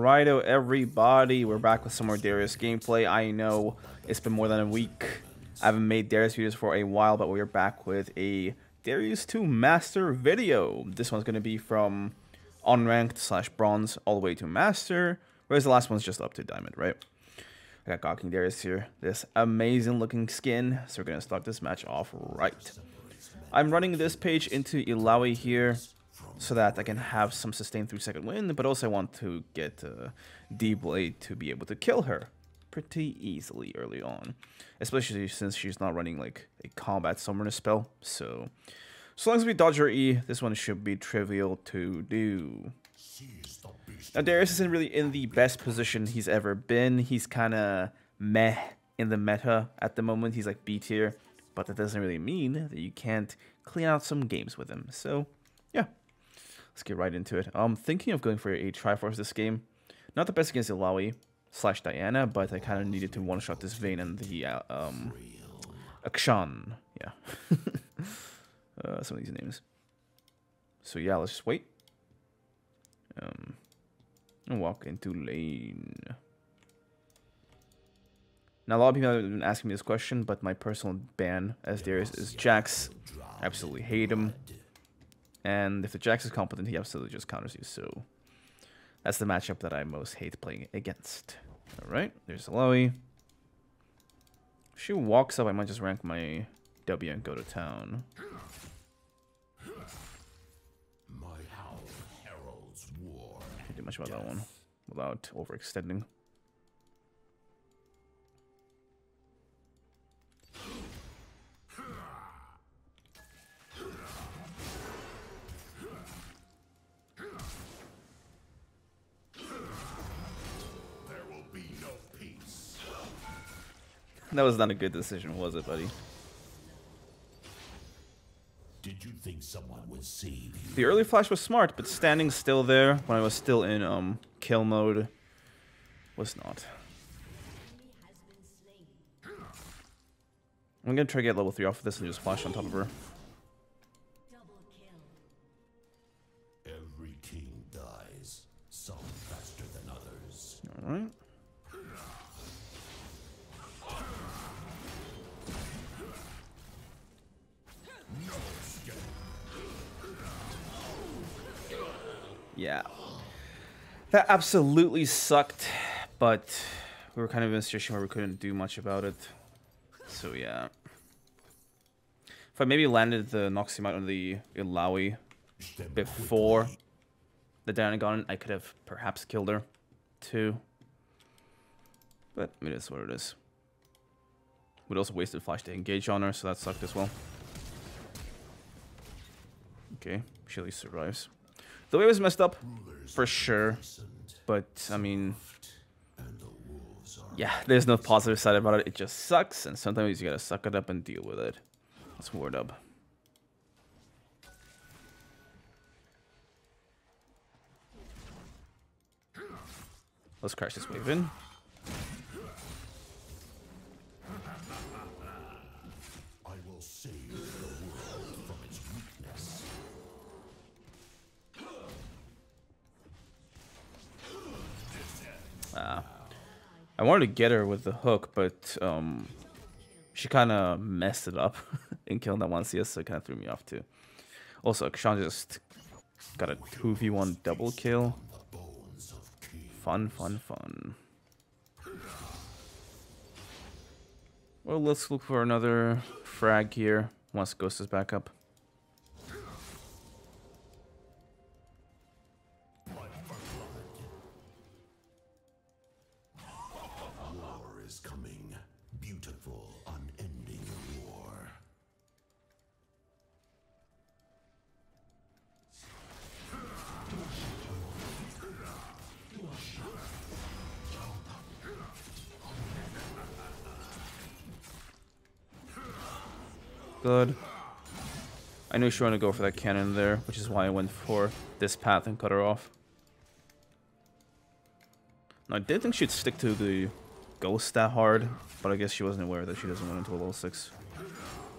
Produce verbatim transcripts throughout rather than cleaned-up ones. Alrighto, everybody, we're back with some more Darius gameplay. I know it's been more than a week. I haven't made Darius videos for a while, but we are back with a Darius two Master video. This one's going to be from unranked slash bronze all the way to Master, whereas the last one's just up to Diamond, right? I got Gawking Darius here, this amazing looking skin, so we're going to start this match off right. I'm running this page into Illaoi here, so that I can have some sustain through second win, but also I want to get uh, D-Blade to be able to kill her pretty easily early on, especially since she's not running like a combat summoner spell. So, so long as we dodge her E, this one should be trivial to do. Now, Darius isn't really in the best position he's ever been. He's kind of meh in the meta at the moment. He's like B tier, but that doesn't really mean that you can't clean out some games with him. So, yeah. Let's get right into it. I'm thinking of going for a Triforce this game. Not the best against Illaoi slash Diana, but I kind of needed to one-shot this Vayne and the uh, um, Akshan. Yeah. uh, some of these names. So yeah, let's just wait. Um, and walk into lane. Now, a lot of people have been asking me this question, but my personal ban as Darius is Jax. I absolutely hate him. And if the Jax is competent, he absolutely just counters you, so that's the matchup that I most hate playing against. Alright, there's Illaoi. If she walks up, I might just rank my W and go to town. My howl heralds war. Can't do much about that one without overextending. That was not a good decision, was it, buddy? Did you think someone would see you? The early flash was smart, but standing still there when I was still in um kill mode was not. I'm gonna try to get level three off of this and just flash on top of her. Every king dies, some faster than others. All right. Yeah, that absolutely sucked, but we were kind of in a situation where we couldn't do much about it. So yeah, if I maybe landed the Noximite on the Illaoi before the Diana got in, I could have perhaps killed her too. But it is what it is. We'd also wasted flash to engage on her, so that sucked as well. Okay, she at least survives. The wave was messed up, for sure, but, I mean, yeah, there's no positive side about it, it just sucks, and sometimes you gotta suck it up and deal with it. Let's ward up. Let's crash this wave in. Uh, I wanted to get her with the hook, but um, she kind of messed it up in killing that one C S, so it kind of threw me off too. Also, Akshan just got a two v one double kill. Fun, fun, fun. Well, let's look for another frag here once Ghost is back up. Good. I knew she wanted to go for that cannon there, which is why I went for this path and cut her off. Now, I did think she'd stick to the ghost that hard, but I guess she wasn't aware that she doesn't run into a level six,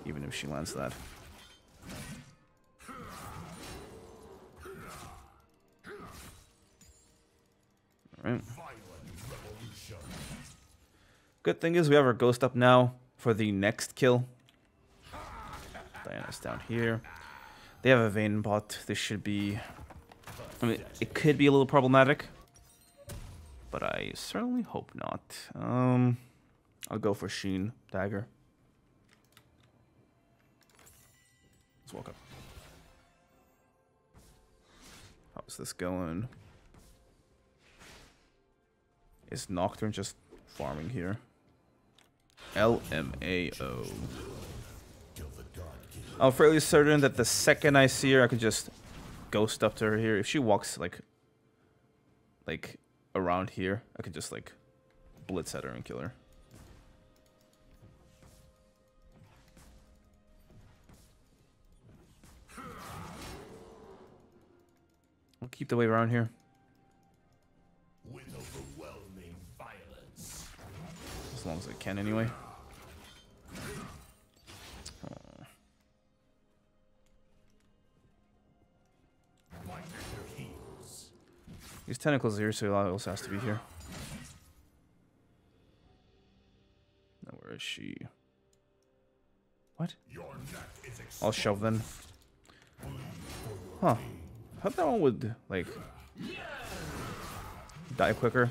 even if she lands that. right? Good thing is we have our ghost up now for the next kill. Diana's down here. They have a Vayne bot. This should be... I mean, it could be a little problematic. But I certainly hope not. Um, I'll go for Sheen Dagger. Let's walk up. How's this going? Is Nocturne just farming here? L M A O. I'm fairly certain that the second I see her, I could just ghost up to her here. If she walks, like, like around here, I could just, like, blitz at her and kill her. I'll keep the wave around here. With overwhelming violence. As long as I can, anyway. These tentacles here, so Illaoi also has to be here. Now, where is she? What? I'll shove then. Huh. I hope that one would, like, die quicker.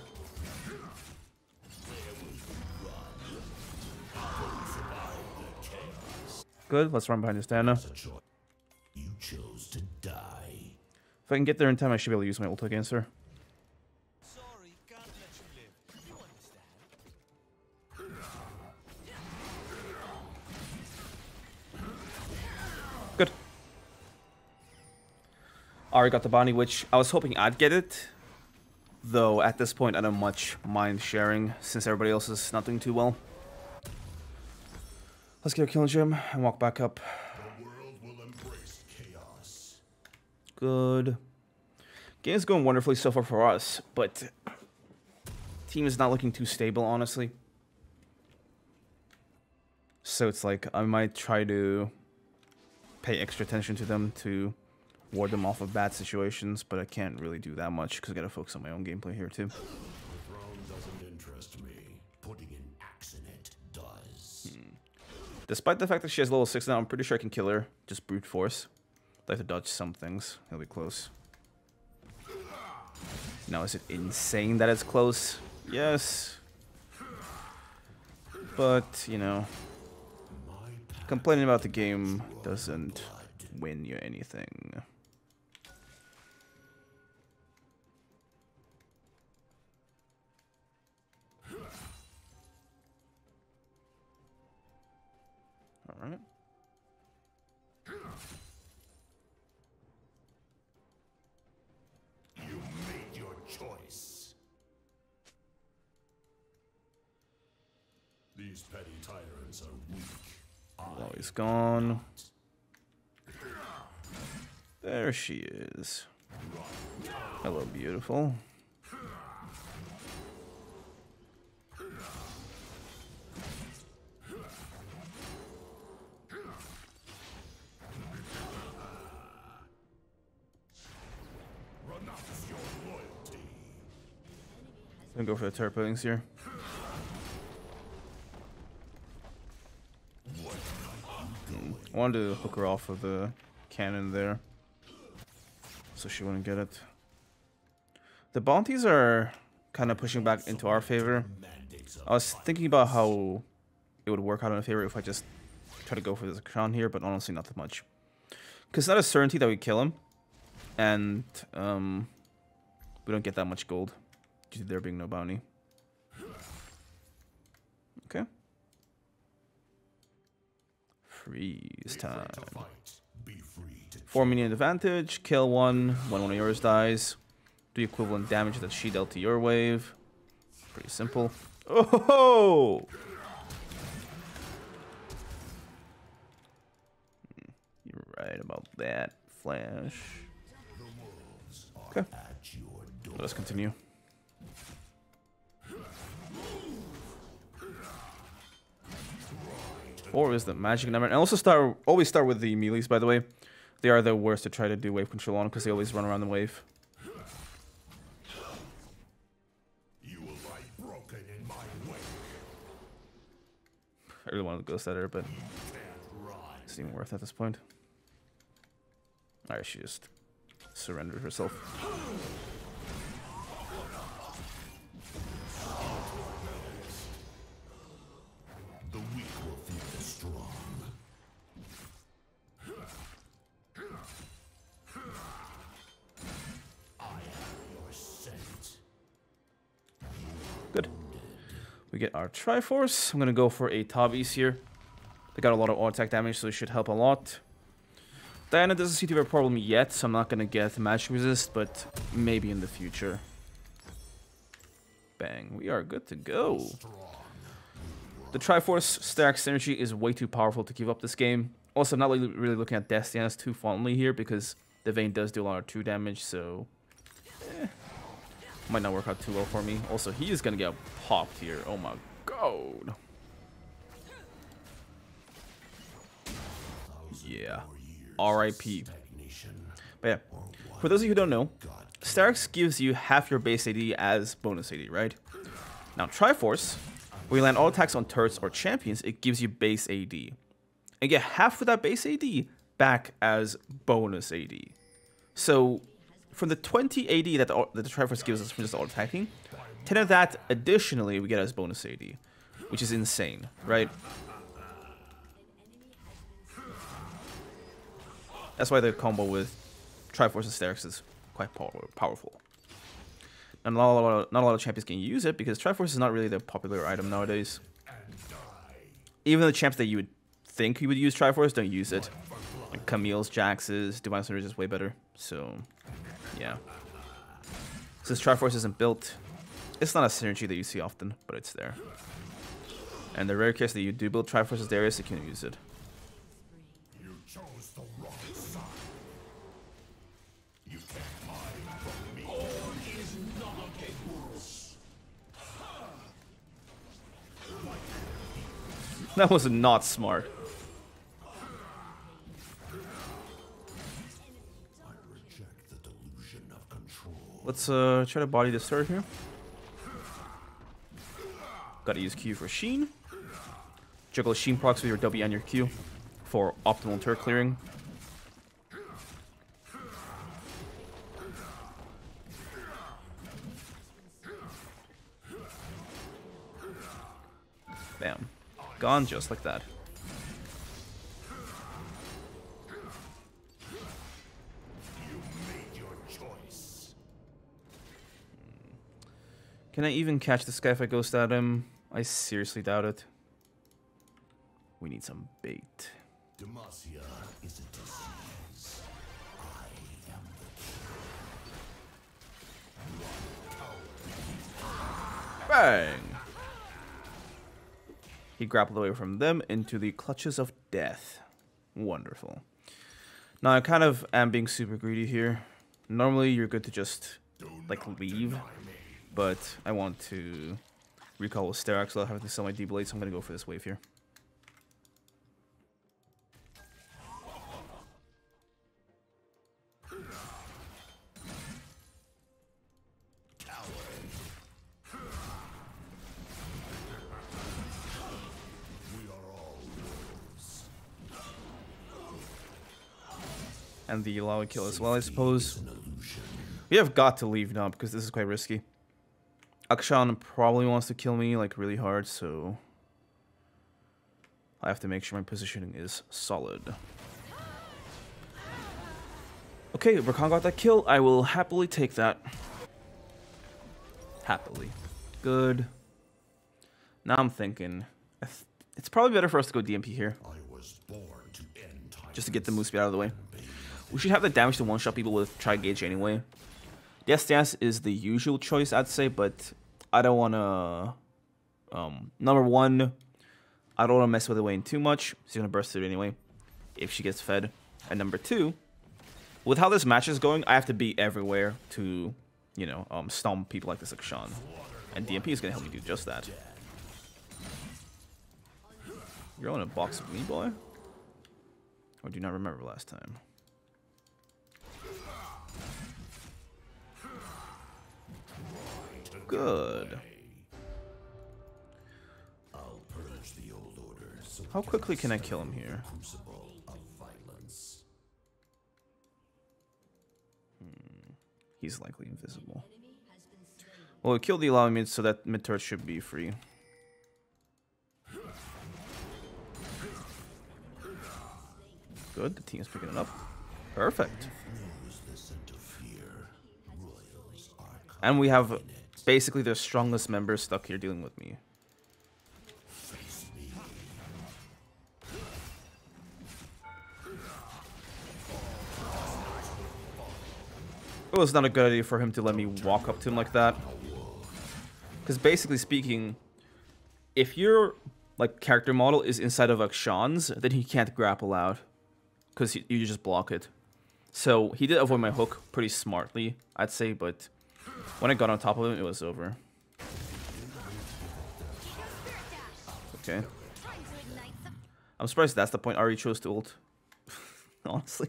Good, let's run behind this Diana. If I can get there in time, I should be able to use my ult against her. Already got the bounty, which I was hoping I'd get it. Though, at this point, I don't much mind sharing, since everybody else is not doing too well. Let's get a kill in gym and walk back up. The world will embrace chaos. Good. Game is going wonderfully so far for us, but... team is not looking too stable, honestly. So it's like, I might try to... pay extra attention to them to... ward them off of bad situations, but I can't really do that much because I gotta focus on my own gameplay here too. The throne doesn't interest me. Putting an axe in it does. Hmm. Despite the fact that she has level six now, I'm pretty sure I can kill her. Just brute force. I have to dodge some things. It'll be close. Now, is it insane that it's close? Yes. But you know, complaining about the game doesn't win you anything. Alright. You made your choice. These petty tyrants are weak. Oh, he's gone. There she is. Hello, beautiful. I'm gonna go for the turret buildings here. I wanted to hook her off with the cannon there, so she wouldn't get it. The bounties are kind of pushing back into our favor. I was thinking about how it would work out in our favor if I just try to go for this crown here, but honestly not that much. Because it's not a certainty that we kill him, and um, we don't get that much gold due to there being no bounty. Okay. Freeze time. Four minion advantage, kill one, when one of yours dies. Do equivalent damage that she dealt to your wave. Pretty simple. Oh ho, ho! You're right about that, Flash. Okay. Let us continue. Four is the magic number. And also start always start with the melees, by the way. They are the worst to try to do wave control on because they always run around the wave. I really wanted to Ghost at her, but it's even worth it at this point. Alright, she just surrendered herself. The weak will feed the strong. Good. We get our Triforce. I'm going to go for a Tabi's here. They got a lot of auto-attack damage, so it should help a lot. Diana doesn't seem to have a problem yet, so I'm not going to get Match Resist, but maybe in the future. Bang. We are good to go. The Triforce Sterak's Synergy is way too powerful to keep up this game. Also, I'm not really looking at Death's Dance too fondly here, because the Vayne does do a lot of two damage, so... Eh. Might not work out too well for me. Also, he is going to get popped here. Oh my god. Yeah. R I P. But yeah, for those of you who don't know, Sterak's gives you half your base A D as bonus A D, right? Now, Triforce, when you land all attacks on turrets or champions, it gives you base A D. And get half of that base A D back as bonus A D. So, from the twenty A D that the, that the Triforce gives us from just auto-attacking, ten of that additionally we get as bonus A D, which is insane, right? That's why the combo with Triforce and Sterak's is quite power powerful. And not a, lot of, not a lot of champions can use it because Triforce is not really the popular item nowadays. Even the champs that you would think you would use Triforce don't use it. Like Camille's, Jax's, Divine Sunderer is way better. So, yeah. Since Triforce isn't built, it's not a synergy that you see often, but it's there. And the rare case that you do build Triforce as Darius, you can use it. That was not smart. I reject the delusion of control. Let's uh, try to body this turret here. Gotta use Q for Sheen. Juggle Sheen procs with your W and your Q for optimal turret clearing. Bam. Gone just like that. You made your choice. Can I even catch this guy if I Ghost at him? I seriously doubt it. We need some bait. Demacia is a disease. I am the king. Bang! He grappled away from them into the clutches of death. Wonderful. Now, I kind of am being super greedy here. Normally, you're good to just, like, leave. But I want to recall with Sterak's without having to sell my D-Blade, so I'm going to go for this wave here. And the Illaoi kill as well, I suppose. We have got to leave now because this is quite risky. Akshan probably wants to kill me like really hard, so I have to make sure my positioning is solid. Okay, Wukong got that kill. I will happily take that. Happily. Good. Now I'm thinking it's probably better for us to go D M P here. Just to get the move speed out of the way. We should have the damage to one-shot people with Tri-Gauge anyway. Death's Dance is the usual choice, I'd say, but I don't want to... Um, number one, I don't want to mess with the Wayne too much. She's going to burst through anyway, if she gets fed. And number two, with how this match is going, I have to be everywhere to, you know, um, stomp people like this Akshan. And D M P is going to help me do just that. You're on a box with me, boy? Or do you not remember last time? Good. I'll purge the old orders. How quickly can I kill him here? Hmm. He's likely invisible. Well, we killed the Illaoi mid, so that mid turret should be free. Good, the team is picking it up. Perfect. And we have basically their strongest member stuck here dealing with me. It was not a good idea for him to let me walk up to him like that. Because basically speaking, if your like character model is inside of Akshan's, then he can't grapple out. Because you just block it. So he did avoid my hook pretty smartly, I'd say, but when I got on top of him, it was over. Okay. I'm surprised that's the point Ari chose to ult. Honestly.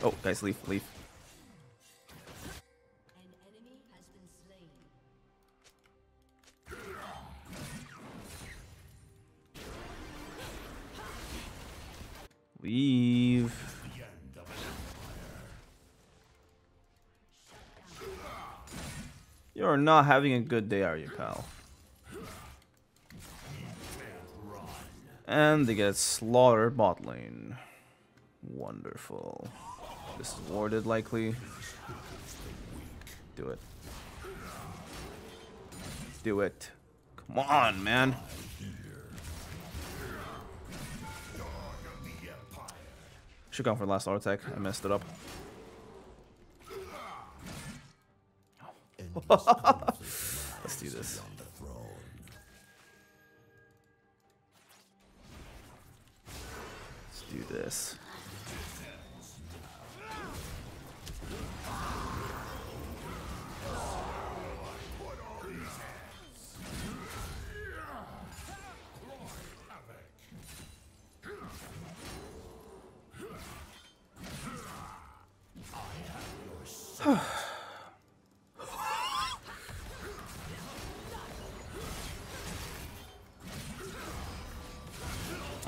Oh, guys, leave, leave. An enemy has been slain. Leave. You're not having a good day, are you, pal? And they get slaughtered bot lane. Wonderful. This is warded, likely. Do it. Do it. Come on, man. Should have gone for the last auto attack. I messed it up. Let's do this. Let's do this.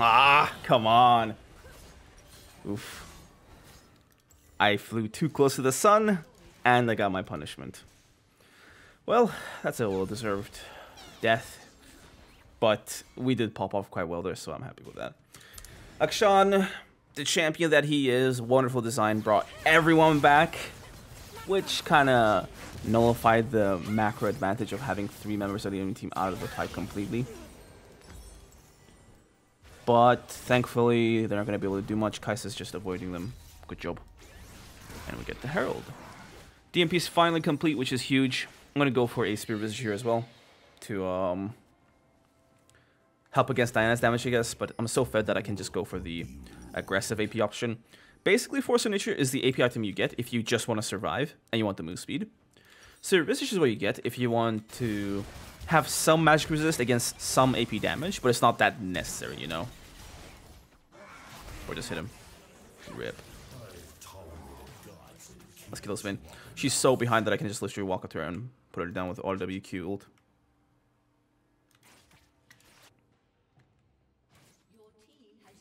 Ah, come on. Oof. I flew too close to the sun, and I got my punishment. Well, that's a well-deserved death. But we did pop off quite well there, so I'm happy with that. Akshan, the champion that he is, wonderful design, brought everyone back, which kind of nullified the macro advantage of having three members of the enemy team out of the fight completely. But thankfully, they're not going to be able to do much. Kai'Sa's just avoiding them. Good job. And we get the Herald. D M P is finally complete, which is huge. I'm going to go for a Spear Visage here as well to um, help against Diana's damage, I guess. But I'm so fed that I can just go for the aggressive A P option. Basically, Force of Nature is the A P item you get if you just want to survive and you want the move speed. So Visage is what you get if you want to have some magic resist against some A P damage, but it's not that necessary, you know? Or just hit him. Rip. Let's kill this Vayne. She's so behind that I can just literally walk up to her and put her down with R W Q ult.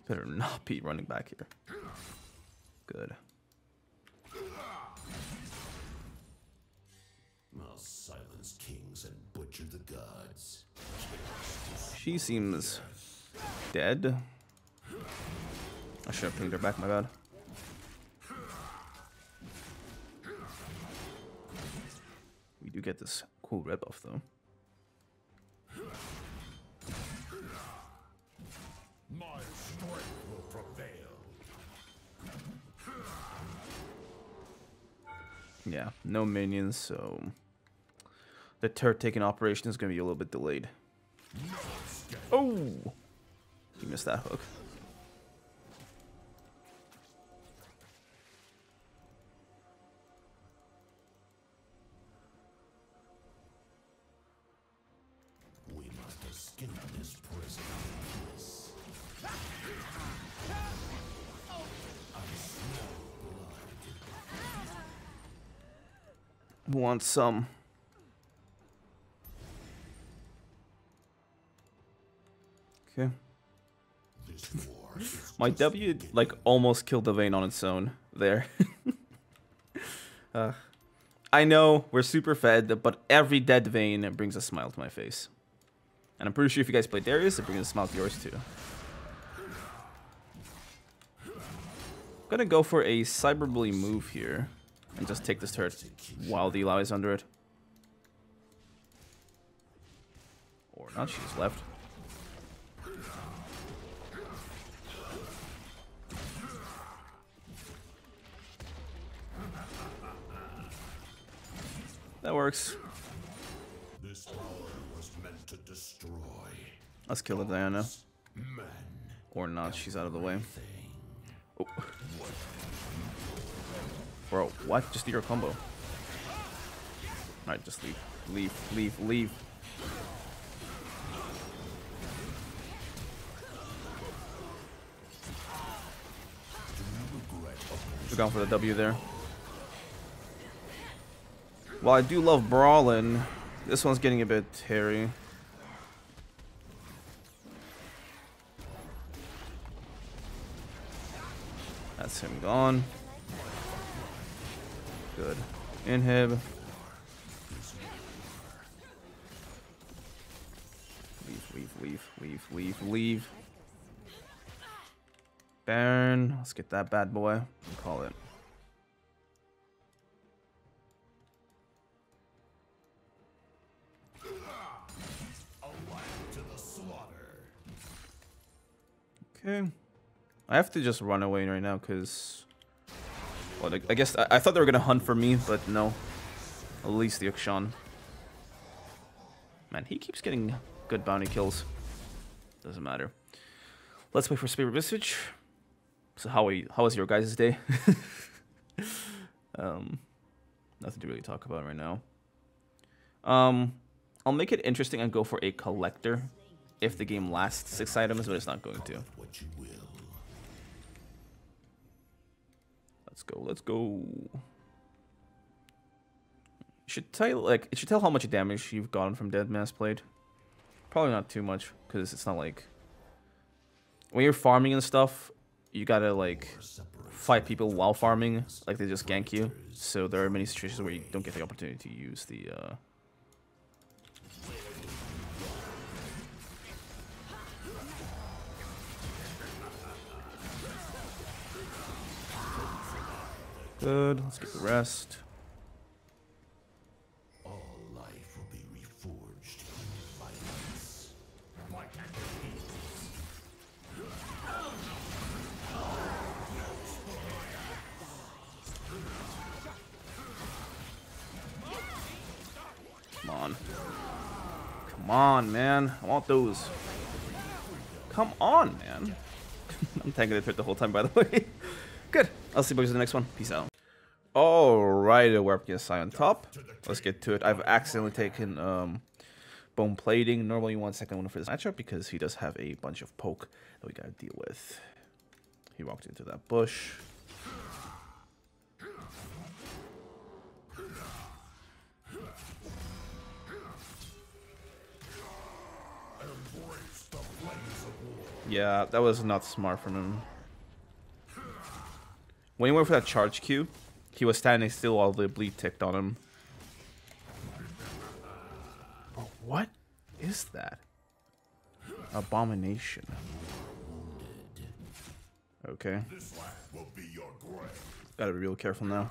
Better not be running back here. Good. I'll silence kings and butcher the gods. She seems dead. I should have pinged her back, my bad. We do get this cool red buff, though. My strength will prevail. Yeah, no minions, so the turret taking operation is going to be a little bit delayed. Oh! You missed that hook. We must escape this prison. Want some. Okay. This war is my W like almost killed the Vayne on its own there. uh, I know we're super fed, but every dead Vayne brings a smile to my face. And I'm pretty sure if you guys play Darius, it brings a smile to yours too. I'm gonna go for a cyberbully move here and just take this turret while the Illaoi is under it. Or not, she's left. That works. This power was meant to destroy. Let's kill the Diana. Man, or not, she's out of the way. Oh. Bro, what? Just do your combo. Alright, just leave. Leave, leave, leave. We're going for the W there. While I do love brawling, this one's getting a bit hairy. That's him gone. Good. Inhib. Leave, leave, leave, leave, leave, leave. Baron. Let's get that bad boy and call it. Okay. I have to just run away right now because... Well, I guess I, I thought they were going to hunt for me, but no. At least the Akshan. Man, he keeps getting good bounty kills. Doesn't matter. Let's wait for Spirit Visage. So how, are you, how was your guys' day? um, nothing to really talk about right now. Um, I'll make it interesting and go for a Collector. If the game lasts six items, but it's not going to. Let's go, let's go. It should tell like it should tell how much damage you've gotten from dead mass played. Probably not too much, because it's not like when you're farming and stuff, you gotta like fight people while farming, like they just gank you. So there are many situations where you don't get the opportunity to use the uh Good. Let's get the rest. All life will be reforged in violence. Come on. Come on, man. I want those. Come on, man. I'm tanking the turret the whole time, by the way. Good. I'll see you boys in the next one. Peace out. Alright, we're up against Sion top. Let's get to it. I've accidentally taken um, Bone Plating. Normally you want second one for this matchup because he does have a bunch of poke that we gotta deal with. He walked into that bush. Yeah, that was not smart from him. When he went for that charge Q, he was standing still while the bleed ticked on him. But what is that? Abomination. Okay. Gotta be real careful now.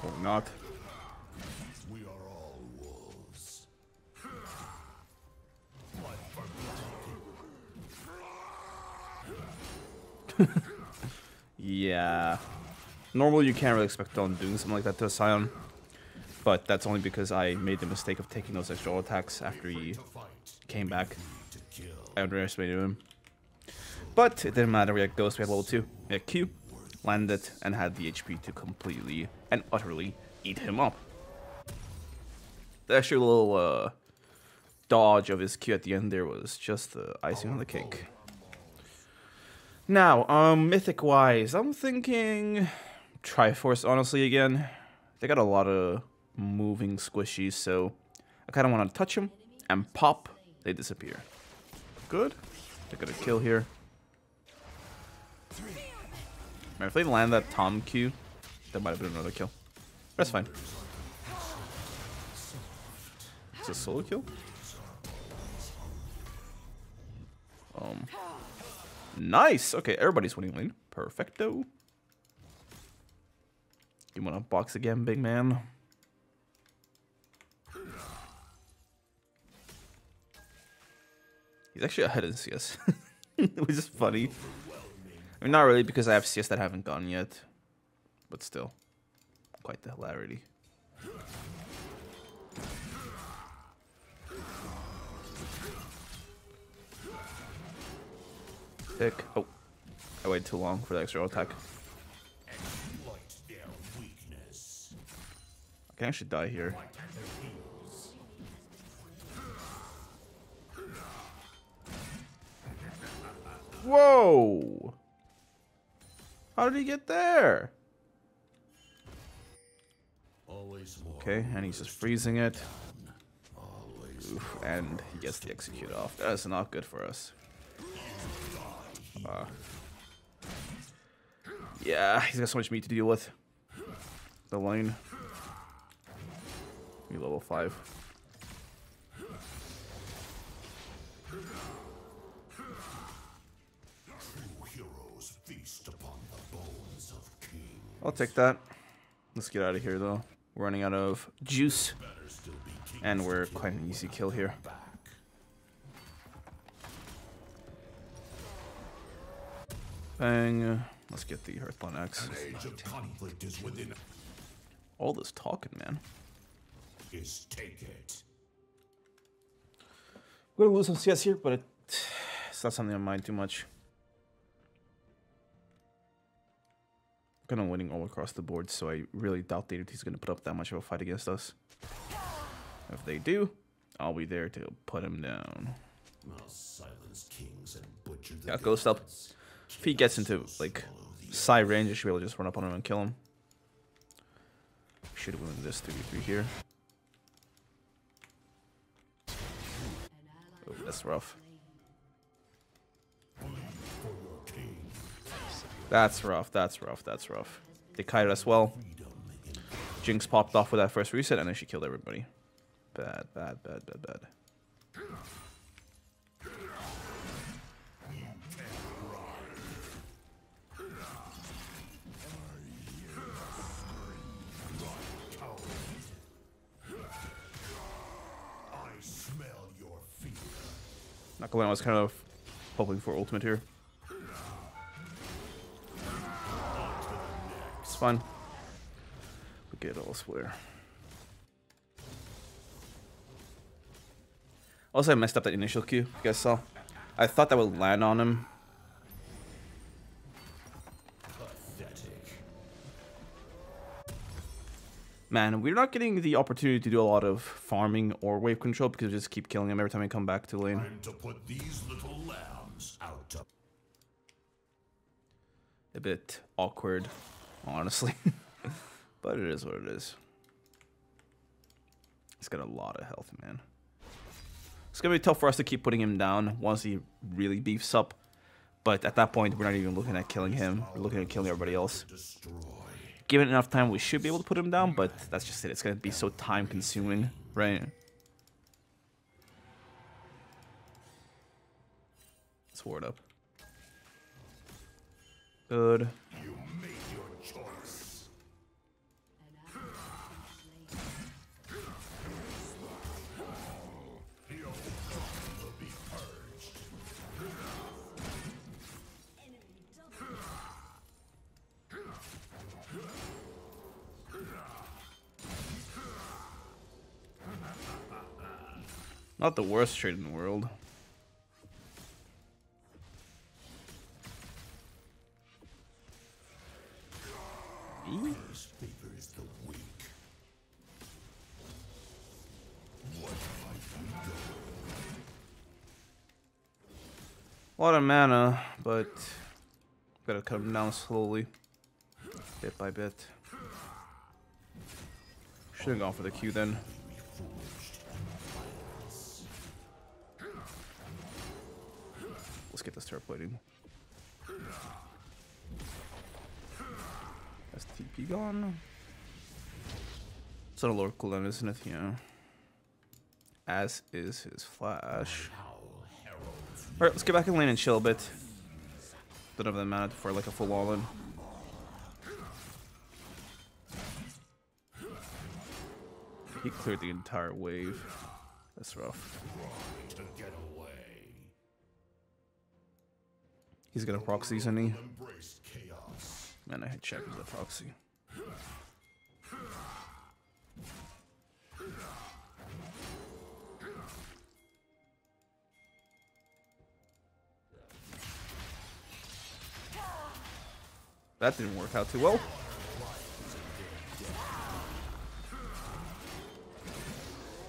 Or not. We are all wolves. Yeah. Normally you can't really expect on doing something like that to a Sion. But that's only because I made the mistake of taking those extra attacks after he came back. I underestimated him. But it didn't matter, we had Ghost, we had level two, we had Q. Landed and had the H P to completely and utterly eat him up. The extra little uh, dodge of his Q at the end there was just the icing on the cake. Now, um, mythic-wise, I'm thinking Triforce, honestly, again. They got a lot of moving squishies, so I kind of want to touch them and pop. They disappear. Good. They're going to kill here. Man, if they land that Tom Q, that might have been another kill. That's fine. It's a solo kill? Um... Nice! Okay, everybody's winning lane. Perfecto. You wanna box again, big man? He's actually ahead in C S. Which is funny. I mean, not really, because I have C S that I haven't gone yet. But still. Quite the hilarity. Pick. Oh, I waited too long for the extra attack. I can actually die here. Whoa! How did he get there? Okay, and he's just freezing it. Oof, and he gets the execute off. That is not good for us. Uh, yeah, he's got so much meat to deal with. The lane. We're level five. I'll take that. Let's get out of here, though. We're running out of juice. And we're quite an easy kill here. Bang. Let's get the Hearthbound Axe. All this talking, man. Just take it. We're gonna lose some C S here, but it, it's not something I mind too much. I'm kind of winning all across the board, so I really doubt that he's gonna put up that much of a fight against us. If they do, I'll be there to put him down. I'll silence kings and butcher the yeah, ghost up. If he gets into, like, side range, I should be able to just run up on him and kill him. Should have won this three v three here. Oh, that's rough. That's rough, that's rough, that's rough. They kited us well. Jinx popped off with that first reset, and then she killed everybody. Bad, bad, bad, bad, bad. Not going, I was kind of hoping for ultimate here. It's fine. We get elsewhere. Also, I messed up that initial Q, you guys saw. I thought that would land on him. Man, we're not getting the opportunity to do a lot of farming or wave control because we just keep killing him every time we come back to lane. To put these little lambs out of a bit awkward, honestly. But it is what it is. He's got a lot of health, man. It's going to be tough for us to keep putting him down once he really beefs up. But at that point, we're not even looking at killing him. We're looking at killing everybody else. Given enough time, we should be able to put him down, but that's just it. It's going to be so time-consuming, right? Let's ward up. Good. You made your choice. Not the worst trade in the world. Eat. A lot of mana, but gotta cut him down slowly, bit by bit. Should have gone for the Q then. Let's get this turret plating. That's T P gone. It's on a lower cooldown, isn't it? Yeah. As is his flash. Alright, let's get back in lane and chill a bit. Don't have that mana for like a full all in. He cleared the entire wave. That's rough. He's gonna proxy, isn't he? Man, I had checked with the proxy. That didn't work out too well.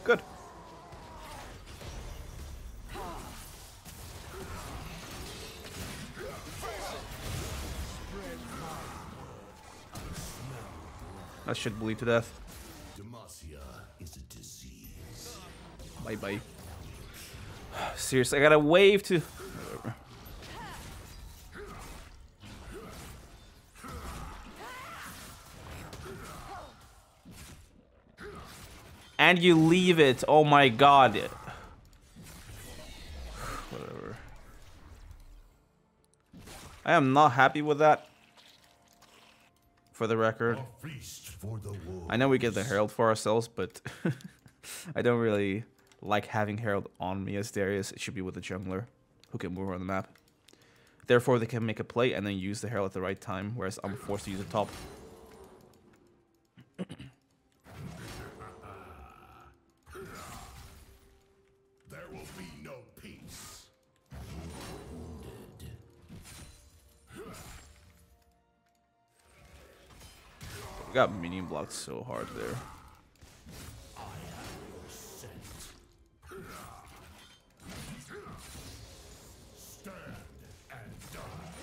Good. That should bleed to death. Bye bye. Seriously, I got a wave to. Whatever. And you leave it. Oh my god. Whatever. I am not happy with that. For the record. I know we get the Herald for ourselves, but I don't really like having Herald on me as Darius. It should be with the jungler who can move around the map. Therefore, they can make a play and then use the Herald at the right time, whereas I'm forced to use the top. I got minion blocked so hard there. Stand and die.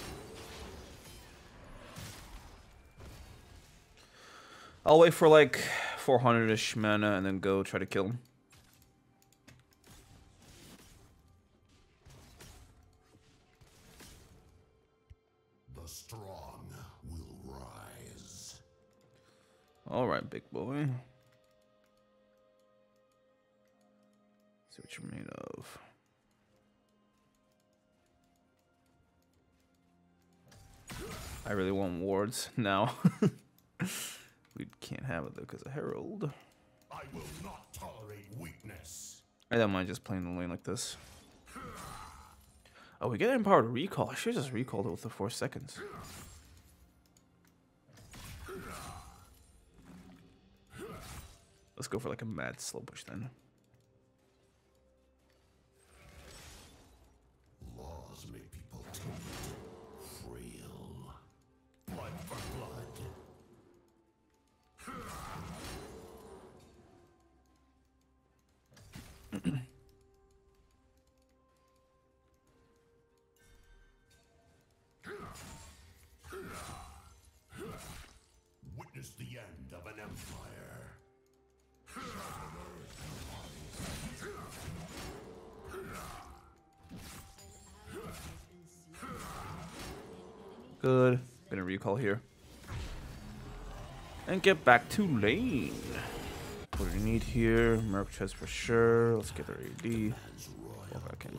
I'll wait for like four hundred-ish mana and then go try to kill him. Alright, big boy. See what you're made of. I really want wards now. We can't have it though because of Herald. I will not tolerate weakness. I don't mind just playing the lane like this. Oh, we get empowered recall. I should have just recalled it with the four seconds. Let's go for like a mad slow push then. Laws make people too frail. Blood for blood. Witness the end of an empire. Good. Gonna recall here. And get back to lane. What do we need here? Merc chest for sure. Let's get our A D. Well, I can.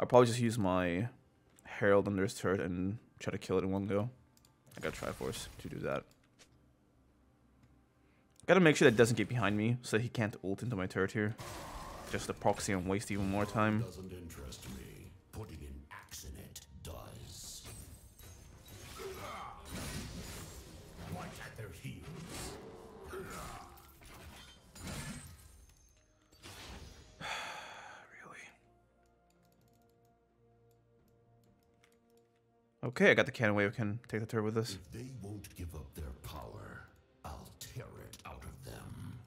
I'll probably just use my Herald under his turret and try to kill it in one go. I got Triforce to do that. Gotta make sure that it doesn't get behind me so that he can't ult into my turret here. Just to proxy and waste even more time. Doesn't interest me. Putting in action it does. Right at their heels. Really? Okay, I got the cannon wave. I can take the turret with us. If they won't give up their power, I'll tear it out of them.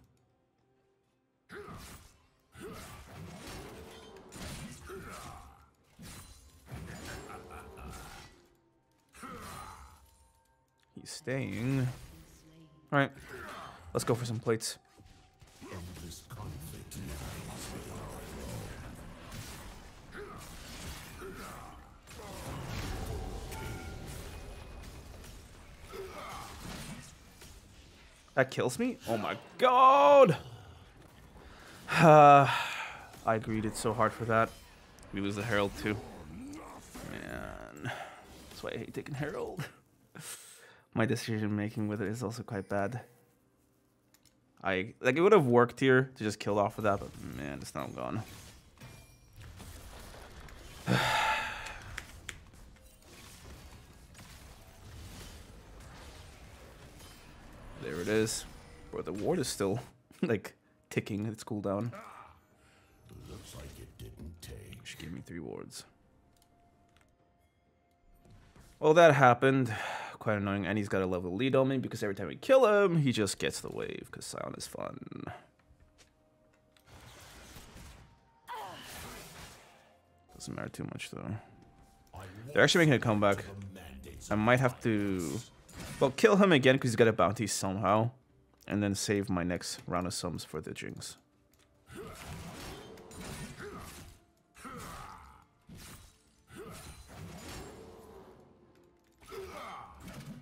staying. All right, let's go for some plates. That kills me? Oh my god! Uh, I greeted so hard for that. We was the Herald too. Man. That's why I hate taking Herald. My decision making with it is also quite bad. I like it would have worked here to just kill off with that, but man, it's now gone. There it is. Bro, the ward is still like ticking its cooldown. Looks like it didn't take. She gave me three wards. Well, that happened. Quite annoying. And he's got a level lead on me because every time we kill him, he just gets the wave because Sion is fun. Doesn't matter too much though. They're actually making a comeback. I might have to. Well, kill him again because he's got a bounty somehow, and then save my next round of sums for the Jinx.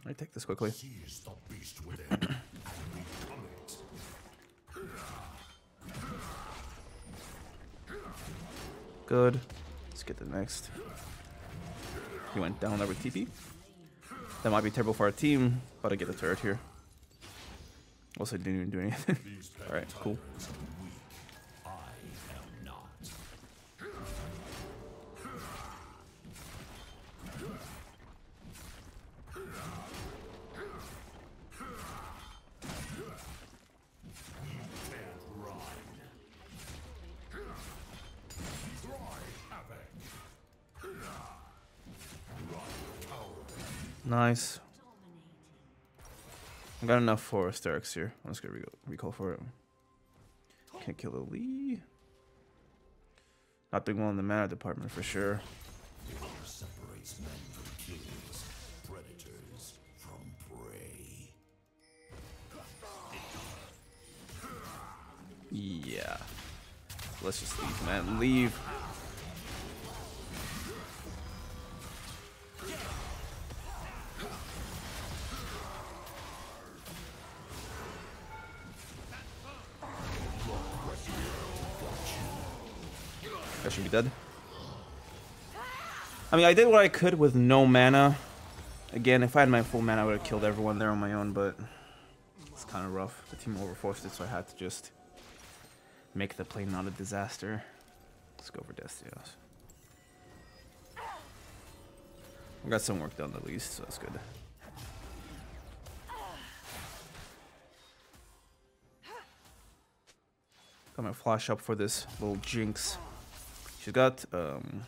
I take this quickly. Good. Let's get the next. He went down there with T P. That might be terrible for our team, but I get the turret here. Also, didn't even do anything. All right, cool. Nice. I got enough for Sterak's here. I'm just gonna re recall for it. Can't kill a Lee. Not doing well in the mana department for sure. Separates men from kings, predators from prey. Yeah. Let's just leave, man. Leave. Should be dead. I mean, I did what I could with no mana. Again, if I had my full mana, I would have killed everyone there on my own, but it's kind of rough. The team overforced it, so I had to just make the play not a disaster. Let's go for Death's Dance. I got some work done at least, so that's good. Got my flash up for this little Jinx. She's got um,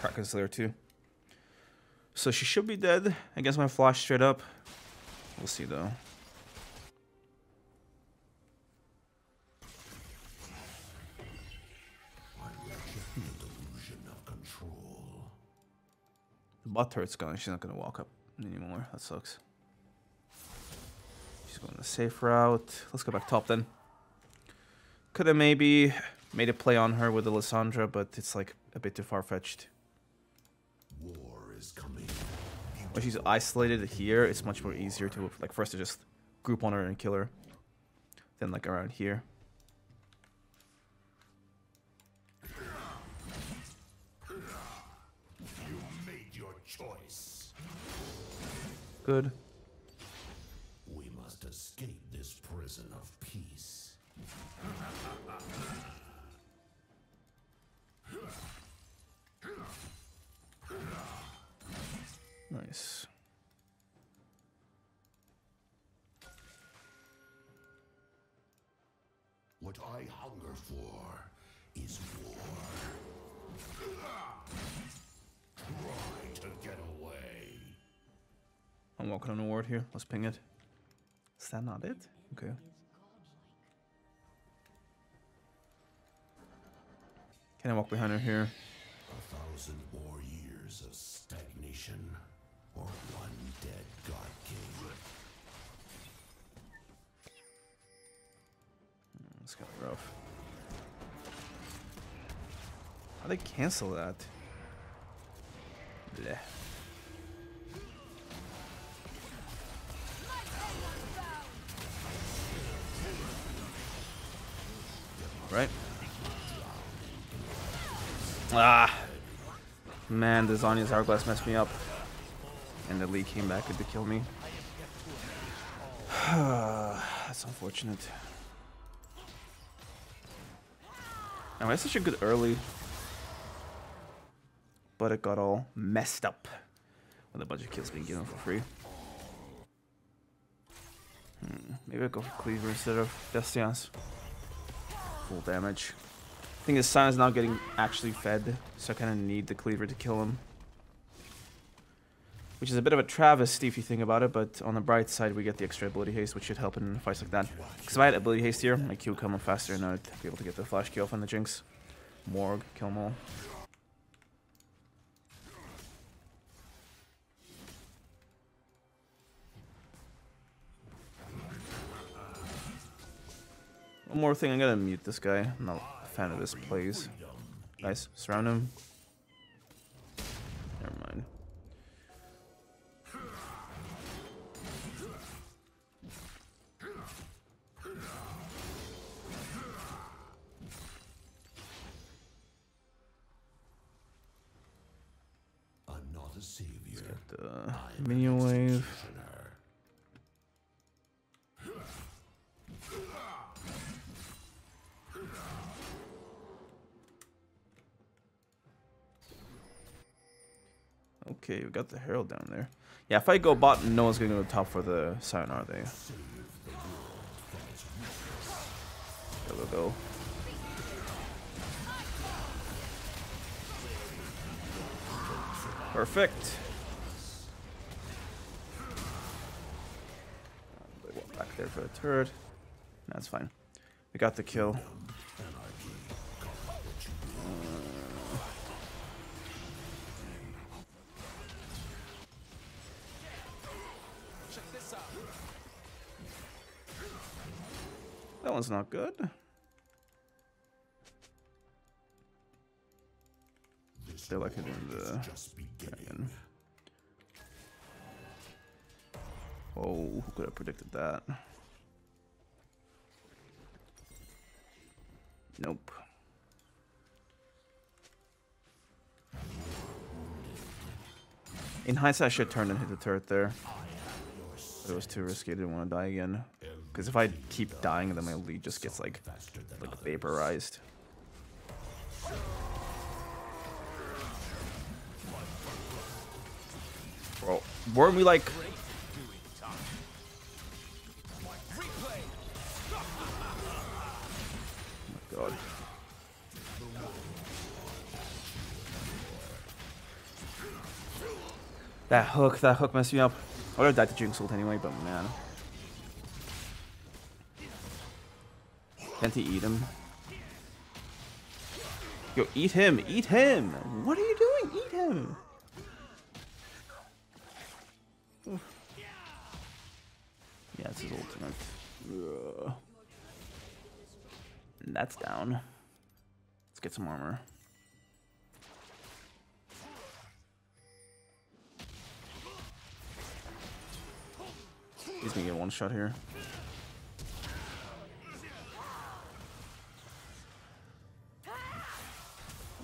Kraken Slayer too. So she should be dead against my flash straight up. We'll see though. The bot turret's gone. She's not going to walk up anymore. That sucks. She's going the safe route. Let's go back top then. Could have maybe made a play on her with Alessandra, but it's like a bit too far-fetched. War is coming. When she's isolated here, it's much more easier to like first to just group on her and kill her, then like around here. You made your choice. Good. We must escape this prison of peace. Nice. What I hunger for is war. Try to get away. I'm walking on a ward here. Let's ping it. Is that not it? Okay. Can I walk behind her here? A thousand more years of stagnation, or one dead god king. That's kind of rough. How'd they cancel that? Bleh. Right. Ah. Man, the Zanya's Hourglass messed me up. And the Lee came back to kill me. That's unfortunate. Anyway, that's such a good early. But it got all messed up with a bunch of kills being given for free. Hmm, maybe I go for Cleaver instead of Death's Dance. Full damage. I think his Sion is not getting actually fed, so I kind of need the Cleaver to kill him. Which is a bit of a travesty if you think about it, but on the bright side, we get the extra ability haste, which should help in fights like that. Because if I had ability haste here, my Q would come up faster and I'd be able to get the flash kill from the Jinx. Morg, kill them all. One more thing, I'm gonna mute this guy. I'm not a fan of this plays. Nice, surround him. Never mind. Let's get the minion wave. Okay, we got the Herald down there. Yeah, if I go bot, no one's gonna go to the top for the Sion, are they? Go, go, go. Perfect. They went back there for the turret. That's fine. We got the kill. That one's not good. Still like it in the dragon. Oh, who could have predicted that? Nope. In hindsight, I should turn and hit the turret there. But it was too risky. I didn't want to die again. Because if I keep dying, then my lead just gets like, like vaporized. Bro, weren't we like? Oh my god. That hook, that hook messed me up. I would have died to Jinx ult anyway, but man. Can't he eat him? Yo, eat him! Eat him! What are you doing? Eat him! Oof. Yeah, it's his ultimate. Ugh. And that's down. Let's get some armor. He's gonna get one shot here.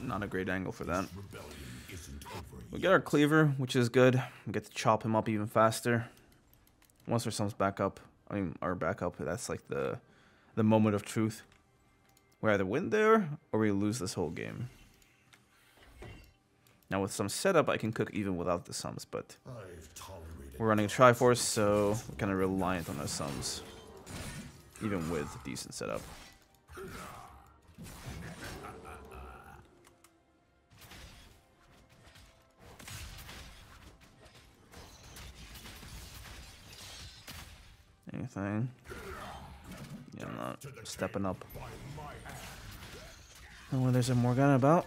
Not a great angle for that. We get our Cleaver, which is good. We get to chop him up even faster. Once our sum's back up, I mean our backup, that's like the the moment of truth. We either win there or we lose this whole game. Now with some setup, I can cook even without the sums, but we're running a Triforce, so we're kind of reliant on our sums, even with a decent setup. Anything? Yeah, I'm not stepping up. And when there's a Morgana about.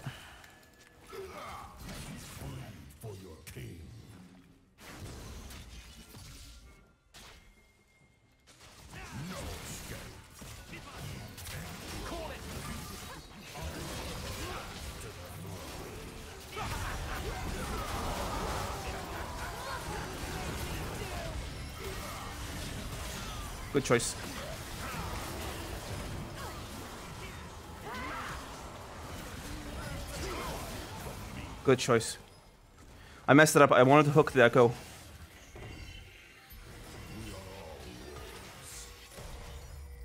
Good choice. Good choice. I messed it up. I wanted to hook the echo.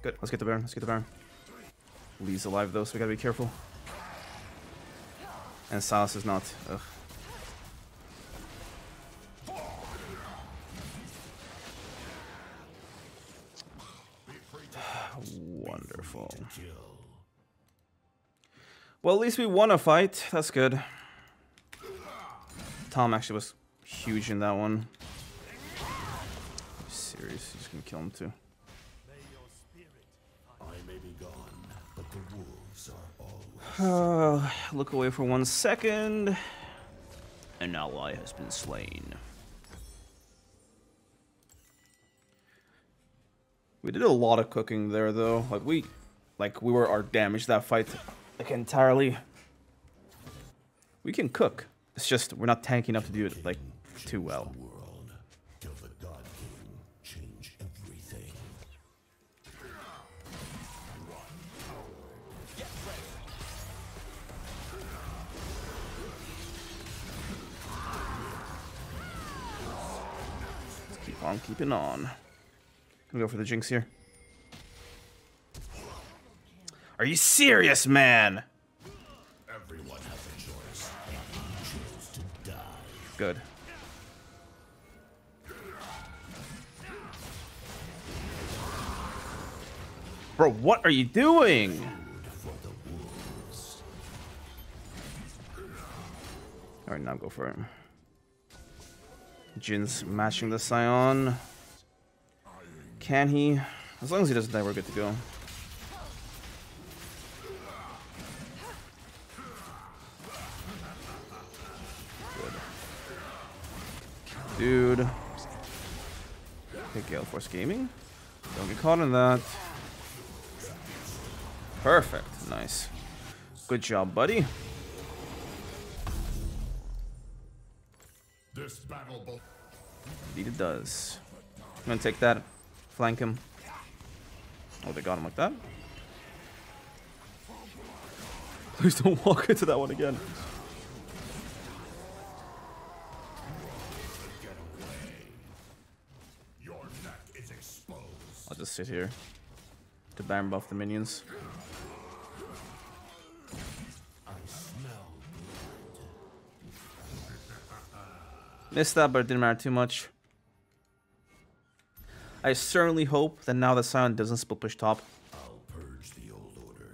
Good. Let's get the Baron. Let's get the Baron. Lee's alive though, so we gotta be careful. And Silas is not. Ugh. Wonderful. Well, at least we won a fight. That's good. Tom actually was huge in that one. Are you serious? He's gonna kill him too. Uh, look away for one second. An ally has been slain. We did a lot of cooking there, though. Like we, like we were our damage that fight, like entirely. We can cook. It's just we're not tanky enough to do it like too well. I'm keeping on. Gonna go for the Jinx here. Are you serious, man? Everyone has a choice. You choose to die. Good. Bro, what are you doing? Alright, now go for it. Jin's matching the Sion. Can he? As long as he doesn't die, we're good to go. Good. Dude. Okay, Gale Force Gaming. Don't get caught in that. Perfect. Nice. Good job, buddy. Indeed it does. I'm gonna take that, flank him. Oh, they got him like that. Please don't walk into that one again. I'll just sit here to Baron buff the minions. Missed that, but it didn't matter too much. I certainly hope that now the Sion doesn't split push top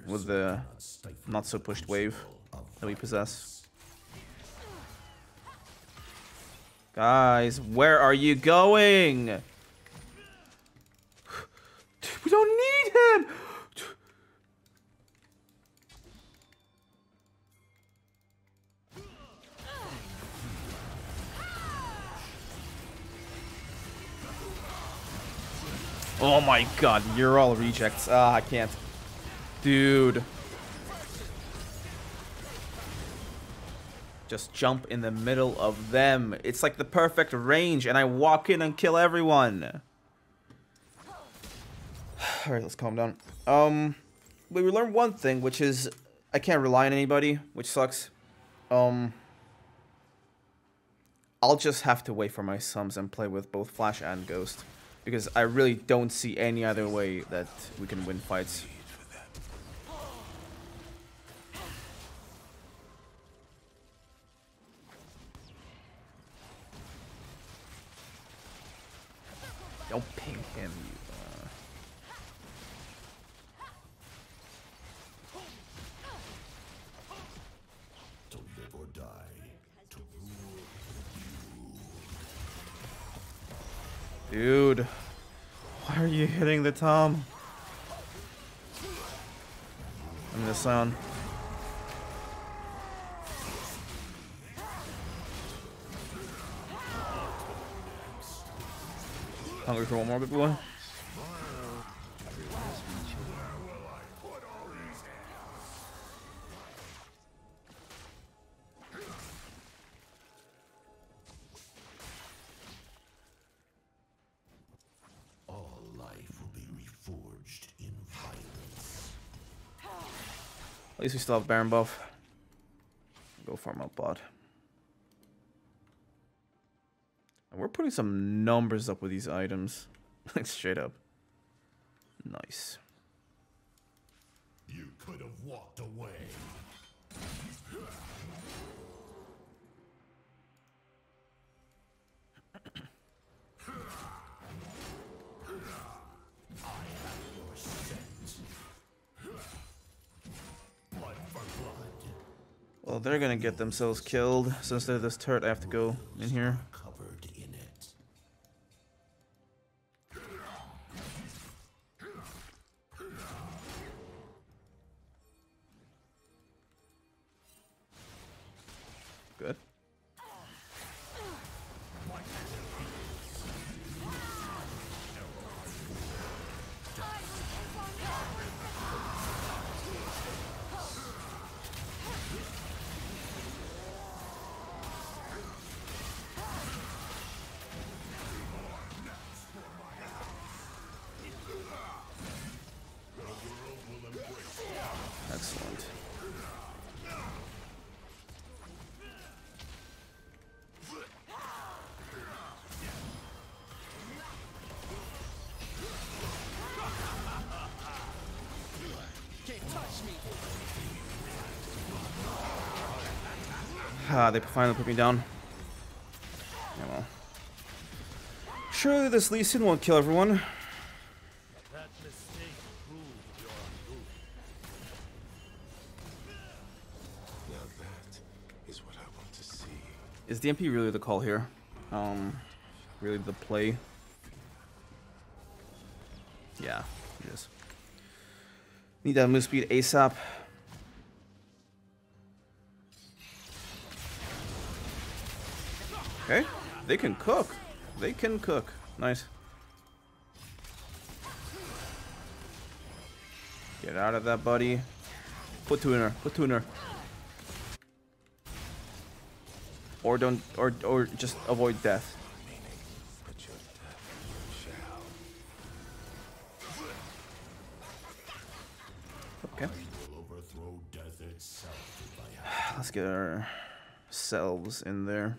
with the not so pushed wave that we possess. Guys, where are you going? We don't need him! Oh my god, you're all rejects. Ah, I can't. Dude. Just jump in the middle of them. It's like the perfect range, and I walk in and kill everyone. Alright, let's calm down. Um, we learned one thing, which is I can't rely on anybody, which sucks. Um, I'll just have to wait for my sums and play with both Flash and Ghost. Because I really don't see any other way that we can win fights. Don't ping him, you. To live or die. Dude, why are you hitting the Tom? I'm the sound. Hungry for one more, big boy. Life will be least we still have Baron buff. Go farm up bot. And we're putting some numbers up with these items. Like straight up. Nice. You could have walked away. Well, they're gonna get themselves killed, so instead of this turret I have to go in here. Covered in it. Good. Ah, they finally put me down. Yeah, well. Surely this Lee Sin won't kill everyone. That mistake proved your fool. Now that is what I want to see. Is D M P really the call here? Um, really the play? Yeah, it is. Need that move speed ASAP. Okay, they can cook. They can cook. Nice. Get out of that, buddy. Put two in her. Put two in her. Or don't. Or or just avoid death. Okay. Let's get ourselves in there.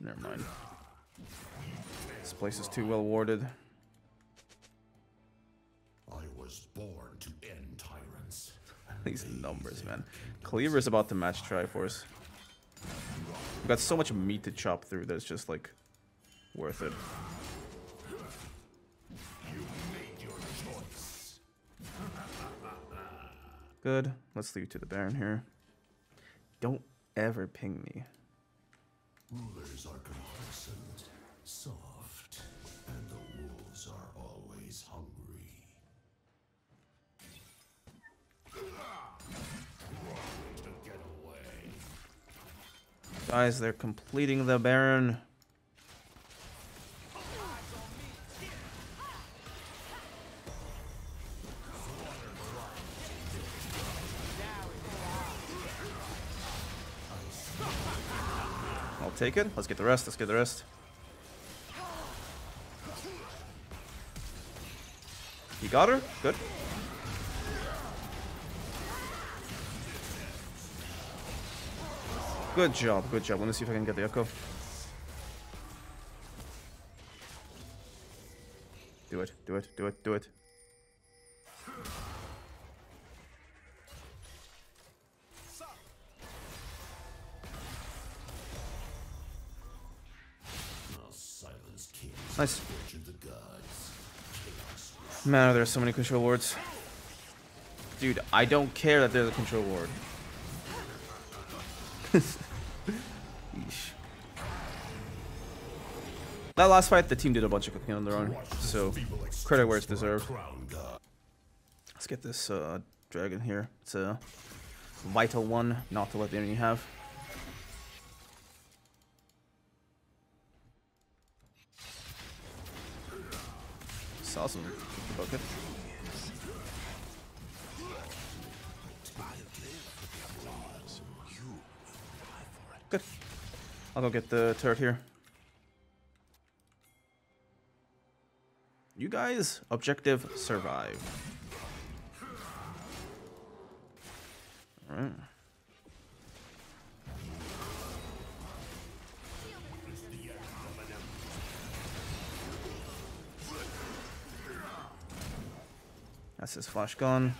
Never mind. This place is too well warded. I was born to end tyrants. These numbers, man. Cleaver is about to match Triforce. We've got so much meat to chop through that it's just like worth it. You made your choice. Good. Let's leave to the Baron here. Don't ever ping me. Rulers are complacent, soft, and the wolves are always hungry. Guys, they're completing the Baron. Take it. Let's get the rest. Let's get the rest. He got her. Good. Good job. Good job. Let me see if I can get the echo. Do it. Do it. Do it. Do it. Nice. Man, there's so many control wards. Dude, I don't care that there's a control ward. That last fight, the team did a bunch of cooking on their own, so credit where it's deserved. Let's get this uh, dragon here. It's a vital one, not to let the enemy have. Awesome. Bucket. Good. I'll go get the turret here. You guys, objective, survive. Alright. That's his flash gone.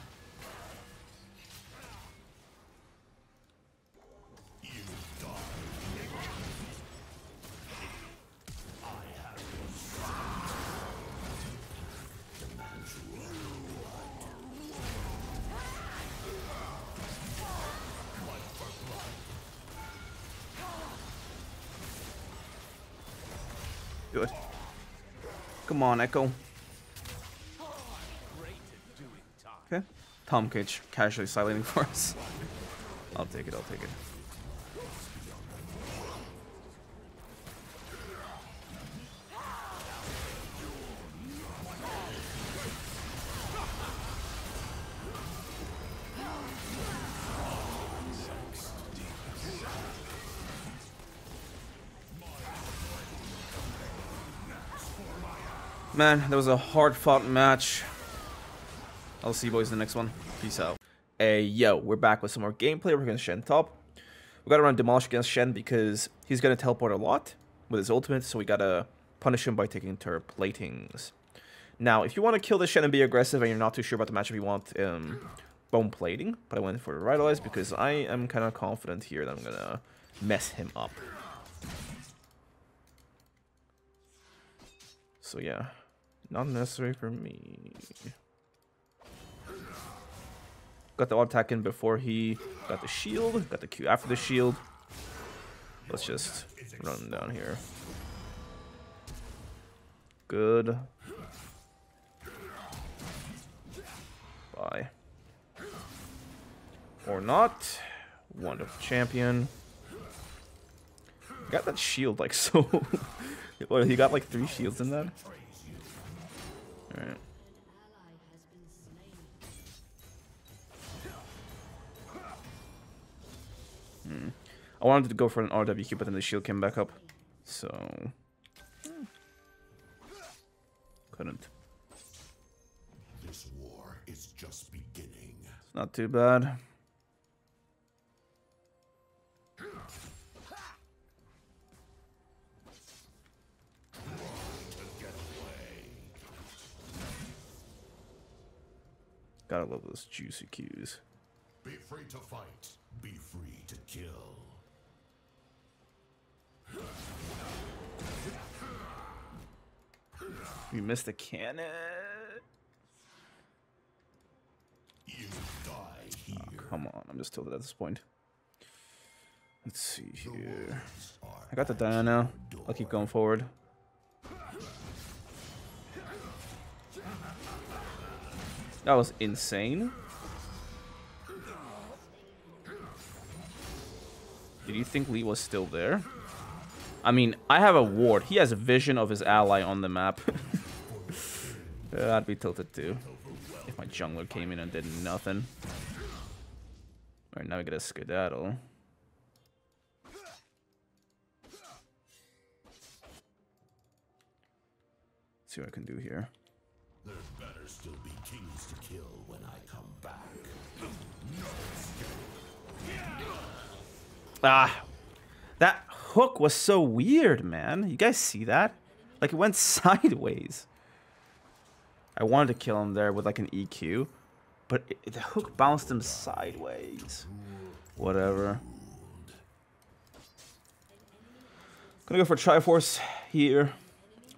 Good. Come on, Echo. Okay. Tom Kitch casually silencing for us. I'll take it, I'll take it. Man, that was a hard-fought match. I'll see you boys in the next one. Peace out. Hey, yo, we're back with some more gameplay. We're against Shen top. We gotta run Demolish against Shen because he's gonna teleport a lot with his ultimate, so we gotta punish him by taking turret platings. Now, if you want to kill this Shen and be aggressive and you're not too sure about the matchup, you want um, bone plating, but I went for Rhytalize because I am kind of confident here that I'm gonna mess him up. So yeah. Not necessary for me. Got the auto attack in before he got the shield. Got the Q after the shield. Let's just run down here. Good. Bye. Or not. Wonderful champion. Got that shield like so. What, he got like three shields in that? Alright. Hmm. I wanted to go for an R W Q, but then the shield came back up, so hmm. couldn't. This war is just beginning. It's not too bad. Gotta love those juicy cues. Be free to fight. Be free to kill. We missed a cannon. You die here. Oh, come on, I'm just tilted at this point. Let's see here. I got the Diana. I'll keep going forward. That was insane. Did you think Lee was still there? I mean, I have a ward. He has a vision of his ally on the map. uh, I'd be tilted too. If my jungler came in and did nothing. Alright, now we get a skedaddle. Let's see what I can do here. There better still be kings to kill when I come back. Ah, that hook was so weird, man. You guys see that? Like, it went sideways. I wanted to kill him there with, like, an E Q, but it, the hook bounced him sideways. Whatever. Gonna go for Triforce here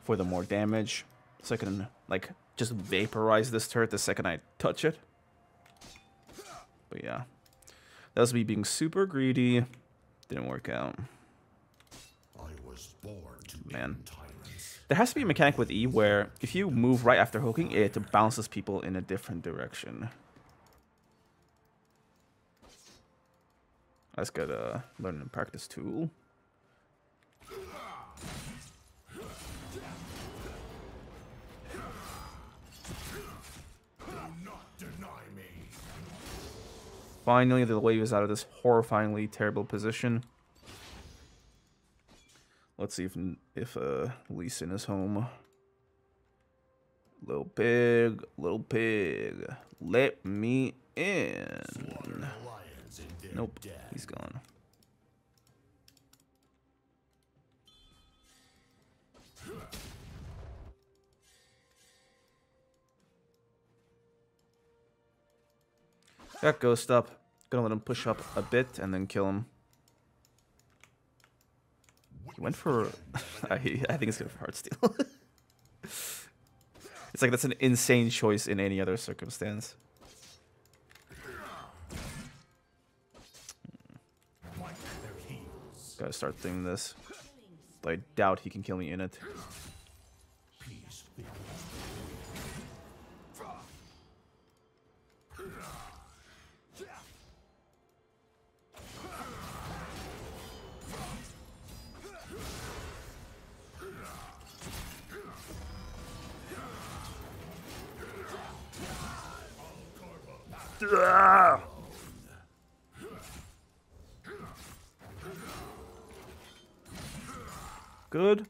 for the more damage, so I can, like, just vaporize this turret the second I touch it. But, yeah. That was me being super greedy. Didn't work out. I was born to man. There has to be a mechanic with E where if you move right after hooking, it bounces people in a different direction. I just gotta learn and practice tool. Finally, the wave is out of this horrifyingly terrible position. Let's see if if uh, Lee Sin is home. Little pig, little pig, let me in. in nope, death. He's gone. Got Ghost up. Gonna let him push up a bit and then kill him. He went for... I, I think it's gonna be hard steal. It's like that's an insane choice in any other circumstance. Gotta start thinking this. But I doubt he can kill me in it. Ah! Good.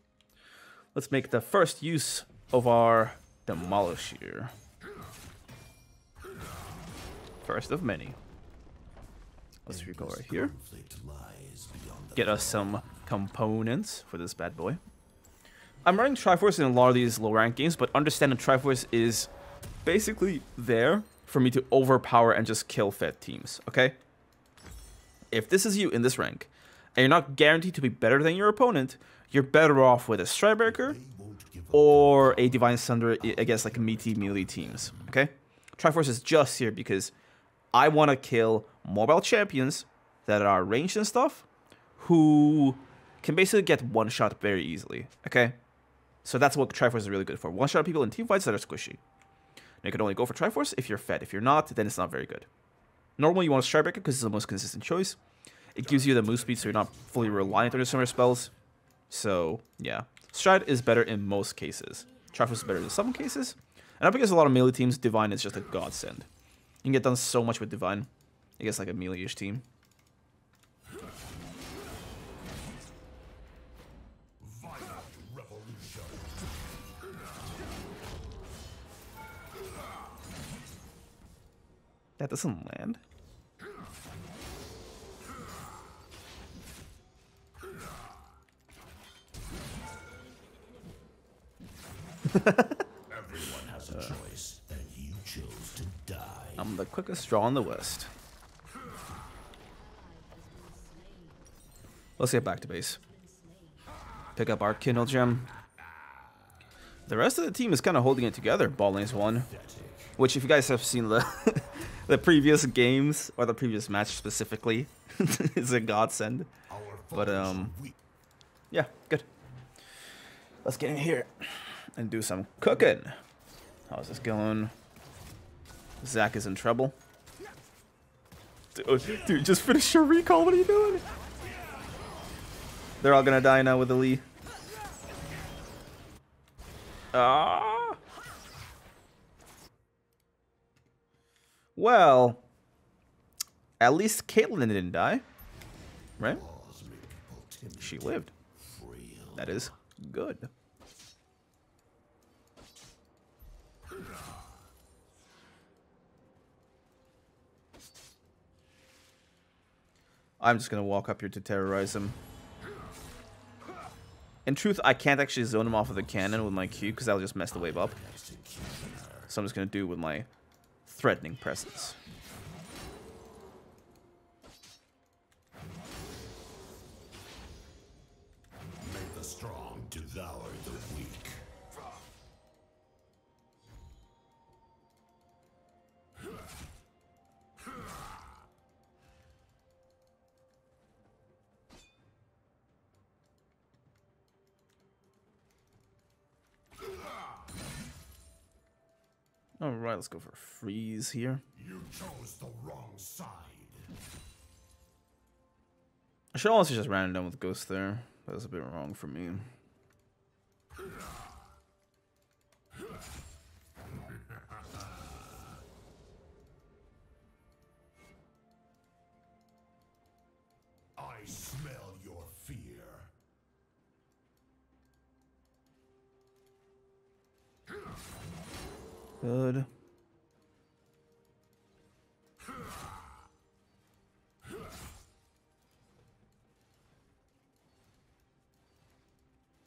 Let's make the first use of our Demolisher. First of many. Let's go right here. Get us some components for this bad boy. I'm running Triforce in a lot of these low rank games, but understand that Triforce is basically there for me to overpower and just kill fed teams, okay? If this is you in this rank, and you're not guaranteed to be better than your opponent, you're better off with a Stridebreaker or a Divine Sunderer against like meaty melee teams, okay? Triforce is just here because I want to kill mobile champions that are ranged and stuff who can basically get one-shot very easily, okay? So that's what Triforce is really good for, one-shot people in teamfights that are squishy. Now you can only go for Triforce if you're fed. If you're not, then it's not very good. Normally, you want a Stridebreaker because it's the most consistent choice. It gives you the move speed, so you're not fully reliant on your summoner spells. So, yeah. Stride is better in most cases. Triforce is better in some cases. And up against a lot of melee teams, Divine is just a godsend. You can get done so much with Divine against like a melee-ish team. That doesn't land. Everyone has a choice, and you chose to die. I'm the quickest draw in the West. Let's get back to base. Pick up our Kindle Gem. The rest of the team is kind of holding it together. Ball lane's one, which if you guys have seen the the previous games, or the previous match specifically, is a godsend. But, um, yeah, good. Let's get in here and do some cooking. How's this going? Zach is in trouble. Dude, dude just finish your recall. What are you doing? They're all going to die now with the Lee. Ah! Well, at least Caitlyn didn't die, right? She lived. That is good. I'm just going to walk up here to terrorize him. In truth, I can't actually zone him off of the cannon with my Q because that'll just mess the wave up. So I'm just going to do it with my... threatening presence. May the strong devour the weak. All right, let's go for a freeze here. You chose the wrong side. I should also just ran it down with Ghost there. That was a bit wrong for me. I smell your fear. Good.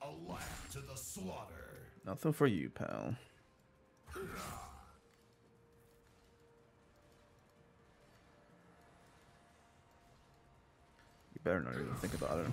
A lap to the slaughter. Nothing for you, pal. You better not even think about it.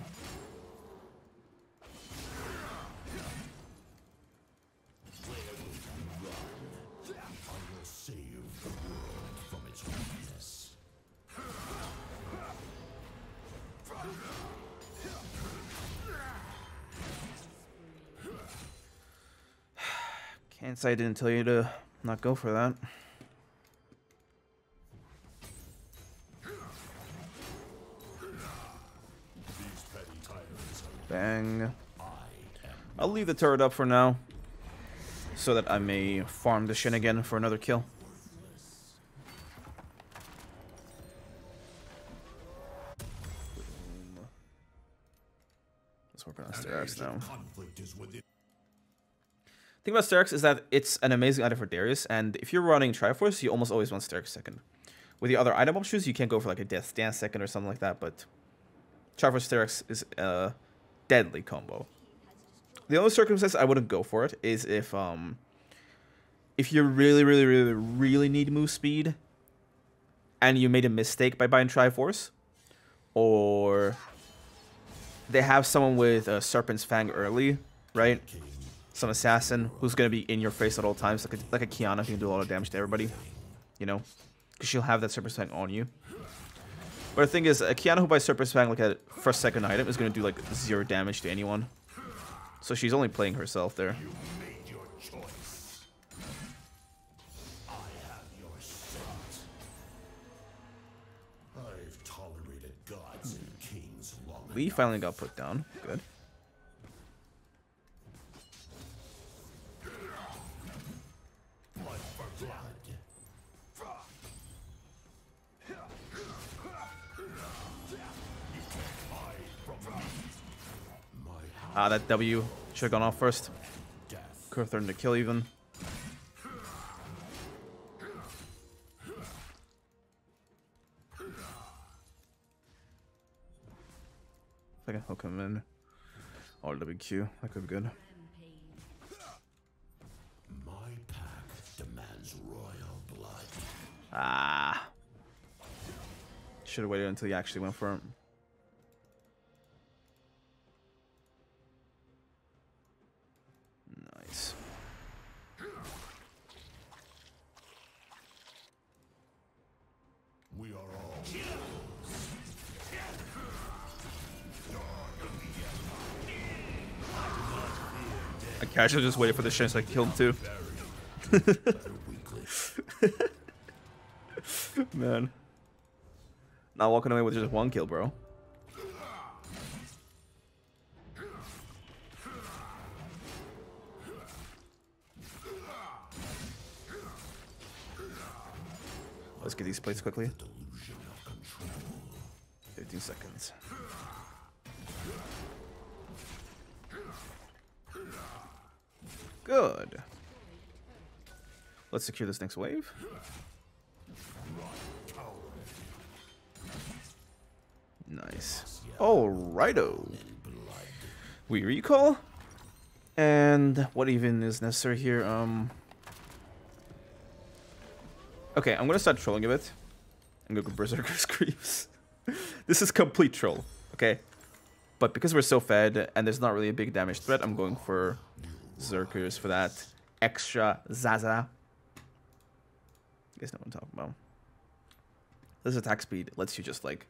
Can't say I didn't tell you to not go for that. Bang. I'll leave the turret up for now, so that I may farm the shenanigan for another kill. Boom. Let's work on Sterak's now. The thing about Sterak's is that it's an amazing item for Darius, and if you're running Triforce, you almost always want Sterak's second. With the other item options, you can't go for like a Death's Dance second or something like that, but Triforce Sterak's is a deadly combo. The only circumstance I wouldn't go for it is if um, if you really, really, really, really need move speed, and you made a mistake by buying Triforce, or they have someone with a Serpent's Fang early, right? Some assassin who's going to be in your face at all times, like a, like a Kiana who can do a lot of damage to everybody, you know, because she'll have that Serpent's Fang on you. But the thing is, a Kiana who buys Serpent's Fang like a first second item is going to do like zero damage to anyone. So she's only playing herself there. You made your choice. I have your shot. I've tolerated gods and kings long enough. Lee finally got put down. Good. Ah, that W should have gone off first. Could have threatened to kill even. If I can hook him in. Or W Q, that could be good. My pack demands royal blood. Ah. Should have waited until he actually went for him. I should have just waited for the chance I killed him too. Man. Not walking away with just one kill, bro. Let's get these plates quickly. fifteen seconds. Good. Let's secure this next wave. Nice. Alrighto. We recall. And what even is necessary here? Um. Okay, I'm gonna start trolling a bit. I'm gonna go Berserker's Creeps. This is complete troll, okay? But because we're so fed and there's not really a big damage threat, I'm going for Berserkers for that extra Zaza. You guys know what I'm talking about. This attack speed lets you just like,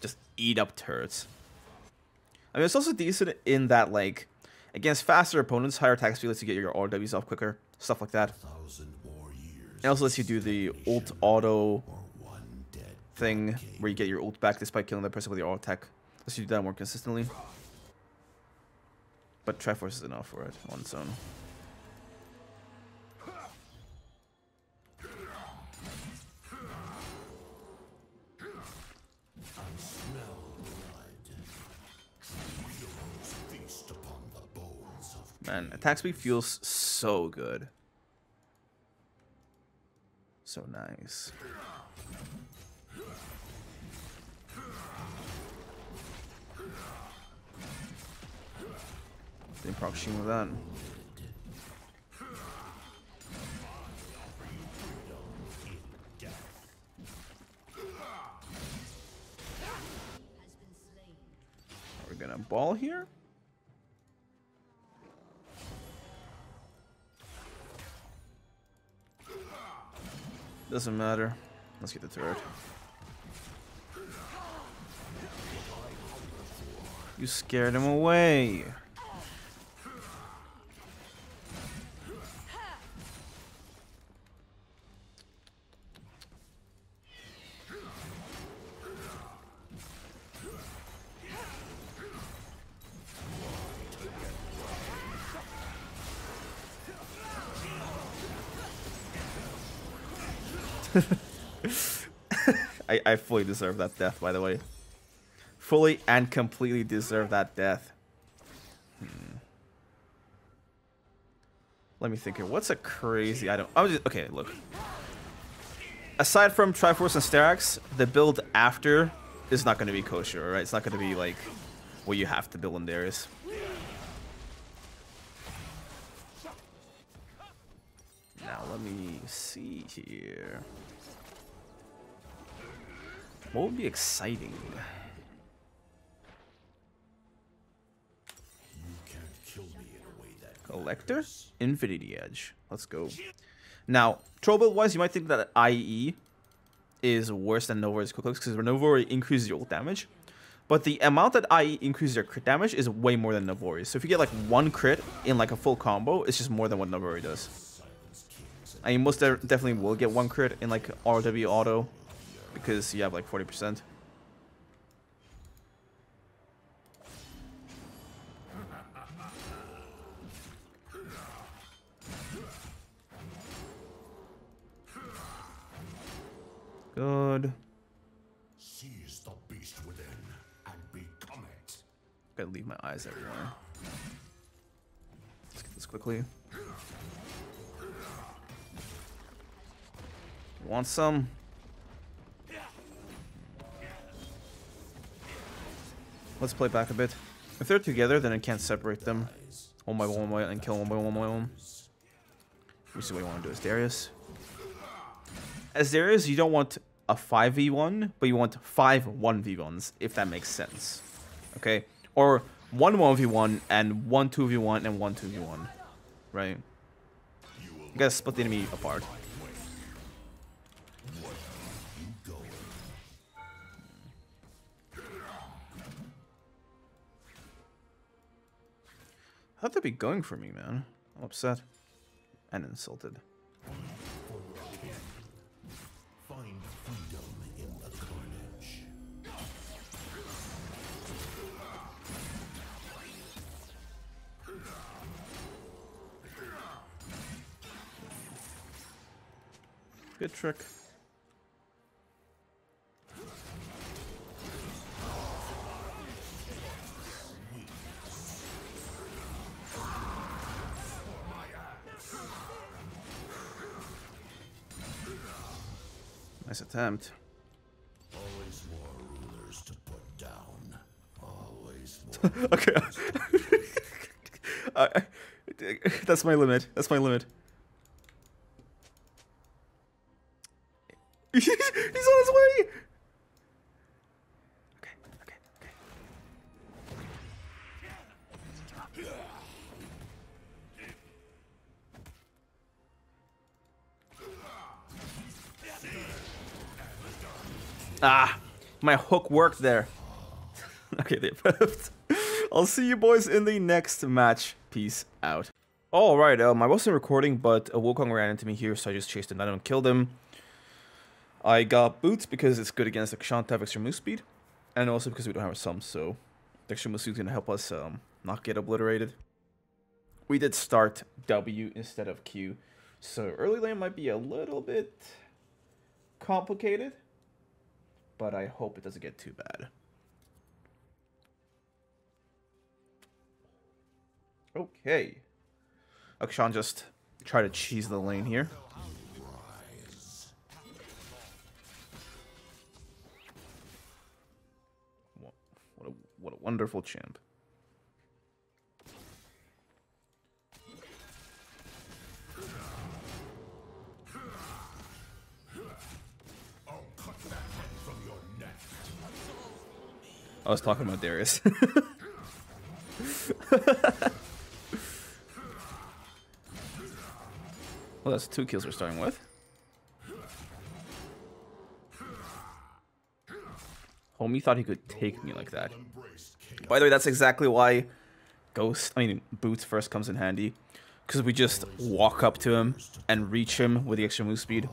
just eat up turrets. I mean, it's also decent in that like, against faster opponents, higher attack speed lets you get your R Ws off quicker, stuff like that. It also lets you do the ult auto thing where you get your ult back despite killing the person with your ult attack. Lets you do that more consistently. But Triforce is enough for it on its own. Man, attack speed feels so good. So nice. Didn't proc Sheen with that. Are we gonna ball here? Doesn't matter. Let's get the turret. You scared him away. I, I fully deserve that death, by the way. Fully and completely deserve that death. Hmm. Let me think here. What's a crazy item? I was just, okay, look. Aside from Triforce and Sterak's, the build after is not going to be kosher, right? It's not going to be like what you have to build in Darius. Now, let me see here. What would be exciting? You can't kill me in a way that Collector? Infinity Edge. Let's go. Now, troll build wise, you might think that I E is worse than Nova's Quick Clicks because Novori increases your ult damage. But the amount that I E increases your crit damage is way more than Novori. So if you get like one crit in like a full combo, it's just more than what Novori does. I mean, most de definitely will get one crit in like R W auto, because you have like forty percent. Good. Seize the beast within and become it. Gotta leave my eyes everywhere. Let's get this quickly. Want some? Let's play back a bit. If they're together, then I can't separate them. One by one, one by one, and kill one by one by one. Which is what you want to do as Darius. As Darius, you don't want a five v one, but you want five one v ones, if that makes sense. Okay? Or one one v one, and one two v one, and one two v one. Right? You gotta split the enemy apart. How'd they be going for me, man? I'm upset and insulted. Find freedom in the carnage. Good trick. Nice attempt. Always more rulers to put down. Always more. Okay. uh, that's my limit. That's my limit. He's on his way. Okay. Okay. Okay. Ah, my hook worked there. Okay, they perfect. I'll see you boys in the next match. Peace out. All right, um, I wasn't recording, but a Wukong ran into me here, so I just chased him down and killed him. I got boots because it's good against Akshan to have extra move speed, and also because we don't have a sum, so the extra move speed is gonna help us um not get obliterated. We did start W instead of Q, so early lane might be a little bit complicated. But I hope it doesn't get too bad. Okay. Akshan just tried to cheese the lane here. wonderful champ. I was talking about Darius. Well, that's two kills we're starting with. Homie thought he could take me like that. By the way, that's exactly why Ghost, I mean, Boots first comes in handy. Because we just walk up to him and reach him with the extra move speed.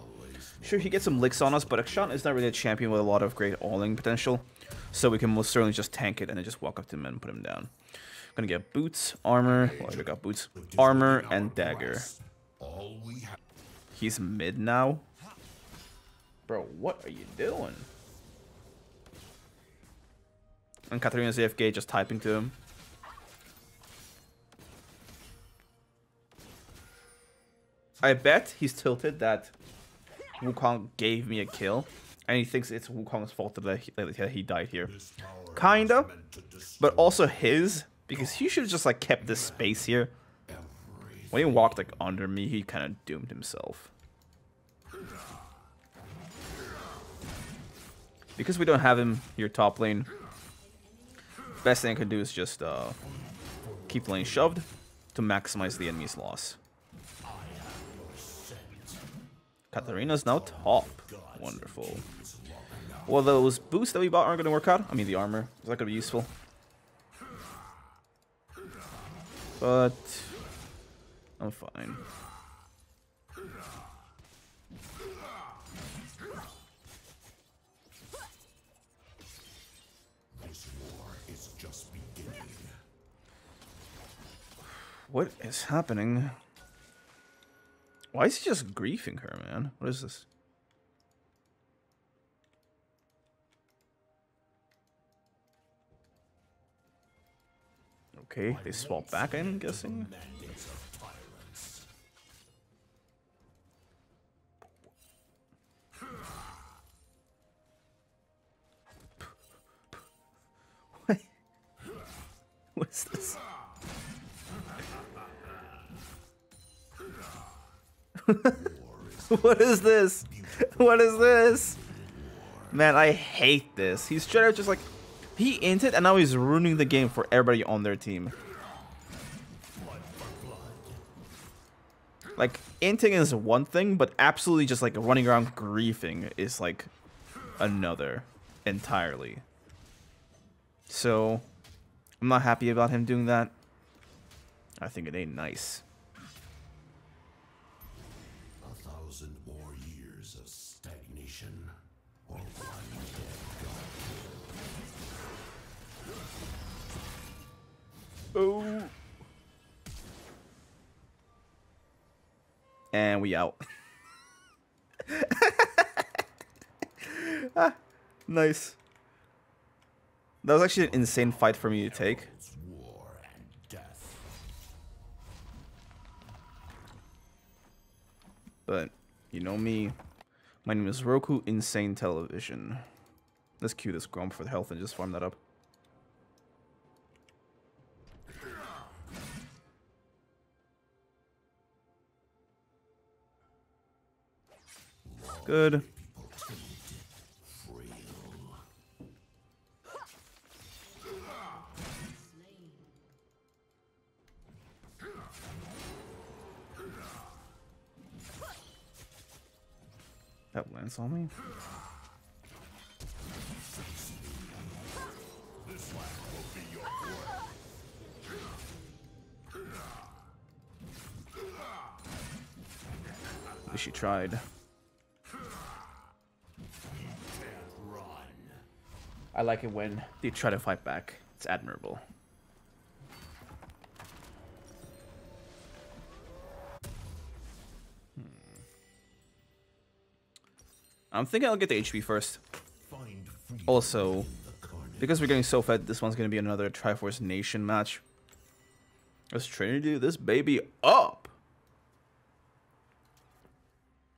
Sure, he gets some licks on us, but Akshan is not really a champion with a lot of great all-in potential. So we can most certainly just tank it and then just walk up to him and put him down. I'm gonna get boots, armor. Well, I already got boots, armor, and dagger. He's mid now. Bro, what are you doing? And Katarina's A F K, just typing to him. I bet he's tilted that Wukong gave me a kill. And he thinks it's Wukong's fault that he, that he died here. Kinda. But also his. Because he should have just like kept this space here. When he walked like under me, he kind of doomed himself. Because we don't have him here top lane. Best thing I can do is just uh, keep lane shoved to maximize the enemy's loss. Katarina's now top. Wonderful. Well, those boots that we bought aren't going to work out. I mean, the armor. Is that going to be useful? But I'm fine. This war is just beginning. What is happening? Why is he just griefing her, man? What is this? Okay, they swap back, I'm guessing. What? What's this? What is this? What is this? Man, I hate this. He's straight up just like... He inted and now he's ruining the game for everybody on their team. Like, inting is one thing, but absolutely just like running around griefing is like another entirely. So, I'm not happy about him doing that. I think it ain't nice. A thousand more years of stagnation or one dead god. Oh. And we out. Ah, nice. That was actually an insane fight for me to take. But you know me. My name is Roku Insane Television. Let's queue this Grump for the health and just farm that up. Good. That lands on me. At least she tried. I like it when they try to fight back. It's admirable. Hmm. I'm thinking I'll get the H P first. Also, because we're getting so fed, this one's going to be another Triforce Nation match. Let's try to do this baby up.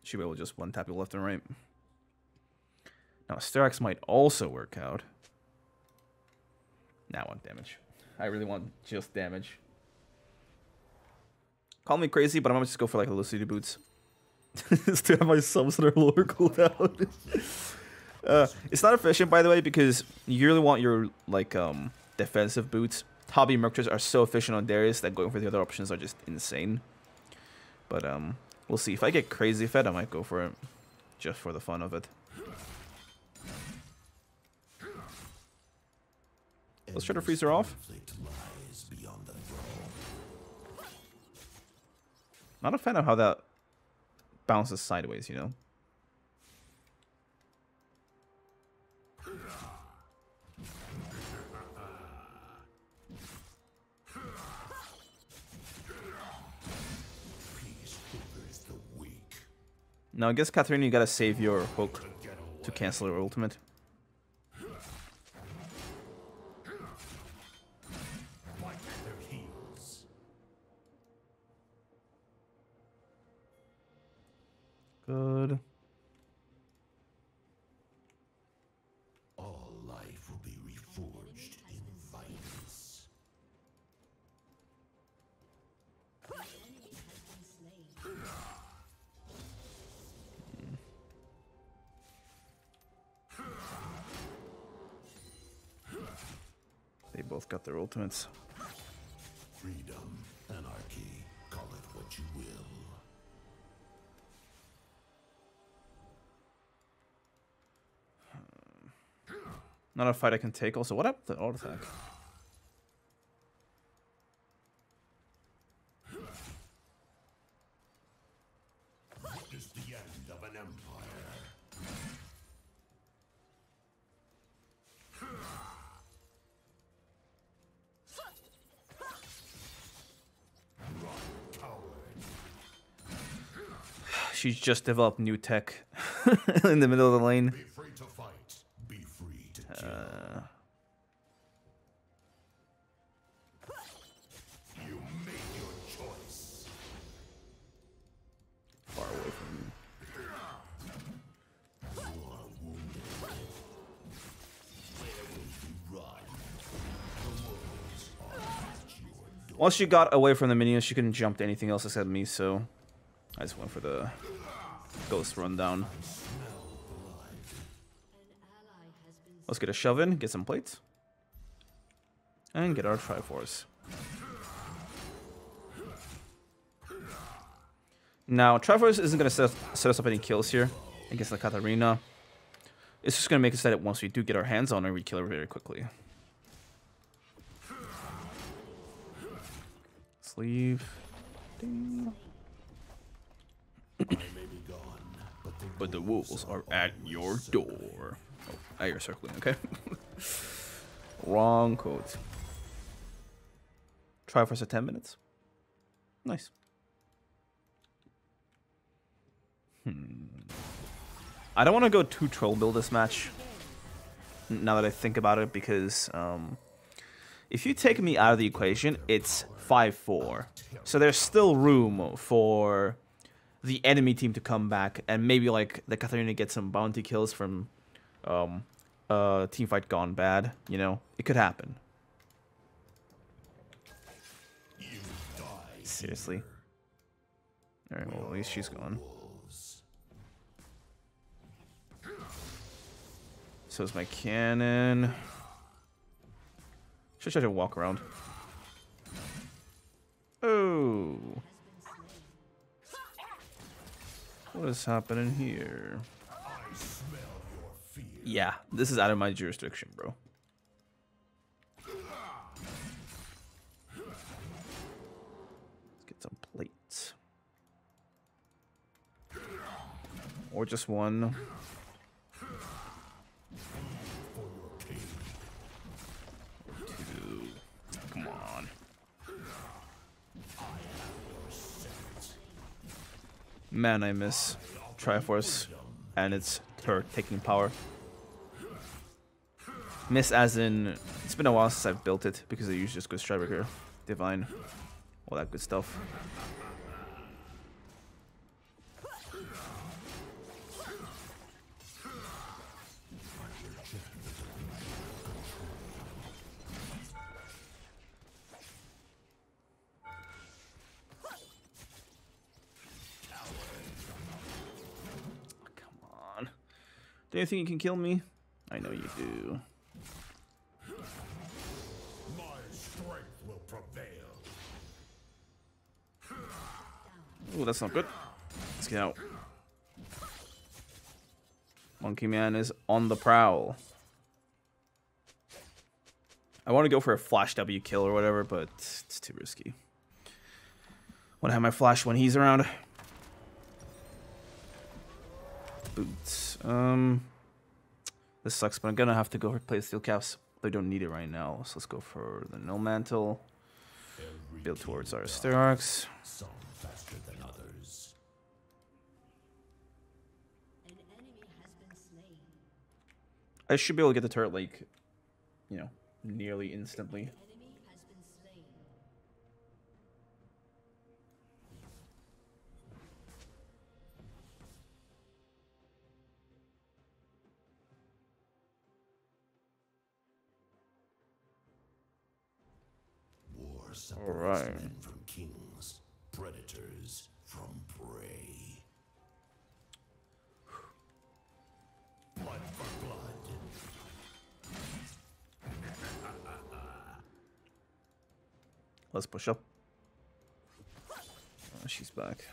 Should be able to just one tap you left and right. Now, Sterak's might also work out. Nah, I want damage. I really want just damage. Call me crazy, but I'm gonna just go for like a Lucidia Boots. Just to have my subs that are lower cooldown. Uh, it's not efficient, by the way, because you really want your like um defensive boots. Hobby Merctors are so efficient on Darius that going for the other options are just insane. But um, we'll see. If I get crazy fed, I might go for it, just for the fun of it. Let's try to freeze her off. Not a fan of how that bounces sideways, you know. Now, I guess, Katarina, you gotta save your hook to cancel her ultimate. Good. All life will be reforged in violence. They both got their ultimates. Freedom, anarchy, call it what you will. Not a fight I can take. Also, what up the auto attack? It is the end of an empire. She's just developed new tech in the middle of the lane. Be free to fight. Uh, you made your choice. Far away from me. You are wounded. Where will you run? The worlds are at your door. Once she got away from the minions, she couldn't jump to anything else except me, so I just went for the ghost rundown. Let's get a shove in, get some plates, and get our Triforce. Now, Triforce isn't going to set, set us up any kills here against the Katarina. It's just going to make us that it once we do get our hands on her, we kill her very quickly. Let's leave. Ding. But the wolves are at your door. Oh, now you're circling, okay? Wrong quote. Try for ten minutes. Nice. Hmm. I don't want to go too troll build this match, now that I think about it, because um, if you take me out of the equation, it's five four. So there's still room for the enemy team to come back, and maybe like the Katarina gets some bounty kills from... Um, uh, team fight gone bad. You know, it could happen. You die. Seriously. All right. Well, at least she's gone. So is my cannon. Should try to walk around. Oh. What is happening here? Yeah, this is out of my jurisdiction, bro. Let's get some plates. Or just one. Two. Come on. Man, I miss Triforce and its her taking power. Miss as in, it's been a while since I've built it, because I usually just go Stridebreaker, Divine, all that good stuff. You think you can kill me? I know you do. My strength will prevail. Oh, that's not good. Let's get out. Monkey Man is on the prowl. I want to go for a flash W kill or whatever, but it's too risky. Want to have my flash when he's around. Boots. Um, this sucks, but I'm gonna have to go replace Steel Caps. They don't need it right now, so let's go for the No Mantle. Build towards our Sterak's. Some faster than others. An enemy has been slain. I should be able to get the turret, like, you know, nearly instantly. An enemy has been slain. War separates men from kings, predators from prey. Blood for blood. Let's push up. Oh, she's back.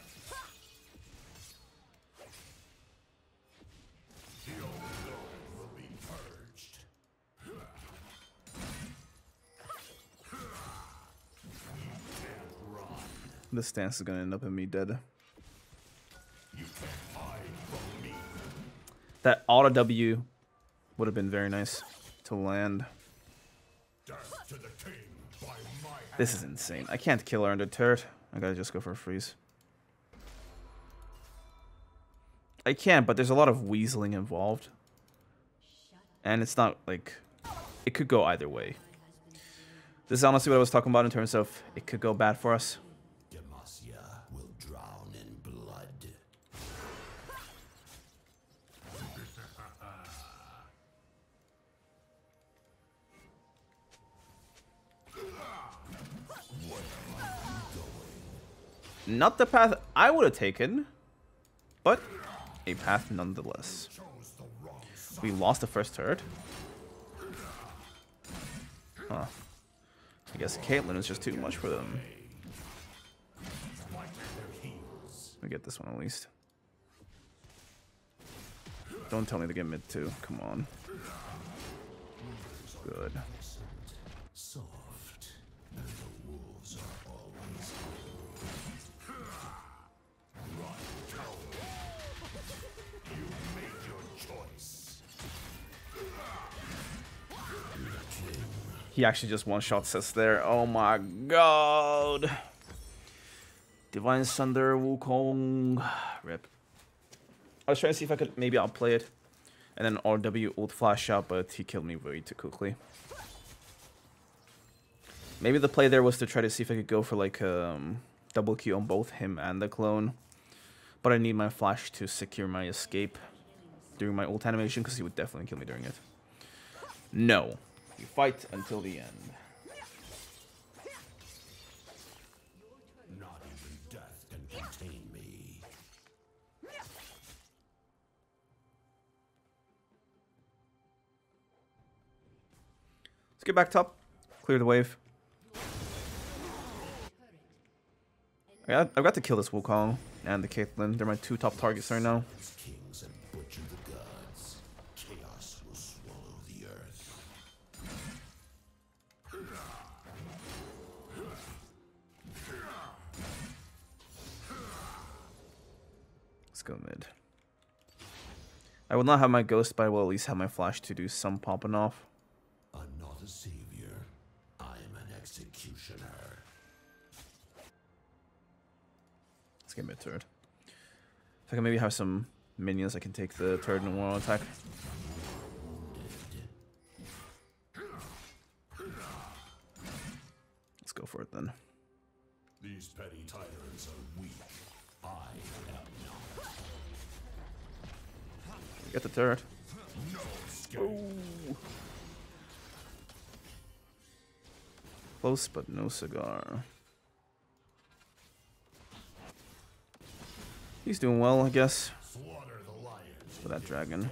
The old lord will be purged. This dance is gonna end up in me dead. You can't hide from me. That auto W would have been very nice to land. Death to the king. This is insane. I can't kill her under turret. I gotta just go for a freeze. I can, but there's a lot of weaseling involved. And it's not like... It could go either way. This is honestly what I was talking about in terms of it could go bad for us. Demacia will drown in blood. Not the path I would have taken, but a path nonetheless. We lost the first turret. Huh. I guess Caitlyn is just too much for them. We get this one at least. Don't tell me to get mid too. Come on. Good. He actually just one-shots us there. Oh my god. Divine Sunderer, Wukong. Rip. I was trying to see if I could maybe outplay it. And then R W ult flash out, but he killed me way too quickly. Maybe the play there was to try to see if I could go for like a um, double Q on both him and the clone. But I need my flash to secure my escape during my ult animation because he would definitely kill me during it. No. You fight until the end. Not even death can contain me. Let's get back top. Clear the wave. I got, I've got to kill this Wukong and the Caitlyn. They're my two top targets right now. Go mid. I will not have my ghost, but I will at least have my flash to do some popping off. I'm not a savior. I'm an executioner. Let's get mid turret. If I can maybe have some minions, I can take the turret and one attack. Let's go for it then. These petty tyrants are weak. I am not. Get the turret. Oh. Close, but no cigar. He's doing well, I guess. For that dragon.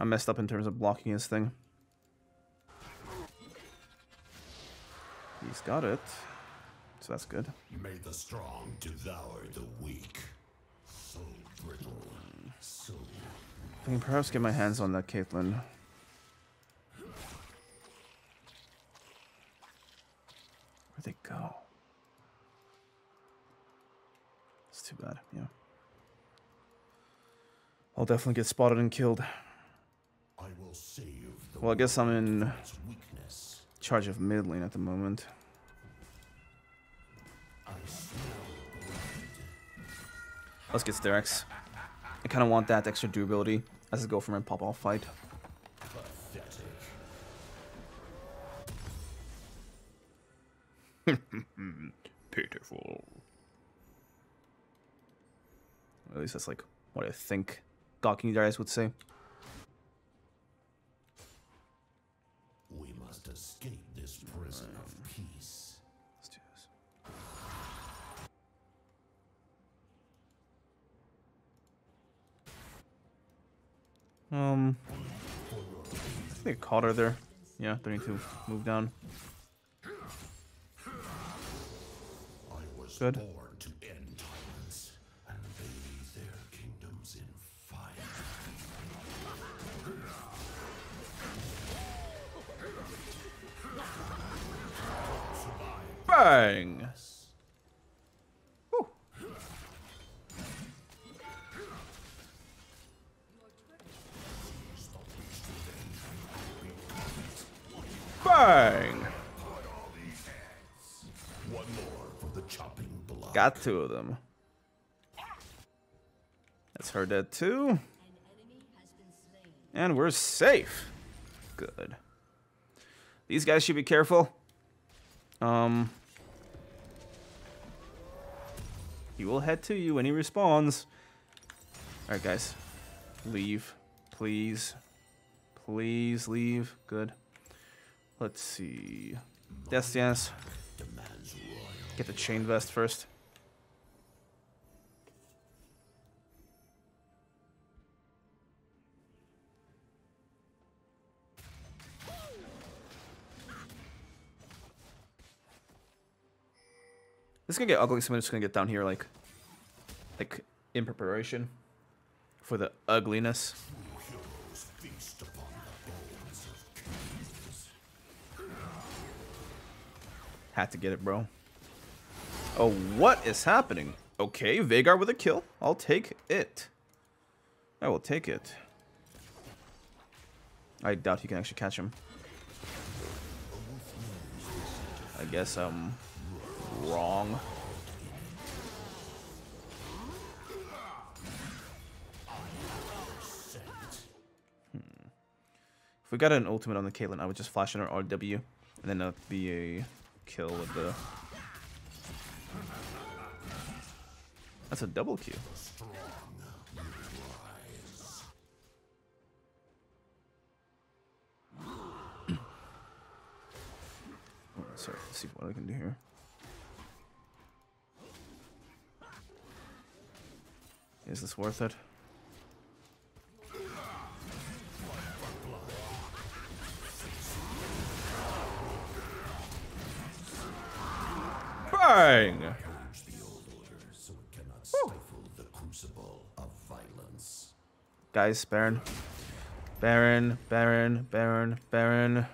I messed up in terms of blocking his thing. He's got it. So that's good. May the strong devour the weak. So brittle. So... I can perhaps get my hands on that Caitlyn. Where'd they go? It's too bad, yeah. I'll definitely get spotted and killed. I will save the well, I guess I'm in weakness. Charge of mid lane at the moment. Let's get Sterak's. I kind of want that extra durability as a go for my pop off fight. Pitiful. At least that's like what I think Gawking Darius would say. We must escape this prison right. of peace. Let's do this. Um, I think I caught her there. Yeah, they need to move down. Good. Born to end tyrants and bathe their kingdoms in fire. Bang! Woo. Bang! Got two of them. That's her dead too. And we're safe. Good. These guys should be careful. Um. He will head to you when he respawns. Alright guys. Leave. Please. Please leave. Good. Let's see. Death's Dance. Get the chain vest first. This is gonna get ugly, so I'm just gonna get down here, like, like in preparation for the ugliness. Had to get it, bro. Oh, what is happening? Okay, Vhagar with a kill. I'll take it. I will take it. I doubt he can actually catch him. I guess, um... wrong. Hmm. If we got an ultimate on the Caitlyn, I would just flash in our R W and then that'd be a kill with the... That's a double Q. Sorry, let's see what I can do here. Is this worth it? Bang! So it cannot stifle the crucible of violence. Guys, Baron. Baron, Baron, Baron, Baron.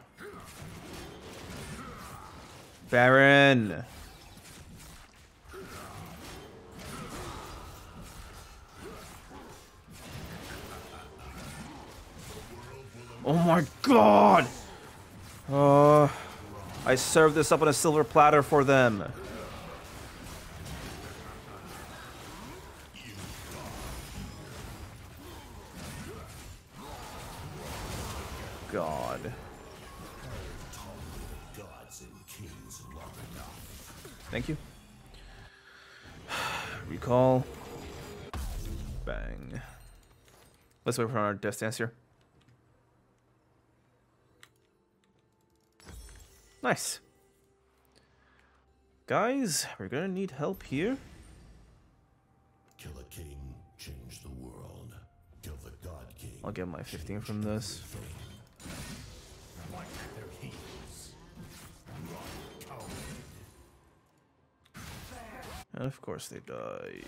Baron! Oh my god! Uh, I served this up on a silver platter for them. God. Thank you. Recall. Bang. Let's wait for our Death's Dance here. Nice. Guys, we're gonna need help here. Kill a king, change the world. Kill the god king, I'll get my fifteen from this. And of course they die.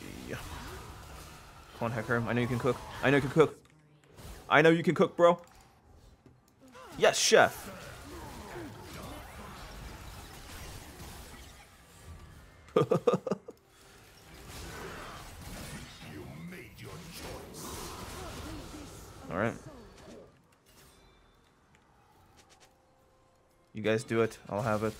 Come on, Hacker. I know you can cook. I know you can cook. I know you can cook, bro. Yes, chef. All right. You guys do it. I'll have it.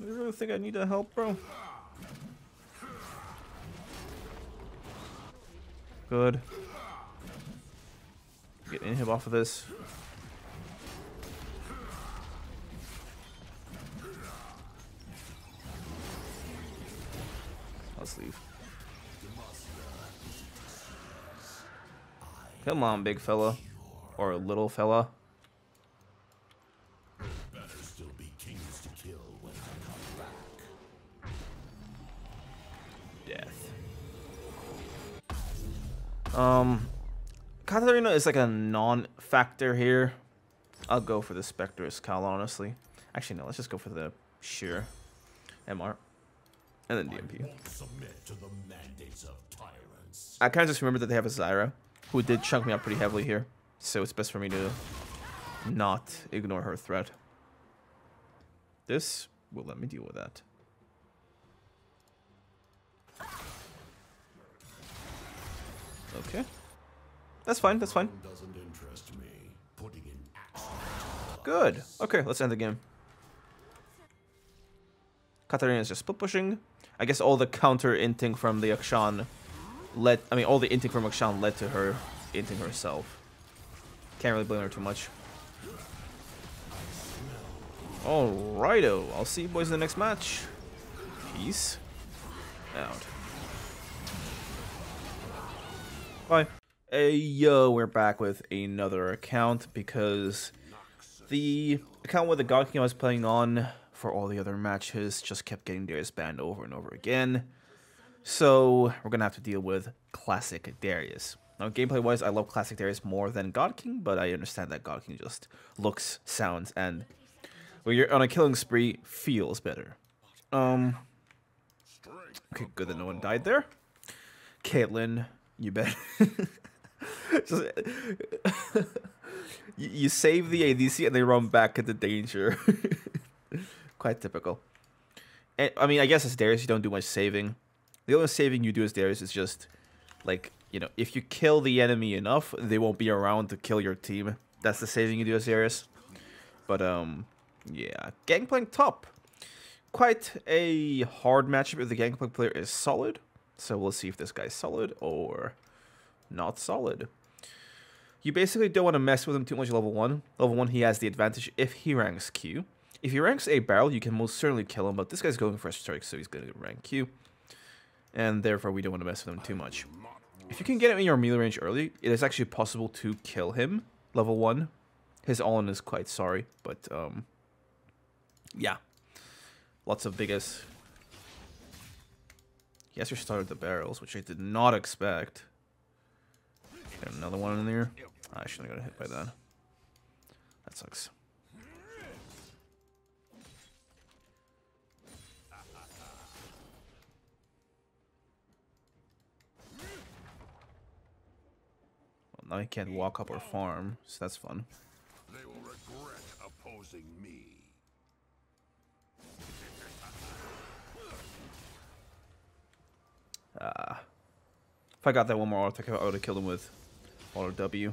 I really think I need to help, bro. Good. Get inhib off of this. Let's leave. Come on, big fella. Or little fella. Um, Katarina is like a non-factor here. I'll go for the Spectre's Kala, honestly. Actually, no, let's just go for the sheer M R. And then D M P. I kind of just remembered that they have a Zyra, who did chunk me up pretty heavily here. So it's best for me to not ignore her threat. This will let me deal with that. Okay. That's fine, that's fine. Good. Okay, let's end the game. Katarina is just split pushing. I guess all the counter inting from the Akshan led... I mean, all the inting from Akshan led to her inting herself. Can't really blame her too much. Alrighto. I'll see you boys in the next match. Peace. Out. Bye. Hey, yo, we're back with another account because the account with the God King I was playing on for all the other matches just kept getting Darius banned over and over again. So we're gonna have to deal with classic Darius. Now, gameplay wise, I love classic Darius more than God King, but I understand that God King just looks, sounds, and when you're on a killing spree, feels better. Um, okay, good that no one died there. Caitlyn. You bet. Just, you, you save the A D C and they run back into danger. Quite typical. And, I mean, I guess as Darius, you don't do much saving. The only saving you do as Darius is just, like, you know, if you kill the enemy enough, they won't be around to kill your team. That's the saving you do as Darius. But, um, yeah. Gangplank top. Quite a hard matchup if the Gangplank player is solid. So we'll see if this guy's solid or not solid. You basically don't want to mess with him too much level one. Level one, he has the advantage if he ranks Q. If he ranks a barrel, you can most certainly kill him, but this guy's going for a strike, so he's going to rank Q. And therefore, we don't want to mess with him too much. If you can get him in your melee range early, it is actually possible to kill him, level one. His all-in is quite sorry, but um, yeah. Lots of biggest... He actually started the barrels, which I did not expect. Got another one in there. I should have got hit by that. That sucks. Well, now he can't walk up or farm, so that's fun. They will regret opposing me. Uh, if I got that one more auto attack, I would have killed him with auto W.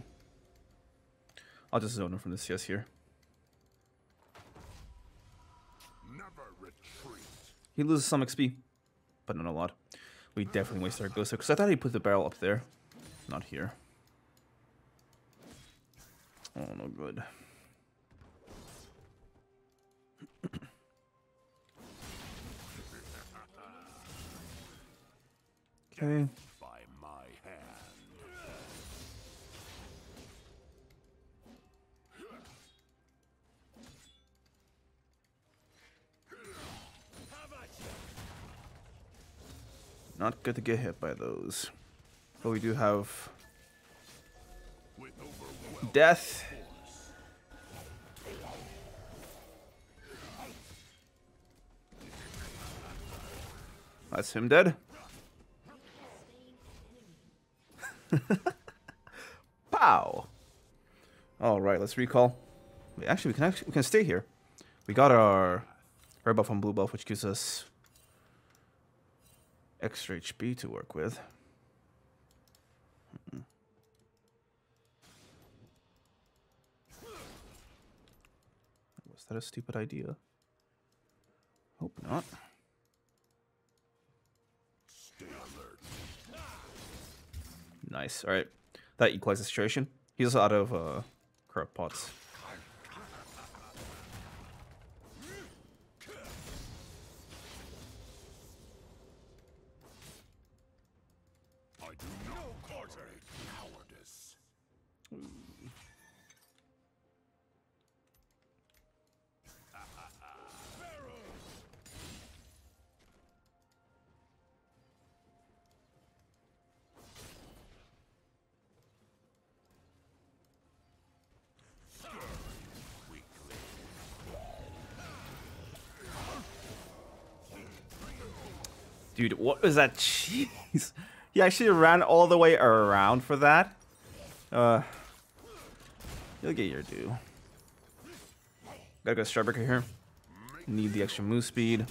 I'll just zone him from the C S here. Never retreat. He loses some X P, but not a lot. We definitely wasted our ghost because I thought he put the barrel up there, not here. Oh, no good. Okay. By my hand. Not good to get hit by those. But we do have Death. That's him dead. Pow! All right, let's recall. Wait, actually, we can actually we can stay here. We got our red buff and blue buff, which gives us extra H P to work with. Mm-mm. Was that a stupid idea? Hope not. Nice. All right, that equalizes the situation. He's also out of uh, crap pots. I do not tolerate cowardice. Dude, what was that? Jeez. He actually ran all the way around for that. Uh, you'll get your due. Gotta go Stridebreaker here. Need the extra move speed.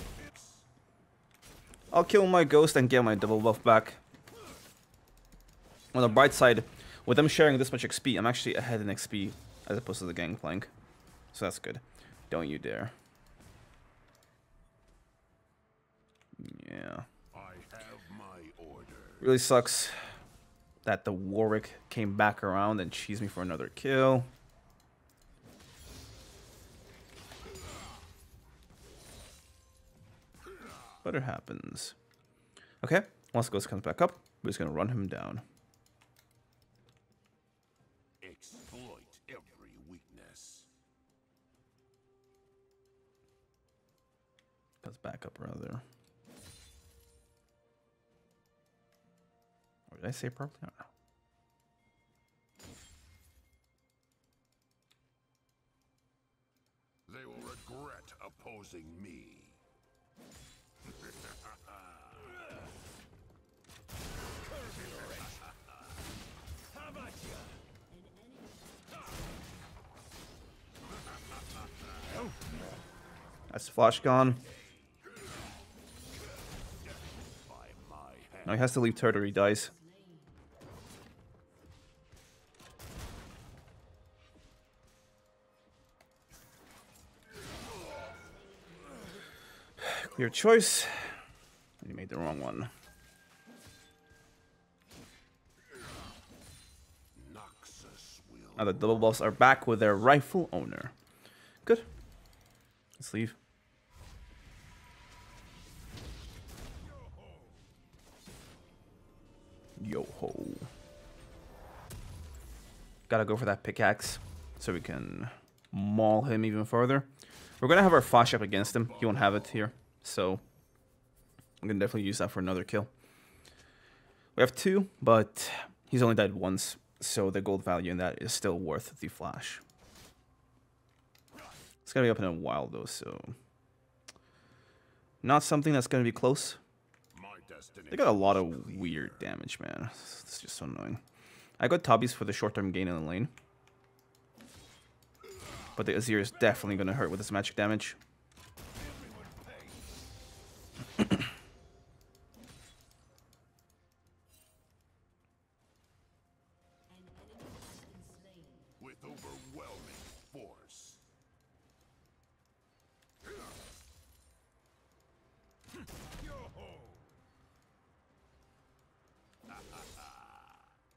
I'll kill my ghost and get my double buff back. On the bright side, with them sharing this much X P, I'm actually ahead in X P as opposed to the Gangplank. So that's good. Don't you dare. Yeah. Really sucks that the Warwick came back around and cheesed me for another kill. But it happens. Okay, once the ghost comes back up, we're just gonna run him down. Exploit every weakness. Comes back up rather. Did I say it properly? I don't know. They will regret opposing me. That's the flash gone. Now he has to leave turret or he dies. Your choice. You made the wrong one. Now the double buffs are back with their rightful owner. Good. Let's leave. Yo ho. Gotta go for that pickaxe so we can maul him even further. We're gonna have our flash up against him. He won't have it here. So I'm gonna definitely use that for another kill. We have two, but he's only died once, so the gold value in that is still worth the flash. It's gonna be up in a while though, so not something that's gonna be close. They got a lot of weird damage, man. It's just so annoying. I got Tabby's for the short-term gain in the lane, but the Azir is definitely gonna hurt with his magic damage.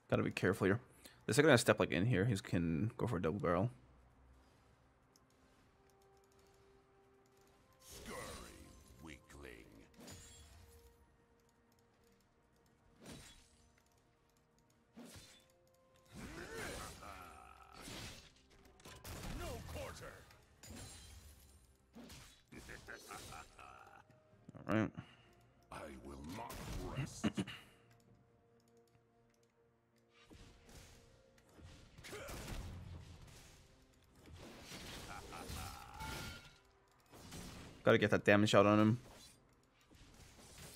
Gotta be careful here. The second I step like in here, he can go for a double barrel. Scurry, weakling. No quarter. All right. I will not rest. Gotta get that damage out on him.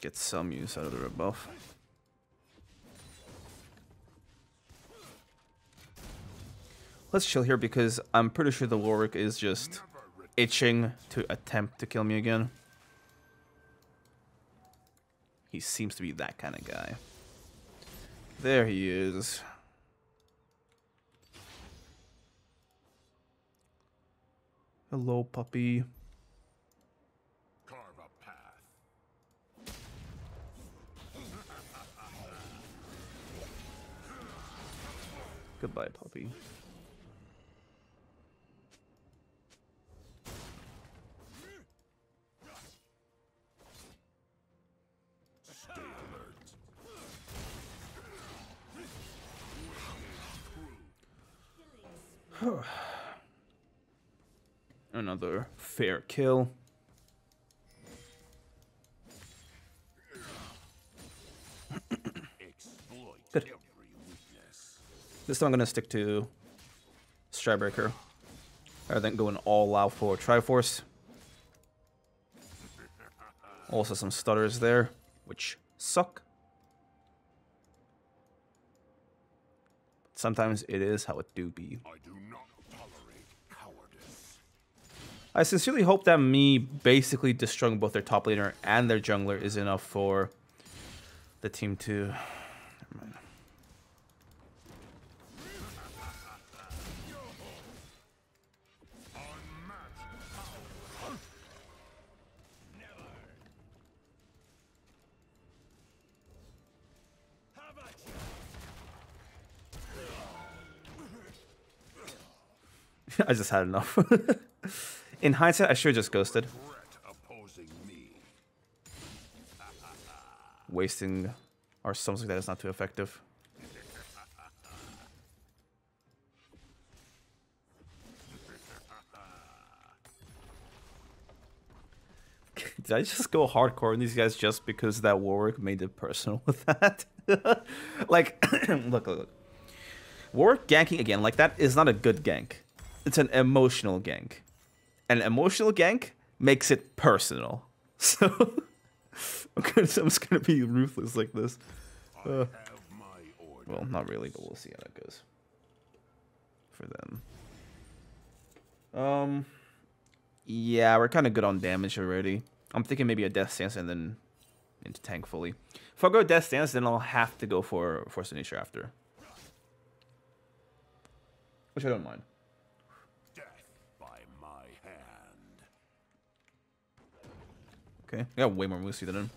Get some use out of the rebuff. Let's chill here because I'm pretty sure the Warwick is just itching to attempt to kill me again. He seems to be that kind of guy. There he is. Hello, puppy. Carve a path. Goodbye, puppy. Another fair kill. Good. This time I'm gonna stick to Stridebreaker rather than going all out for Triforce. Also some stutters there, which suck. Sometimes it is how it do be. I do not tolerate cowardice. I sincerely hope that me basically destroying both their top laner and their jungler is enough for the team to... Never mind. I just had enough. In hindsight, I should have just ghosted. Wasting our sums like that is not too effective. Did I just go hardcore on these guys just because that Warwick made it personal with that? Like, look, look, look. Warwick ganking again like that is not a good gank. It's an emotional gank. An emotional gank makes it personal. So I'm, gonna, I'm just gonna be ruthless like this. Uh, well, not really, but we'll see how that goes for them. Um, yeah, we're kind of good on damage already. I'm thinking maybe a Death's Dance and then into tank fully. If I go Death's Dance, then I'll have to go for Force of Nature after, which I don't mind. Okay, I got way more moosey than him.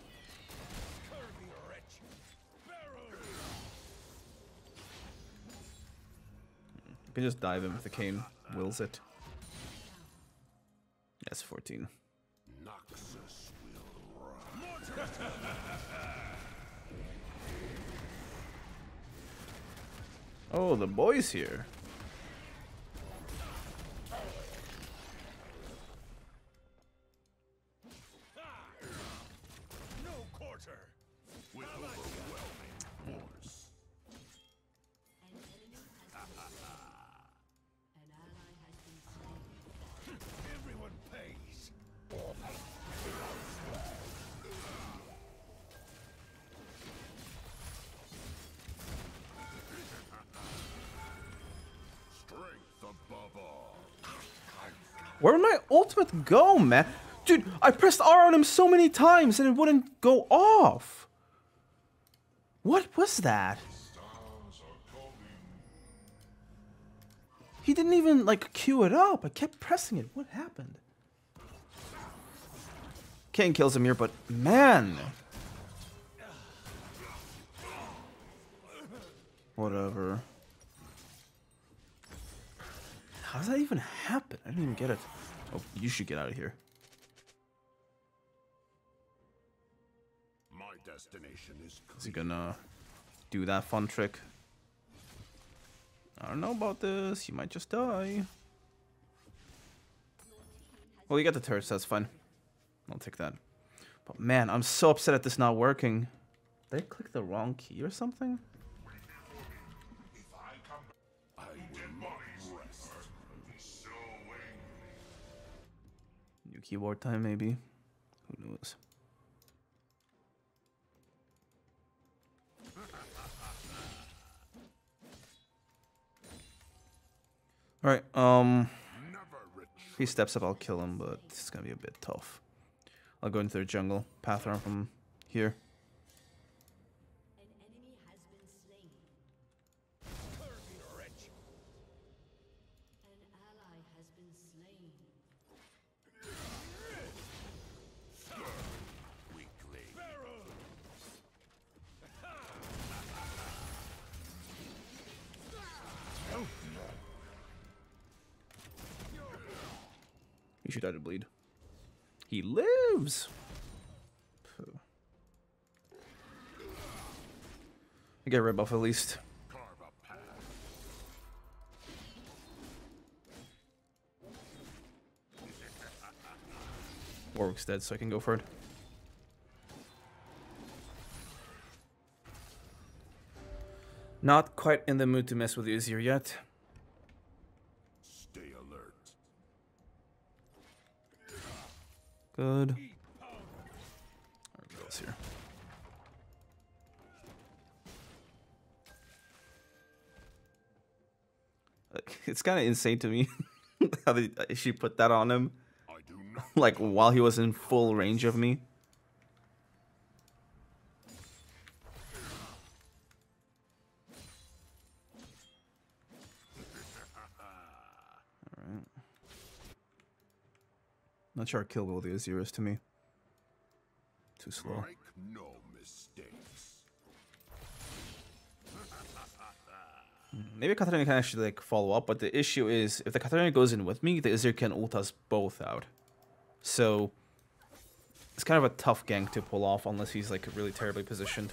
You can just dive him with the cane. Wills it. That's fourteen. Oh, the boy's here. Where would my ultimate go, man? Dude, I pressed R on him so many times and it wouldn't go off. What was that? He didn't even, like, queue it up. I kept pressing it. What happened? Kayn kills him here, but man. Whatever. How does that even happen? I didn't even get it. Oh, you should get out of here. My destination is clear. Is he gonna do that fun trick? I don't know about this. He might just die. Well, you got the turrets. That's fine. I'll take that. But man, I'm so upset at this not working. Did I click the wrong key or something? keyboard time, maybe. Who knows? All right. Um, if he steps up, I'll kill him, but it's gonna be a bit tough. I'll go into their jungle, path around from here. He should die to bleed. He lives! I get red buff at least. Warwick's dead, so I can go for it. Not quite in the mood to mess with Azir yet. Good. Alright, what else here? It's kind of insane to me how they, she put that on him. Like, while he was in full range of me. Not sure I killed all the Aziris to me. Too slow. Make no mistakes. Maybe Katarina can actually like follow up, but the issue is if the Katarina goes in with me, the Azir can ult us both out. So it's kind of a tough gank to pull off unless he's like really terribly positioned.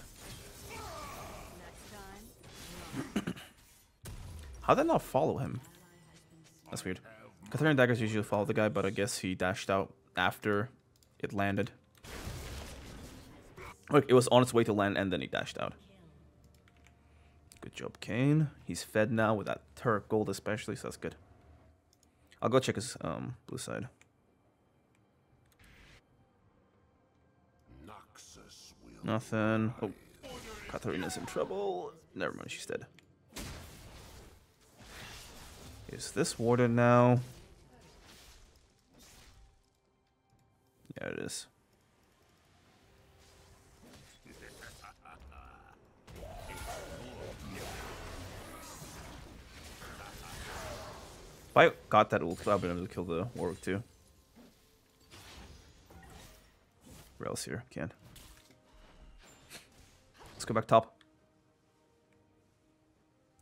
How'd I not follow him? That's weird. Katarina daggers usually follow the guy, but I guess he dashed out after it landed. Look, it was on its way to land, and then he dashed out. Good job, Kayn. He's fed now with that turret gold especially, so that's good. I'll go check his um, blue side. Nothing. Oh, Katarina's in trouble. Never mind, she's dead. Is this warden now? Yeah, it is. If I got that ult, I've been able to kill the Warwick too. Where else here? Can. Let's go back top.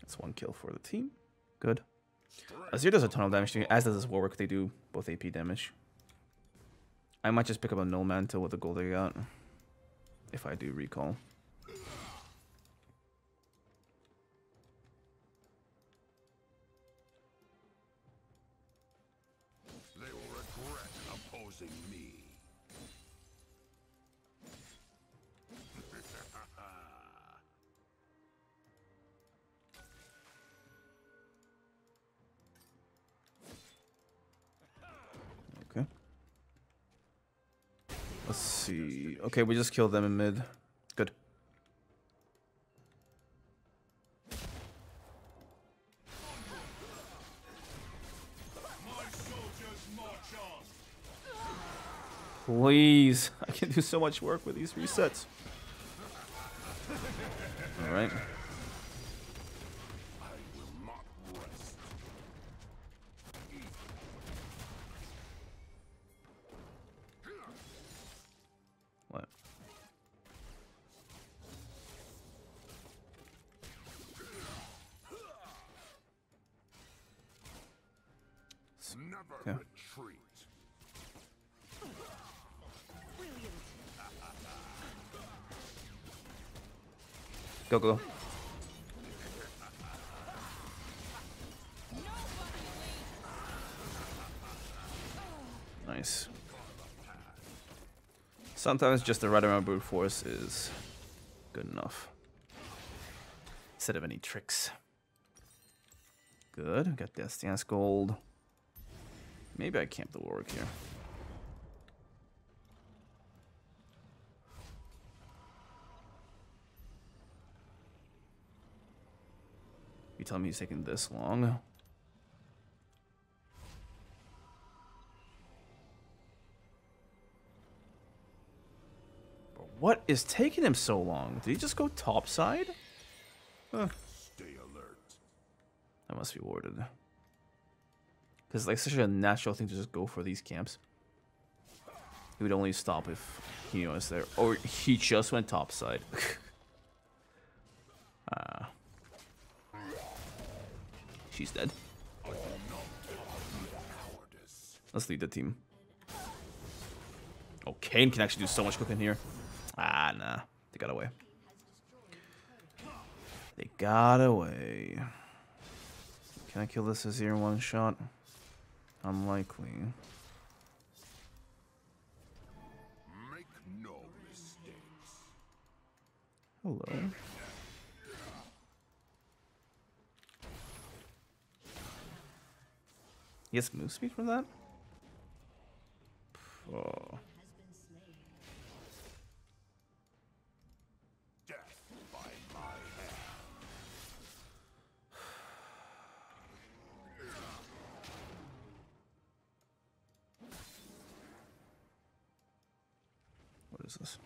That's one kill for the team. Good. Azir does a ton of damage to me, as does this Warwick. They do both A P damage. I might just pick up a No Manta with the gold I got. If I do recall. They will regret opposing me. Let's see. Okay, we just killed them in mid. Good. Please. I can do so much work with these resets. Alright. Okay. Go, go. Nice. Sometimes just the right amount of brute force is good enough. Instead of any tricks. Good. Got Death's Dance gold. Maybe I camp the Warwick here. You tell me he's taking this long. But what is taking him so long? Did he just go topside? Huh. Stay alert. That must be warded. Because it's like such a natural thing to just go for these camps. He would only stop if he was there. Or he just went topside. Ah. uh, she's dead. Let's lead the team. Oh, Kayn can actually do so much cooking here. Ah, nah. They got away. They got away. Can I kill this Azir in one shot? Unlikely. Hello. Yes, move speed from that? Oh. Death by my hand. What is this?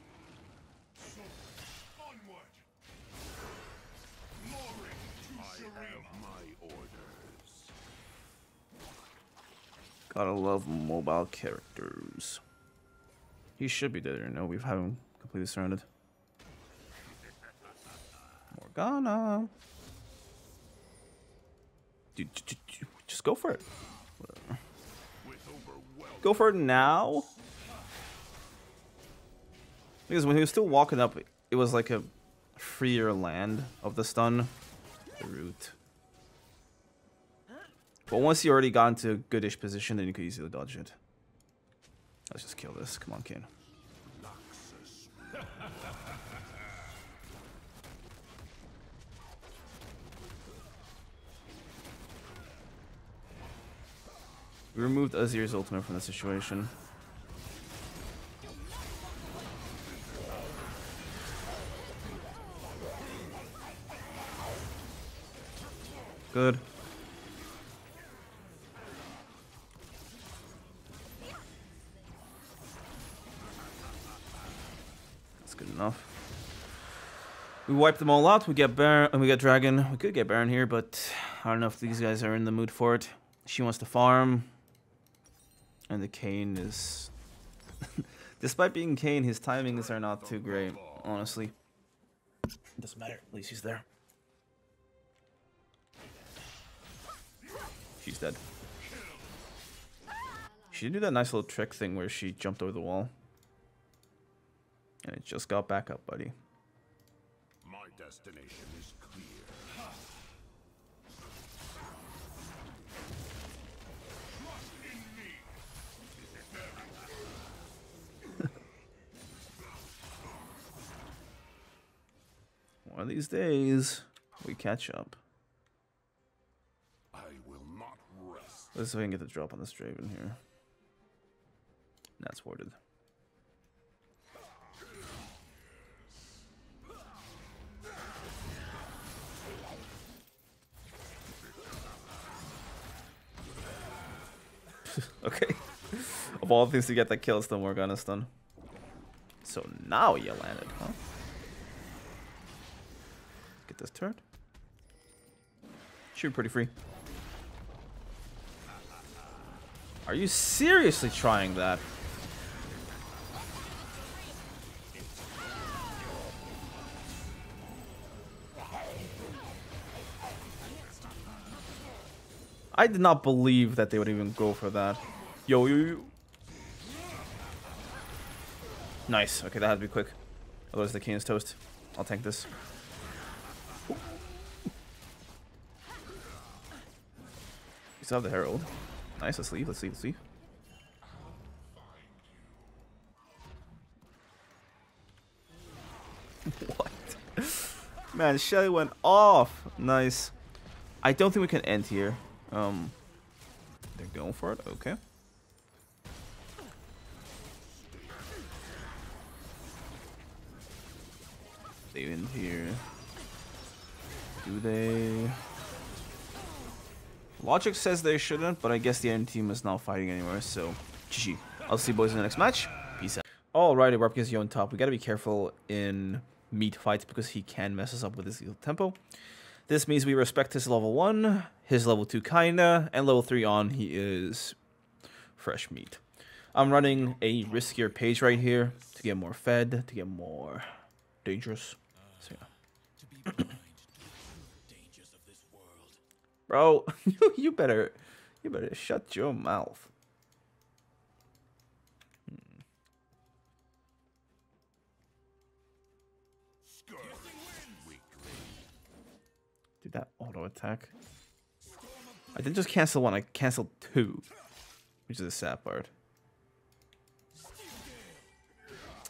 Gotta love mobile characters. He should be dead or no, we've had him completely surrounded. Morgana! Dude, just go for it. Whatever. Go for it now? Because when he was still walking up, it was like a freer land of the stun. The root. But once you already got into a goodish position, then you could easily dodge it. Let's just kill this. Come on, Kayn. We removed Azir's ultimate from the situation. Good. Enough. We wipe them all out. We get Baron and we get Dragon. We could get Baron here, but I don't know if these guys are in the mood for it. She wants to farm, and the Kayn is, despite being Kayn, his timings are not too great. Honestly, it doesn't matter. At least he's there. She's dead. She did do that nice little trick thing where she jumped over the wall. And it just got back up, buddy. My destination is clear. Trust in me. One of these days, we catch up. I will not rest. Let's see if we can get the drop on this Draven here. That's warded. Okay. Of all things to get that kill, it's the Morgana stun. So now you landed, huh? Get this turret. Shoot pretty free. Are you seriously trying that? I did not believe that they would even go for that. Yo, yo, yo. Nice. Okay, that had to be quick. Otherwise, the Kayn is toast. I'll tank this. Ooh. We still have the Herald. Nice. Let's leave. Let's leave. Let's leave. What? Man, Shelly went off. Nice. I don't think we can end here. Um, they're going for it. Okay. They in here. Do they? Logic says they shouldn't, but I guess the enemy team is not fighting anywhere, so G G. I'll see you boys in the next match. Peace out. Alrighty, we're up against Sion on top. We gotta be careful in meat fights because he can mess us up with his tempo. This means we respect his level one, his level two kinda, and level three on, he is fresh meat. I'm running a riskier page right here to get more fed, to get more dangerous. So, yeah. Bro, you better, you better shut your mouth. Dude, that auto attack. I didn't just cancel one, I canceled two, which is a sad part.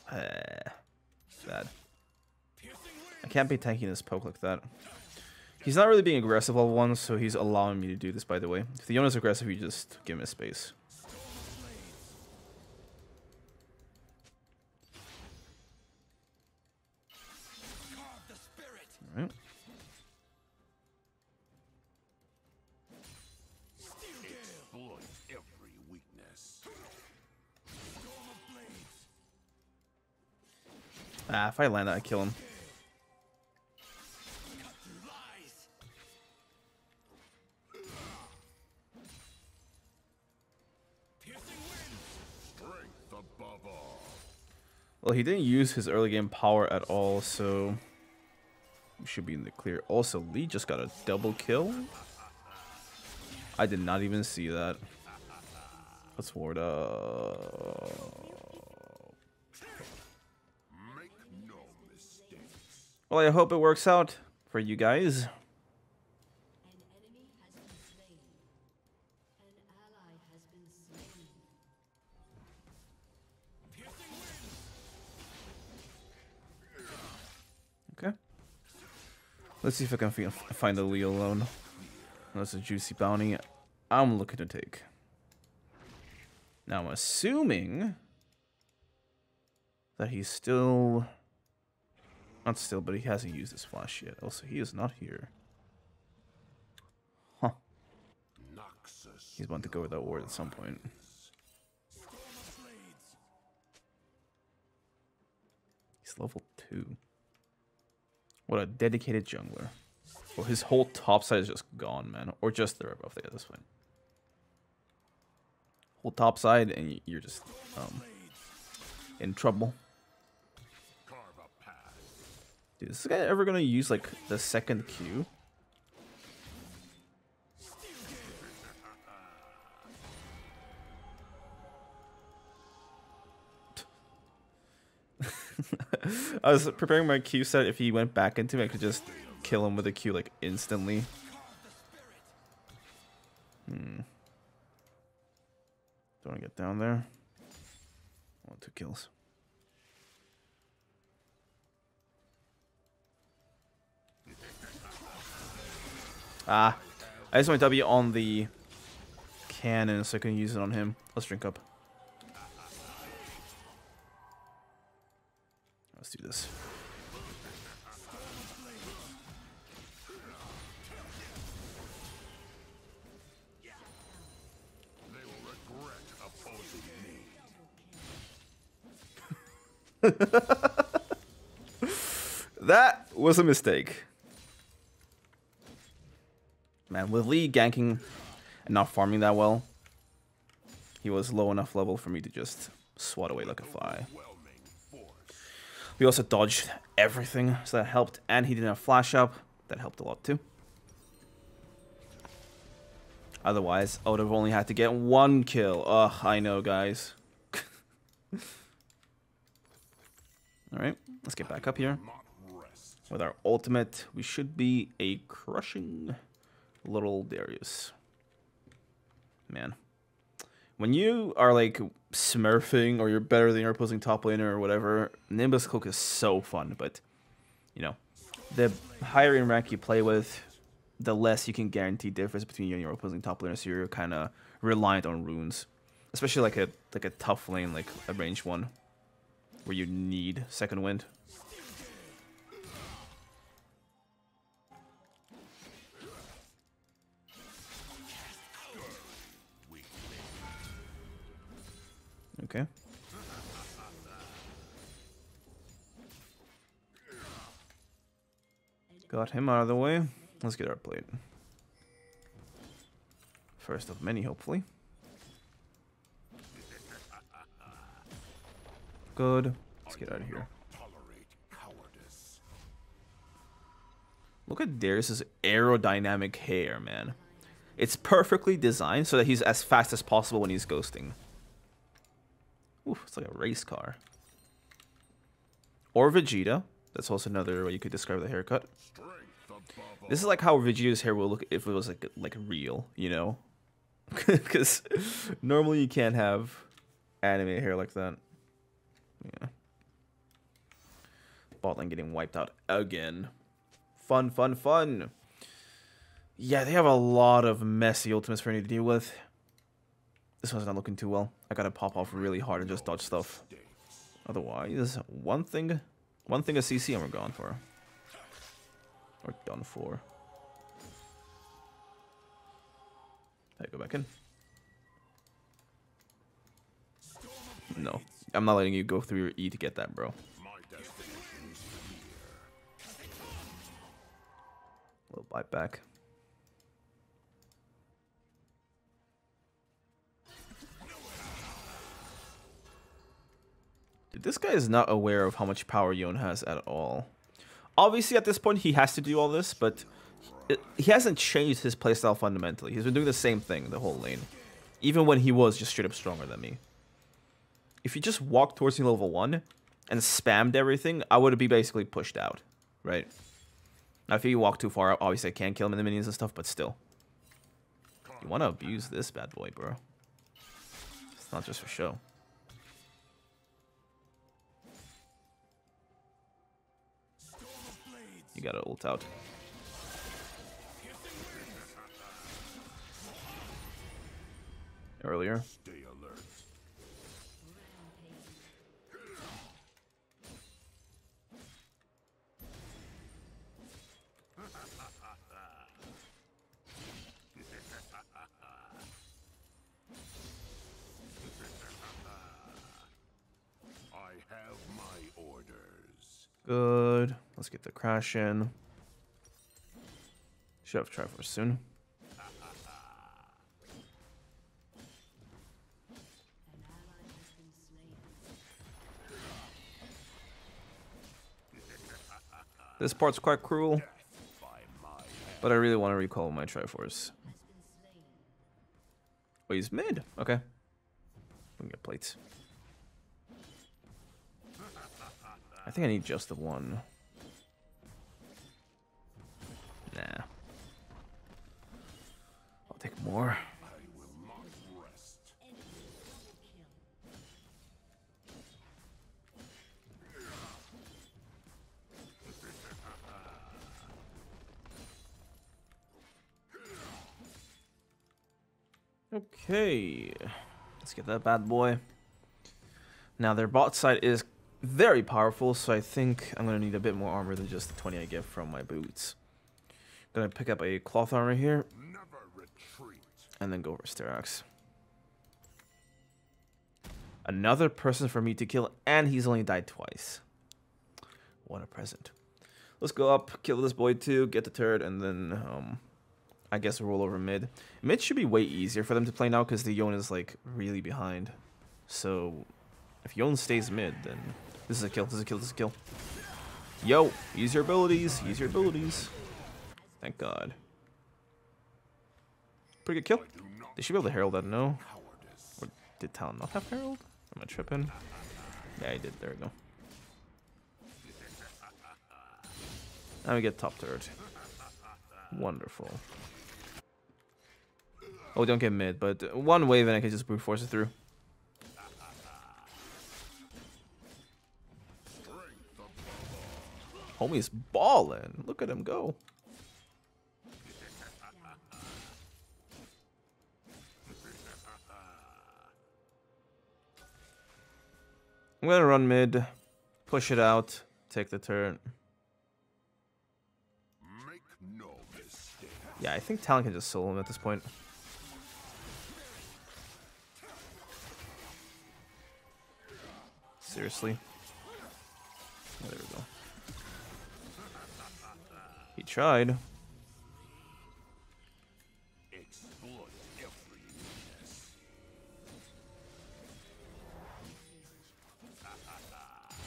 Uh, bad. I can't be tanking this poke like that. He's not really being aggressive level one, so he's allowing me to do this, by the way. If the Yona's aggressive, you just give him his space. Alright. Ah, if I land that, I kill him. Well, he didn't use his early game power at all, so we should be in the clear. Also, Lee just got a double kill. I did not even see that. Let's ward up. Make no mistakes. Well, I hope it works out for you guys. Let's see if I can find the Lee alone. That's a juicy bounty I'm looking to take. Now I'm assuming that he's still... Not still, but he hasn't used his flash yet. Also, he is not here. Huh. He's about to go without ward at some point. He's level two. What a dedicated jungler. Well, his whole top side is just gone, man. Or just the rebuff. Yeah, that's fine. Whole top side, and you're just um, in trouble. Dude, is this guy ever gonna use like the second Q? I was preparing my Q set. If he went back into me, I could just kill him with a Q like instantly. Hmm. Don't want to get down there. I want two kills. Ah, I just want W on the cannon so I can use it on him. Let's drink up. Let's do this. They will regret opposing me. That was a mistake. Man, with Lee ganking and not farming that well, he was low enough level for me to just swat away like a fly. We also dodged everything, so that helped, and he didn't have flash up. That helped a lot too. Otherwise, I would have only had to get one kill. Ugh, I know, guys. Alright, let's get back up here. With our ultimate, we should be a crushing little Darius. Man. When you are like smurfing or you're better than your opposing top laner or whatever, Nimbus Cloak is so fun, but you know, the higher in rank you play with, the less you can guarantee difference between you and your opposing top laner, so you're kind of reliant on runes, especially like a like a tough lane, like a ranged one, where you need second wind. Okay. Got him out of the way. Let's get our plate. First of many, hopefully. Good. Let's get out of here. Look at Darius' aerodynamic hair, man. It's perfectly designed so that he's as fast as possible when he's ghosting. Oof, it's like a race car. Or Vegeta. That's also another way you could describe the haircut. This is like how Vegeta's hair will look if it was like like real, you know? Because normally you can't have anime hair like that. Yeah. Bot lane getting wiped out again. Fun, fun, fun. Yeah, they have a lot of messy ultimates for me to deal with. This one's not looking too well. I gotta pop off really hard and just dodge stuff. Otherwise, one thing... One thing a C C and we're gone for. Or done for. I go back in. No. I'm not letting you go through your E to get that, bro. Little bite back. This guy is not aware of how much power Yon has at all. Obviously, at this point, he has to do all this, but it, he hasn't changed his playstyle fundamentally. He's been doing the same thing the whole lane, even when he was just straight up stronger than me. If he just walked towards me level one and spammed everything, I would be basically pushed out, right? Now, if he walked too far, obviously I can kill him in the minions and stuff, but still. You want to abuse this bad boy, bro. It's not just for show. You gotta ult out. Earlier. I have my orders. Good. Let's get the crash in. Should have Triforce soon. This part's quite cruel, but I really want to recall my Triforce. Oh, he's mid. Okay. We can get plates. I think I need just the one. Nah. I'll take more. I will not rest. Okay. Let's get that bad boy. Now their bot side is very powerful, so I think I'm gonna need a bit more armor than just the twenty I get from my boots. Gonna pick up a cloth armor here, and then go for Sterak's. Another person for me to kill, and he's only died twice. What a present. Let's go up, kill this boy too, get the turret, and then um, I guess roll over mid. Mid should be way easier for them to play now because the Yon is like really behind. So if Yon stays mid, then... This is a kill, this is a kill, this is a kill. Yo, use your abilities, use your abilities. Thank God. Pretty good kill. They should be able to herald that, no? Or did Talon not have herald? Am I tripping? Yeah, he did, there we go. Now we get top turret. Wonderful. Oh, don't get mid, but one wave and I can just brute force it through. Homie's ballin'. Look at him go. I'm gonna run mid, push it out, take the turn. Yeah, I think Talon can just solo him at this point. seriously. Oh, there we go. He tried.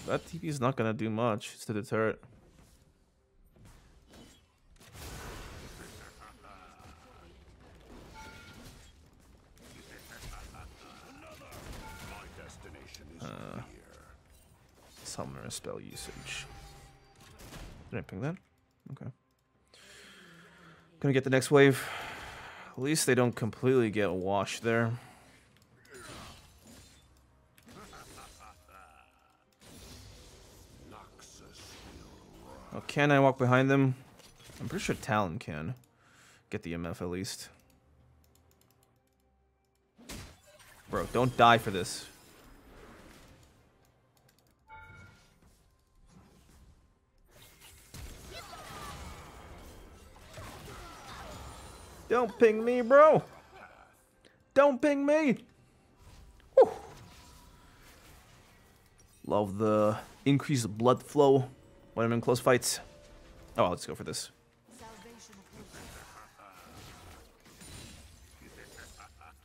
That T P is not gonna do much. It's to deter it. Uh, summoner spell usage. Did I ping that? Okay. Gonna get the next wave. At least they don't completely get washed there. Oh, can I walk behind them? I'm pretty sure Talon can. Get the M F at least. Bro, don't die for this. Don't ping me, bro! Don't ping me! Woo. Love the increased blood flow when I'm in close fights. Oh, I'll just go for this.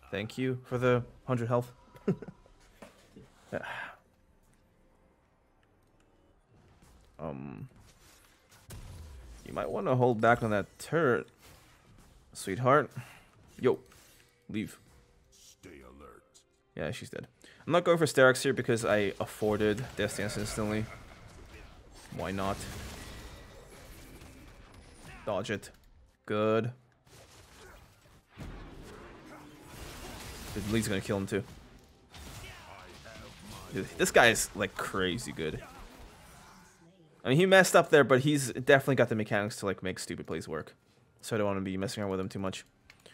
Thank you for the one hundred health. Yeah. Um, you might want to hold back on that turret. Sweetheart. Yo. Leave. Stay alert. Yeah, she's dead. I'm not going for Sterak's here because I afforded Death's Dance instantly. Why not? Dodge it. Good. Lee's gonna kill him too. Dude, this guy is like crazy good. I mean, he messed up there, but he's definitely got the mechanics to like make stupid plays work. So I don't want to be messing around with him too much. I'm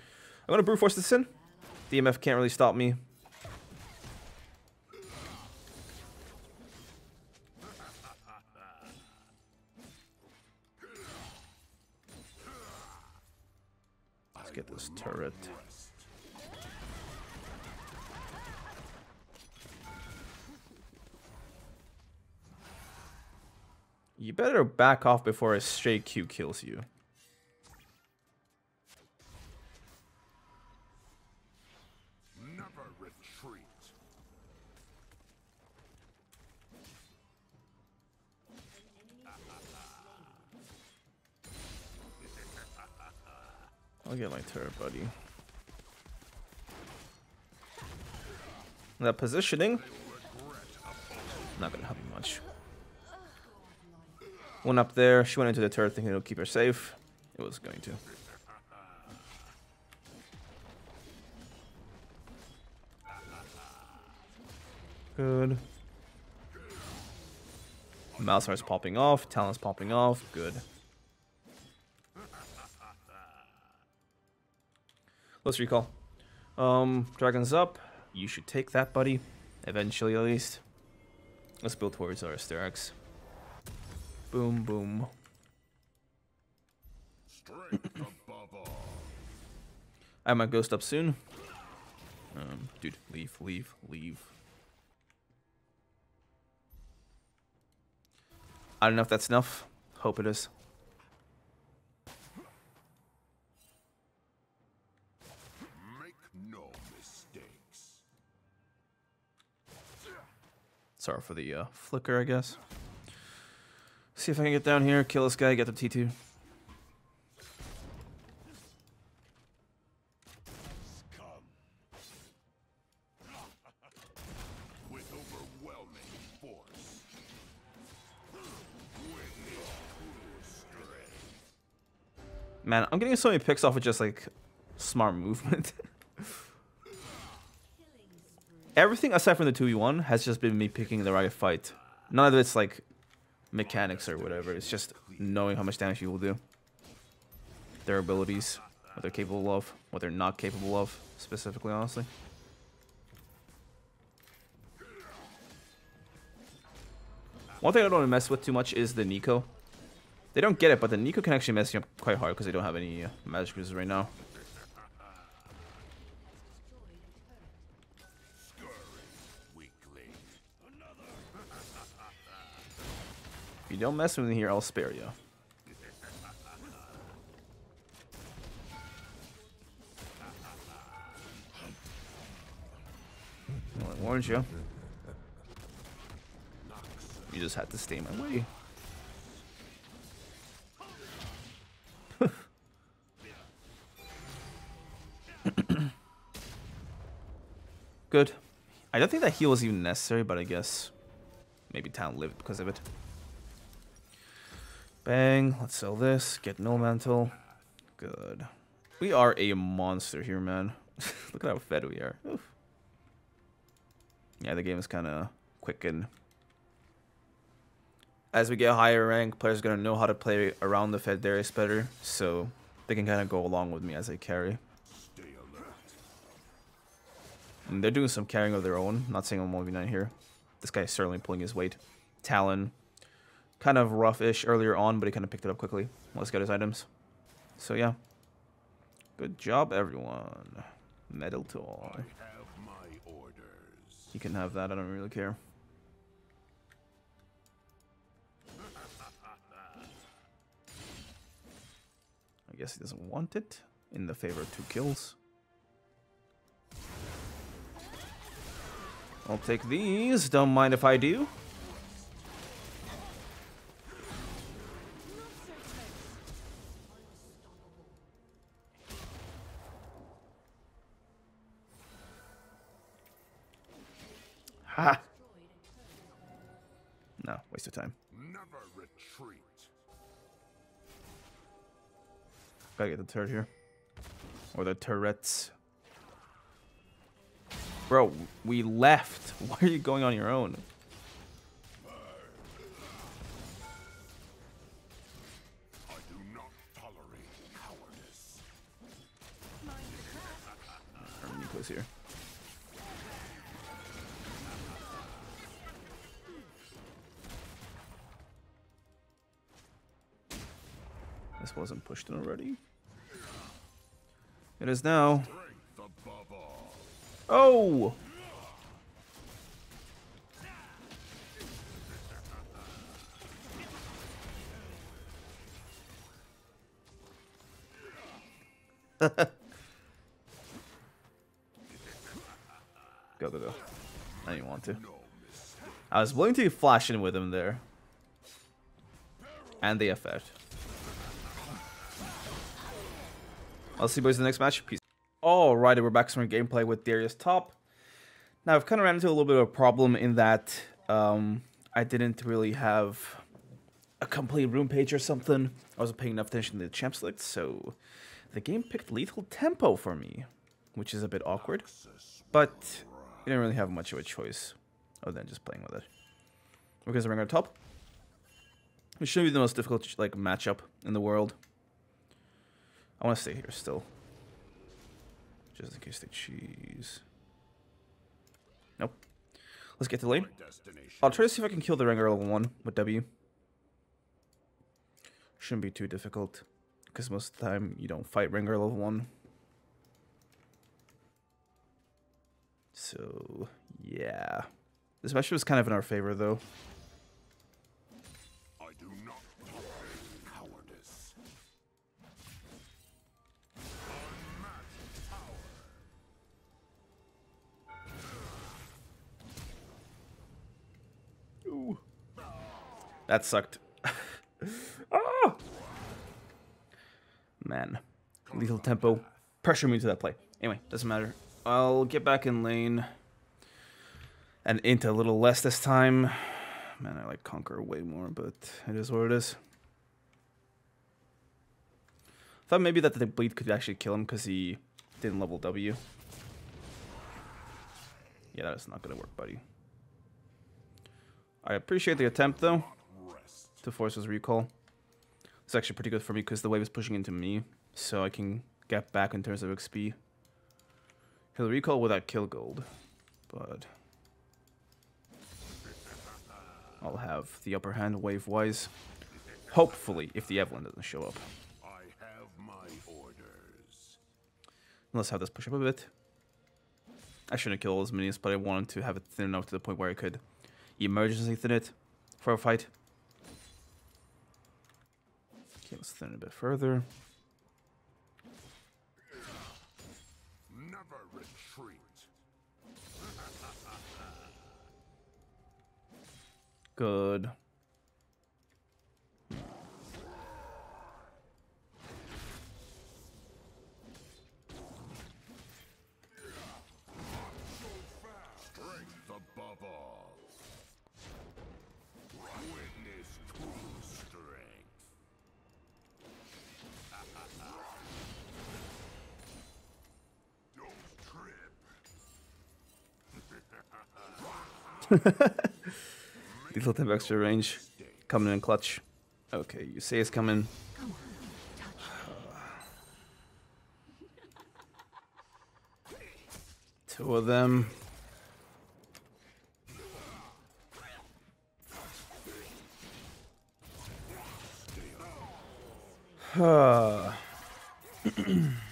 gonna brute force this in. D M F can't really stop me. Let's get this turret. You better back off before a stray Q kills you. I'll get my turret, buddy. That positioning, not gonna help you much. Went up there, she went into the turret thinking it'll keep her safe. It was going to. Good. Malzar's popping off, Talon's popping off, good. Let's recall. Um, Dragon's up. You should take that, buddy. Eventually, at least. Let's build towards our Sterak's. Boom, boom. I have my ghost up soon. Um, dude, leave, leave, leave. I don't know if that's enough. Hope it is. Sorry for the uh, flicker, I guess. See if I can get down here, kill this guy, get the T two. With overwhelming force. Man, I'm getting so many picks off with just like smart movement. Everything aside from the two v one has just been me picking the right fight. None of it's like mechanics or whatever. It's just knowing how much damage you will do. Their abilities, what they're capable of, what they're not capable of, specifically, honestly. One thing I don't want to mess with too much is the Nico. They don't get it, but the Nico can actually mess you up quite hard because they don't have any uh, magic uses right now. If you don't mess with me here, I'll spare you. Well, I warned you. You just had to stay my way. Good. I don't think that heal was even necessary, but I guess maybe town lived because of it. Bang. Let's sell this. Get no mantle. Good. We are a monster here, man. Look at how fed we are. Oof. Yeah, the game is kind of quick, and as we get higher rank, players are going to know how to play around the fed Darius better, so they can kind of go along with me as I carry. And they're doing some carrying of their own. Not saying I'm one v nine here. This guy is certainly pulling his weight. Talon. Kind of rough-ish earlier on, but he kind of picked it up quickly. Let's get his items. So, yeah. Good job, everyone. Metal toy. I have my orders. You can have that. I don't really care. I guess he doesn't want it. In the favor of two kills. I'll take these. Don't mind if I do. Ha! No, waste of time. Never retreat. Gotta get the turret here, or the turrets. Bro, we left. Why are you going on your own? I do not tolerate cowardice. Our Nico's here. This wasn't pushed in already. It is now. Oh! Go, go, go. I didn't want to. I was willing to flash in with him there. And the effect. I'll see you boys in the next match. Peace. Alrighty, we're back to some gameplay with Darius top. Now, I've kind of ran into a little bit of a problem in that um, I didn't really have a complete room page or something. I wasn't paying enough attention to the champ select, so the game picked lethal tempo for me, which is a bit awkward, but I didn't really have much of a choice other than just playing with it. We're going to Rengar top. It should be the most difficult like matchup in the world. I want to stay here still. Just in case they cheese. Nope. Let's get to lane. I'll try to see if I can kill the Rengar level one with W. Shouldn't be too difficult, because most of the time you don't fight Rengar level one. So, yeah. This match was kind of in our favor, though. That sucked. Oh! Man. Lethal tempo. Pressure me to that play. Anyway, doesn't matter. I'll get back in lane. And into a little less this time. Man, I like Conquer way more, but it is what it is. Thought maybe that the bleed could actually kill him because he didn't level W. Yeah, that's not going to work, buddy. I appreciate the attempt, though. To force his recall. It's actually pretty good for me because the wave is pushing into me, so I can get back in terms of X P. He'll recall without kill gold, but I'll have the upper hand wave wise. Hopefully, if the Evelynn doesn't show up. I have my orders. Let's have this push up a bit. I shouldn't kill all those minions, but I wanted to have it thin enough to the point where I could emergency thin it for a fight. Okay, let's thin it a bit further. Never retreat. Good. These little have extra range. Coming in clutch. Okay, you say it's coming. Uh, two of them.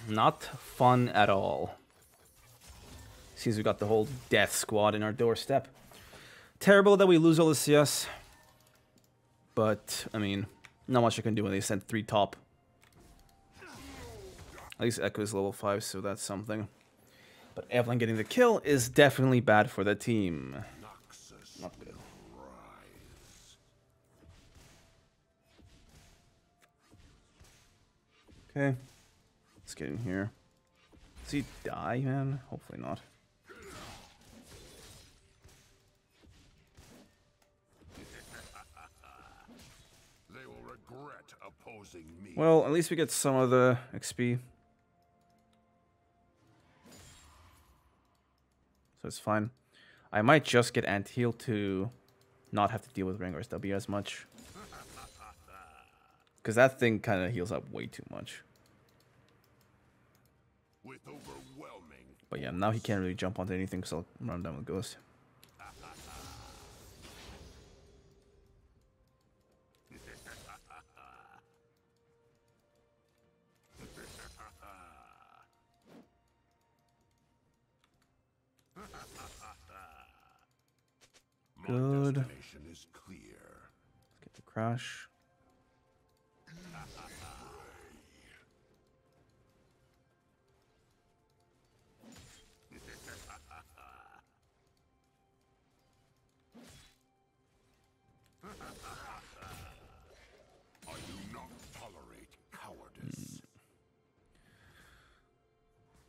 Not fun at all. Seems we got the whole death squad in our doorstep. Terrible that we lose all the C S, but, I mean, not much I can do when they sent three top. At least Echo is level five, so that's something. But Evelynn getting the kill is definitely bad for the team. Not good. Okay, let's get in here. Does he die, man? Hopefully not. Well, at least we get some of the X P. So it's fine. I might just get anti-heal to not have to deal with Rengar's W as much. Because that thing kind of heals up way too much. With overwhelming. But yeah, now he can't really jump onto anything because I'll run down with Ghost. Good. Let's get the crash. I do not tolerate cowardice.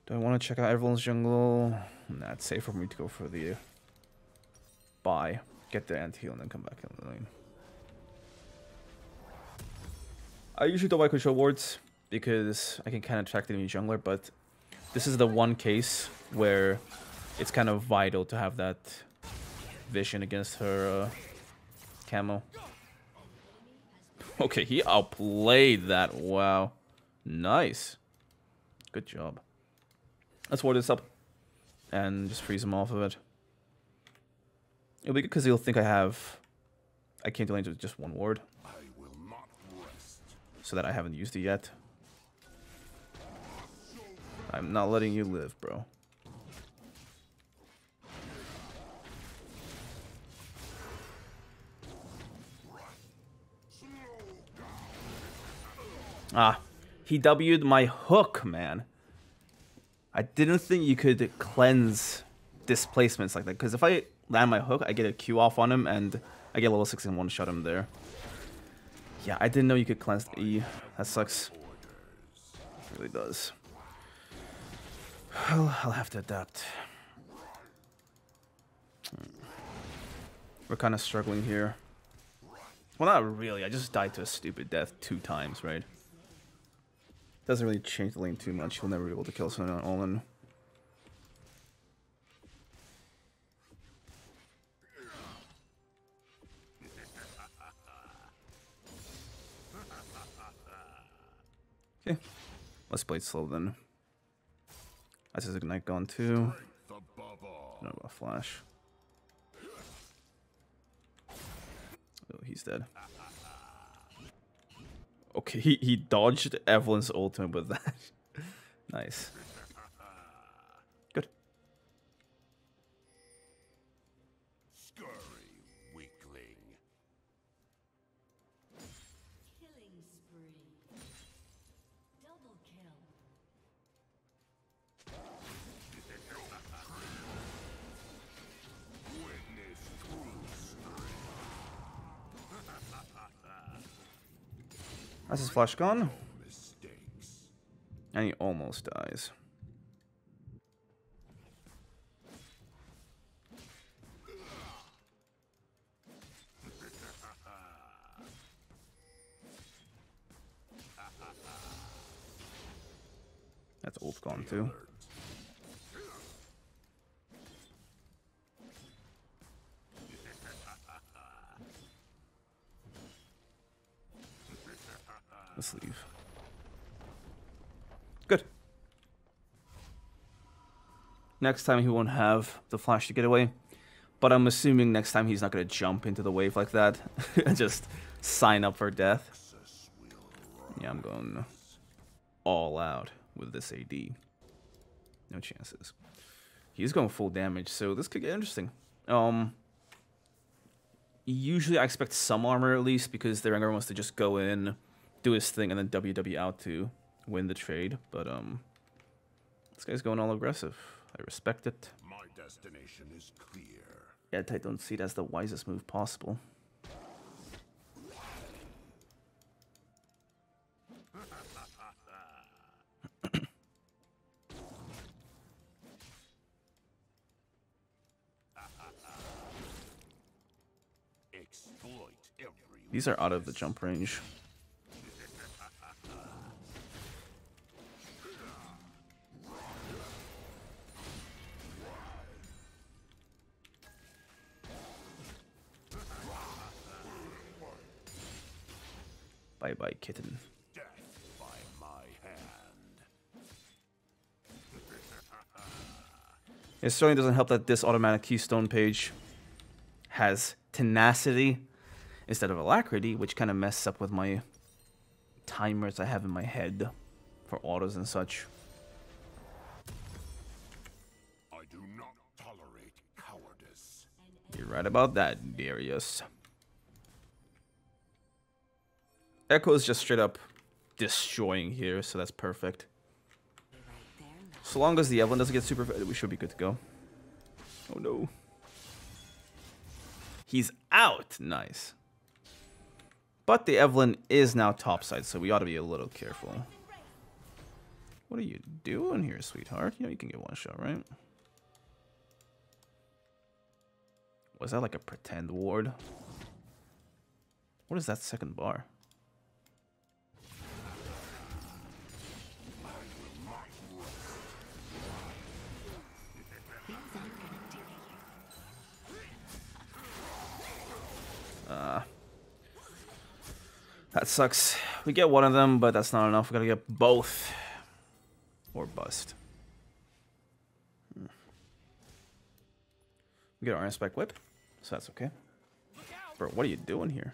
Do I want to check out everyone's jungle? Nah, it's safer for me to go for the buy. Get the anti-heal and then come back in the lane. I usually don't like control wards because I can kind of track the enemy jungler, but this is the one case where it's kind of vital to have that vision against her uh, camo. Okay, he outplayed that. Wow. Nice. Good job. Let's ward this up and just freeze him off of it. It'll be good because he'll think I have... I came to lanes with just one ward. I will not rest. So that I haven't used it yet. I'm not letting you live, bro. Ah, he W'd my hook, man. I didn't think you could cleanse displacements like that, because if I... land my hook, I get a Q off on him, and I get level six and one shot him there. Yeah, I didn't know you could cleanse the E. That sucks. It really does. Well, I'll have to adapt. We're kind of struggling here. Well, not really. I just died to a stupid death two times, right? Doesn't really change the lane too much. You'll never be able to kill someone on all-in. Okay, let's play it slow then. That's his ignite gone too. No about flash. Oh, he's dead. Okay, he, he dodged Evelynn's ultimate with that. Nice. Good. That's his flash gone. And he almost dies. That's ult gone too. Let's leave. Good. Next time he won't have the flash to get away. But I'm assuming next time he's not going to jump into the wave like that and just sign up for death. Yeah, I'm going all out with this A D. No chances. He's going full damage, so this could get interesting. Um, usually I expect some armor at least, because the Rengar wants to just go in, do his thing, and then W W out to win the trade. But um, this guy's going all aggressive. I respect it. My destination is clear. Yeah, I don't see it as the wisest move possible. These are out of the jump range. Bye bye, kitten. Death by my hand. It certainly doesn't help that this automatic keystone page has tenacity instead of alacrity, which kind of messes up with my timers I have in my head for autos and such. I do not tolerate cowardice. You're right about that, Darius. Echo is just straight up destroying here, so that's perfect. So long as the Evelynn doesn't get super, we should be good to go. Oh no. He's out! Nice. But the Evelynn is now topside, so we ought to be a little careful. What are you doing here, sweetheart? You know you can get one shot, right? Was that like a pretend ward? What is that second bar? Uh, that sucks. We get one of them, but that's not enough. We gotta get both. Or bust. Hmm. We get our Iron Spike Whip, so that's okay. Bro, what are you doing here?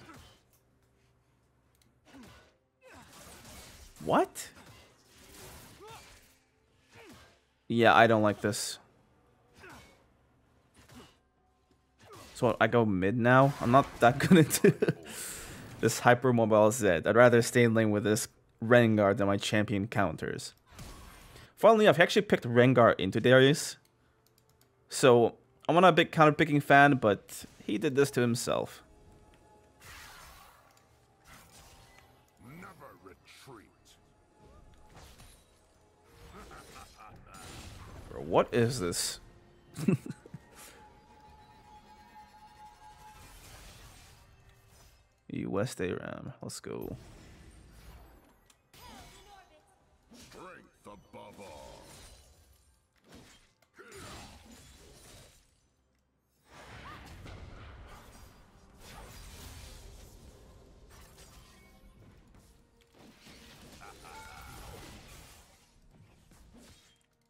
What? Yeah, I don't like this. So I go mid now. I'm not that good into this hypermobile Zed. I'd rather stay in lane with this Rengar than my champion counters. Funnily enough, he actually picked Rengar into Darius. So I'm not a big counter picking fan, but he did this to himself. Never retreat. Bro, what is this? West A RAM. Let's go. Strength above all.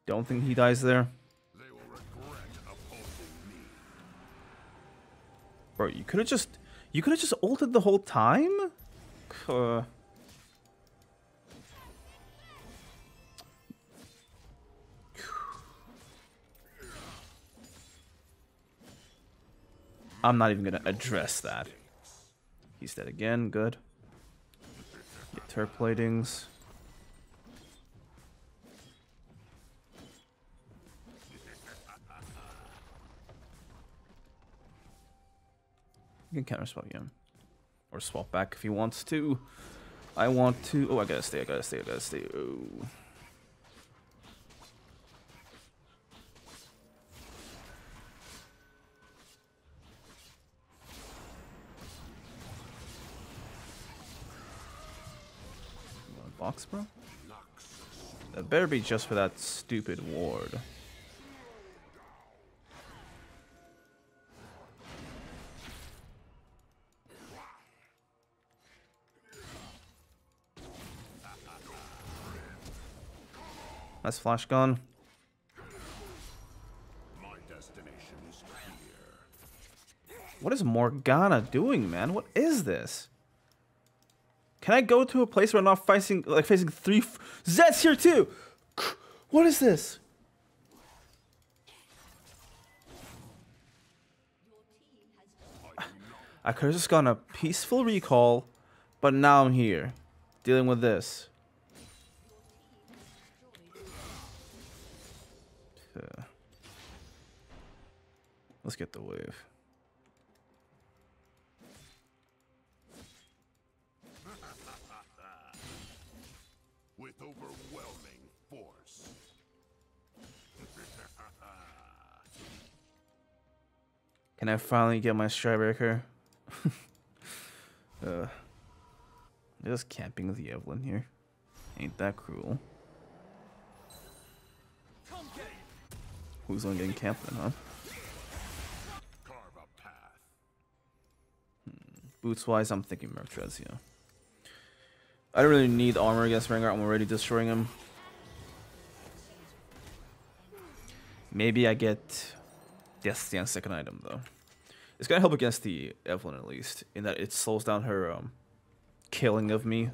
Don't think he dies there. They will regret opposing me. Bro, you could have just... You could have just ulted the whole time? Uh, I'm not even gonna address that. He's dead again, good. Get turret platings. You can counter swap him. Or swap back if he wants to. I want to... Oh, I gotta stay, I gotta stay, I gotta stay. Oh. Box, bro? That better be just for that stupid ward. Nice flash gun. What is Morgana doing, man? What is this? Can I go to a place where I'm not facing, like, facing three... F Zed's here, too! What is this? I could have just gone a peaceful recall, but now I'm here, dealing with this. Uh, let's get the wave. With overwhelming force. Can I finally get my Stridebreaker? uh, just camping with the Evelynn here. Ain't that cruel? Who's on getting camped then, huh? Carve a path. Hmm. Boots wise, I'm thinking Mercreds, yeah. I don't really need armor against Rengar, I'm already destroying him. Maybe I get Death's Dance second item though. It's gonna help against the Evelynn at least, in that it slows down her um, killing of me.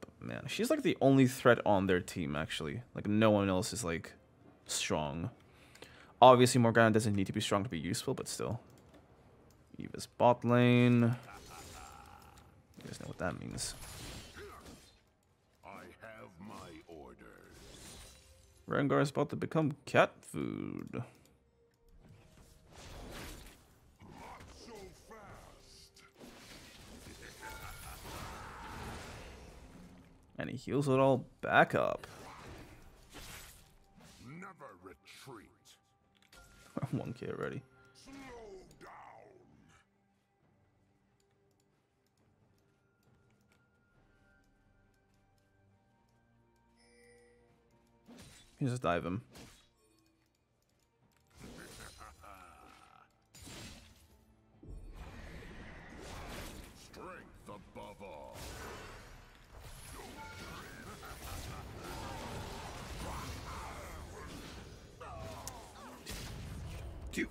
But man, she's like the only threat on their team actually. Like no one else is like strong. Obviously Morgana doesn't need to be strong to be useful, but still. Eva's bot lane. You guys know what that means. I have my orders. Rengar is about to become cat food. Not so fast. And he heals it all back up. Never retreat. I'm one K already. You just dive him. Strength above all. Doing.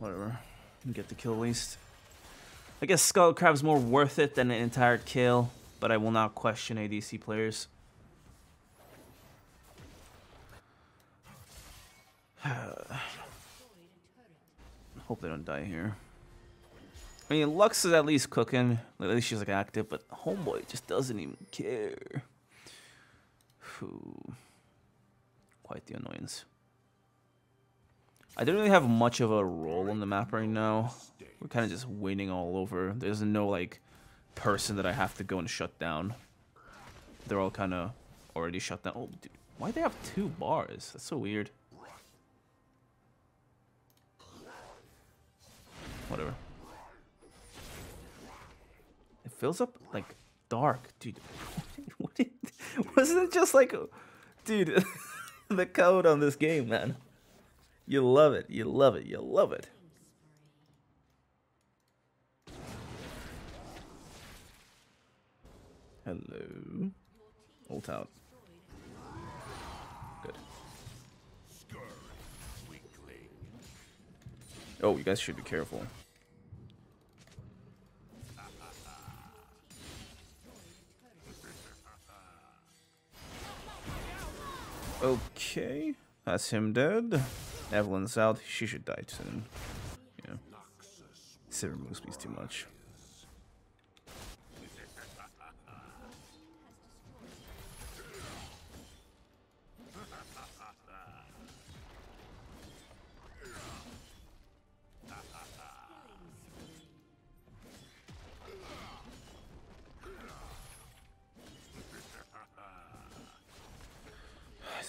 Whatever. Get the kill at least. I guess Skull Crab's more worth it than an entire kill. But I will not question A D C players. Hope they don't die here. I mean, Lux is at least cooking. At least she's like active, but Homeboy just doesn't even care. Whew. Quite the annoyance. I don't really have much of a role on the map right now. We're kind of just winning all over. There's no like person that I have to go and shut down. They're all kind of already shut down. Oh, dude, why do they have two bars? That's so weird. Whatever. It fills up like dark, dude. What did, wasn't it just like, dude? The code on this game, man. You love it. You love it. You love it. Hello. Ult out. Good. Oh, you guys should be careful. Okay. That's him dead. Evelyn's out. She should die soon. Yeah. Sivir moves me too much.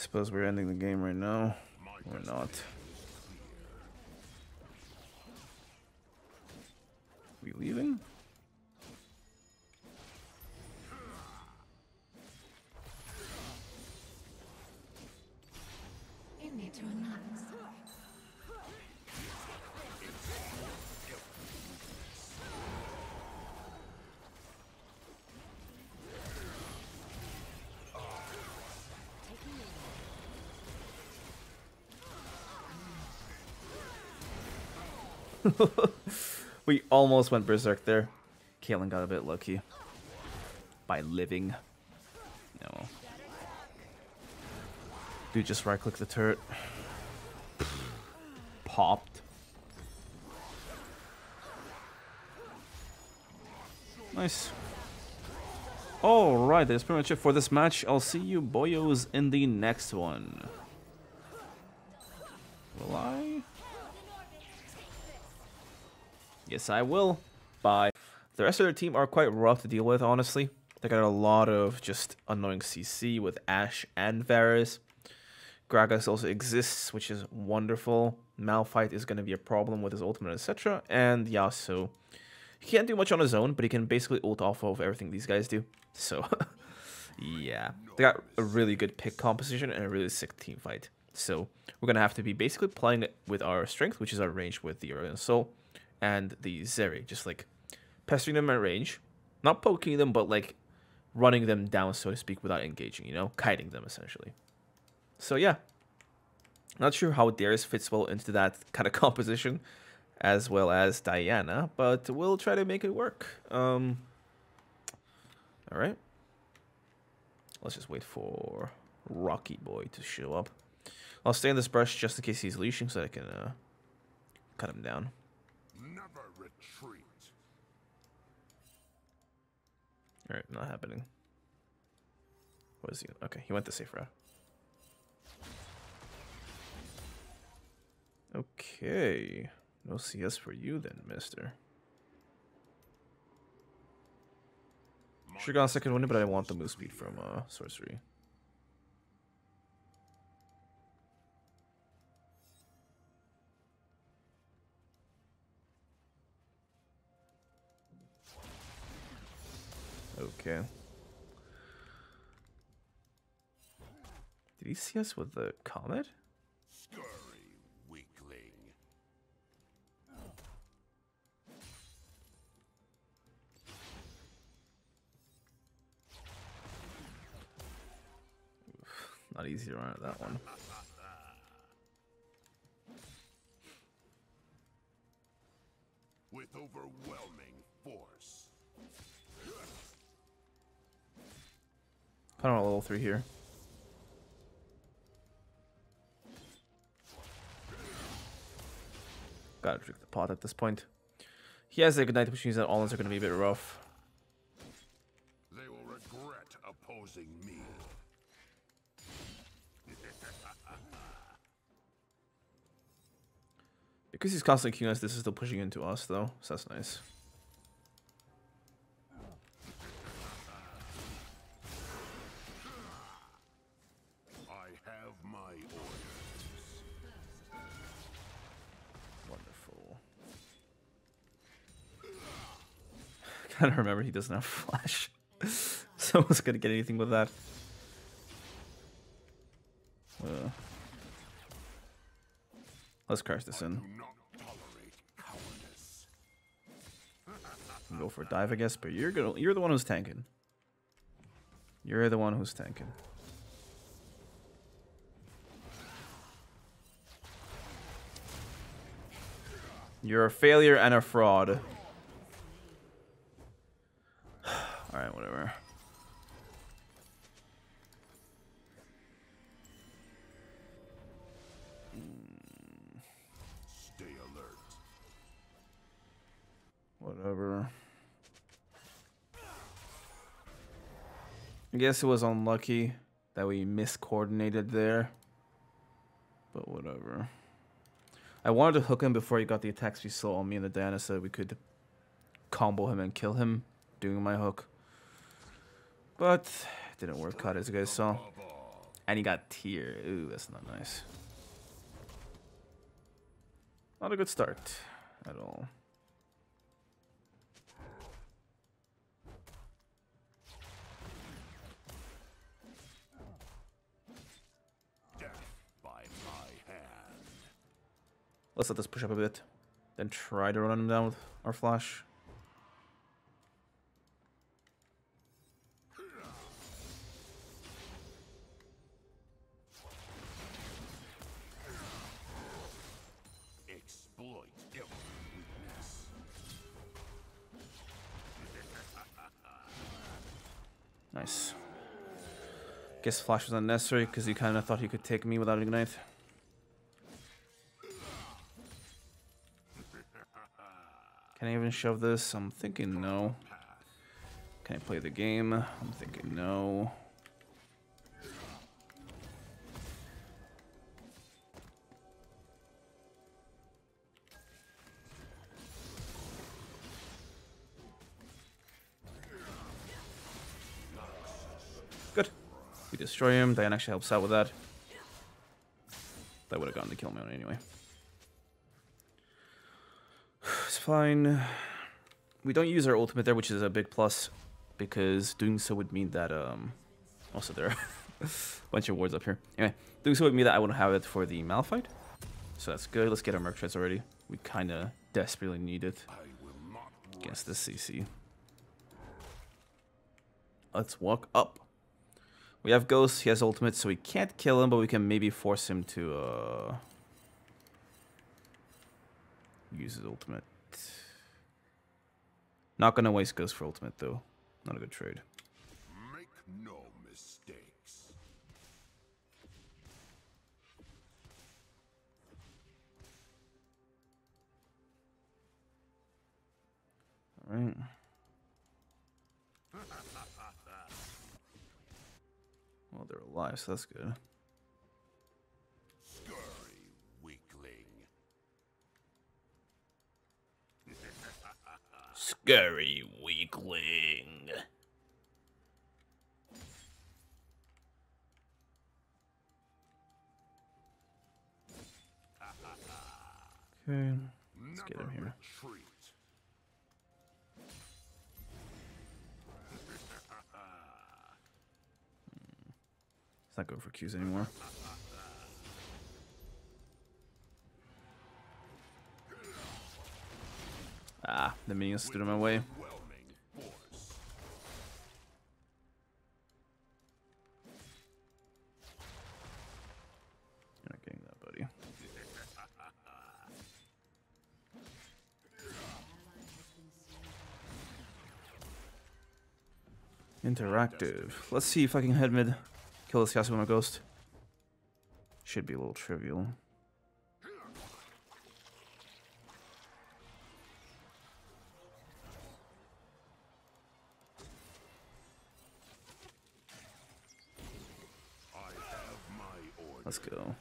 suppose we're ending the game right now. We're not. We leaving? You need to unlock. We almost went berserk there. Kaylin got a bit lucky by living. No. Dude, just right click the turret. Popped. Nice. Alright, that's pretty much it for this match. I'll see you boyos in the next one. Will I? Yes, I will. Bye. The rest of their team are quite rough to deal with, honestly. They got a lot of just annoying C C with Ashe and Varus. Gragas also exists, which is wonderful. Malphite is going to be a problem with his ultimate, et cetera. And Yasuo. He can't do much on his own, but he can basically ult off of everything these guys do. So, yeah. They got a really good pick composition and a really sick team fight. So, we're going to have to be basically playing it with our strength, which is our range with the Aurelion Soul. And the Zeri, just like pestering them at range, not poking them, but like running them down, so to speak, without engaging, you know, kiting them essentially. So yeah, not sure how Darius fits well into that kind of composition, as well as Diana, but we'll try to make it work. Um, all right, let's just wait for Rocky Boy to show up. I'll stay in this brush just in case he's leashing, so I can uh, cut him down. Never retreat. Alright, not happening. What is he? Okay, he went the safe route. Okay. No C S for you then, mister. Should've gone second window, but I want the move speed from uh, sorcery. Okay. Did he see us with the comet? Scurry, weakling. Oof, not easy to run at that one. With overwhelming force. I don't know, level three here. Gotta drink the pot at this point. He has a good night, which means that all ins are gonna be a bit rough. They will regret opposing me. Because he's constantly queuing us, this is still pushing into us though, so that's nice. I don't remember, he doesn't have flash. Someone's gonna get anything with that. Uh, let's crash this in. Go for a dive, I guess, but you're gonna you're the one who's tanking. You're the one who's tanking. You're a failure and a fraud. Alright, whatever. Stay alert. Whatever. I guess it was unlucky that we miscoordinated there. But whatever. I wanted to hook him before he got the attacks we saw on me and the Diana so we could combo him and kill him doing my hook. But it didn't work out, as you guys saw. And he got tier. Ooh, that's not nice. Not a good start at all. Death by my hand. Let's let this push up a bit. Then try to run him down with our flash. Nice. Guess flash was unnecessary because he kind of thought he could take me without ignite. Can I even shove this? I'm thinking no. Can I play the game? I'm thinking no. We destroy him. Diana actually helps out with that. That would have gotten the kill me anyway. It's fine. We don't use our ultimate there, which is a big plus, because doing so would mean that um. Also, there are a bunch of wards up here. Anyway, doing so would mean that I wouldn't have it for the Malphite. So that's good. Let's get our Merc Treads already. We kind of desperately need it against the C C. Let's walk up. We have Ghost, he has ultimate, so we can't kill him, but we can maybe force him to uh, use his ultimate. Not gonna waste Ghost for ultimate though. Not a good trade. Make no mistakes. Alright. Well, they're alive, so that's good. Scurry, weakling. Scurry, weakling. Okay, let's get him here. Not going for Qs anymore. Ah, the minions stood in my way. You're not getting that, buddy. Interactive. Let's see if I can head mid. Kill this castle with my ghost. Should be a little trivial. I have my order. Let's go.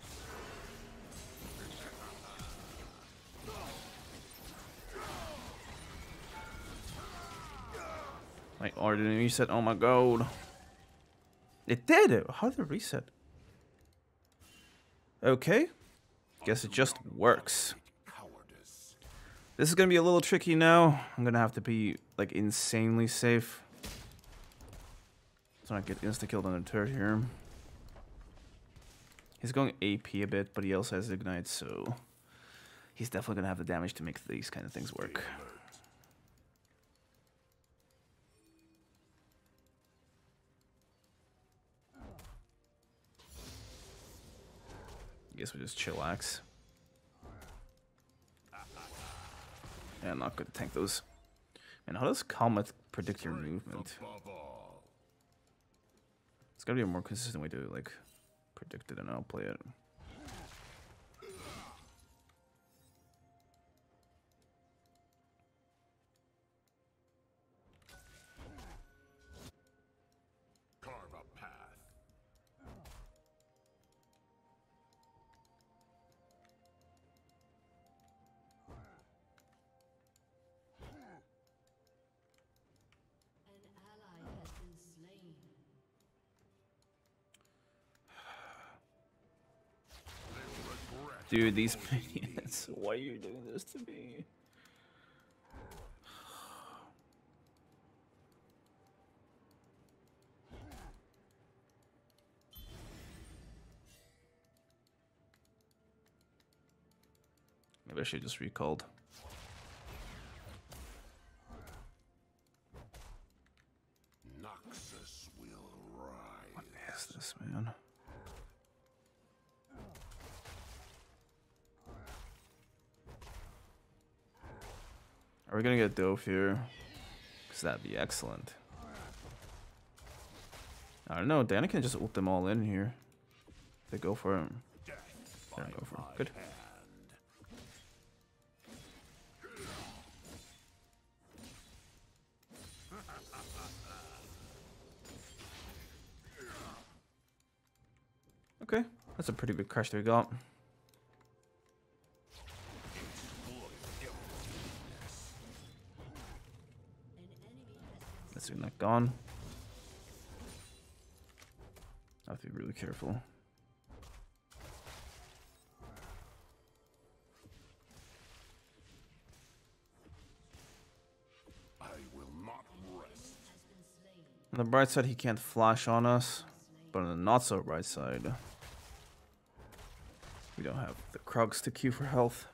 My order didn't reset. Oh my god. It did! How did it reset? Okay. Guess it just works. This is gonna be a little tricky now. I'm gonna have to be, like, insanely safe. Let's not get insta-killed on the turret here. He's going A P a bit, but he also has Ignite, so... he's definitely gonna have the damage to make these kind of things work. Guess we just chillax. Yeah, I'm not good to tank those. And how does Comet predict your movement? It's gotta be a more consistent way to like predict it and outplay it. Dude, these minions. Why are you doing this to me? Maybe I should just recalled. Noxus will rise. What is this, man? Are we gonna get dove here? Cause that'd be excellent. I don't know. Diana can just ult them all in here. They go for him. They don't go for him. Good. Okay, that's a pretty good crush that we got. Let's do that gone. I have to be really careful. I will not rest. On the bright side, he can't flash on us, but on the not so bright side, we don't have the Krugs to queue for health.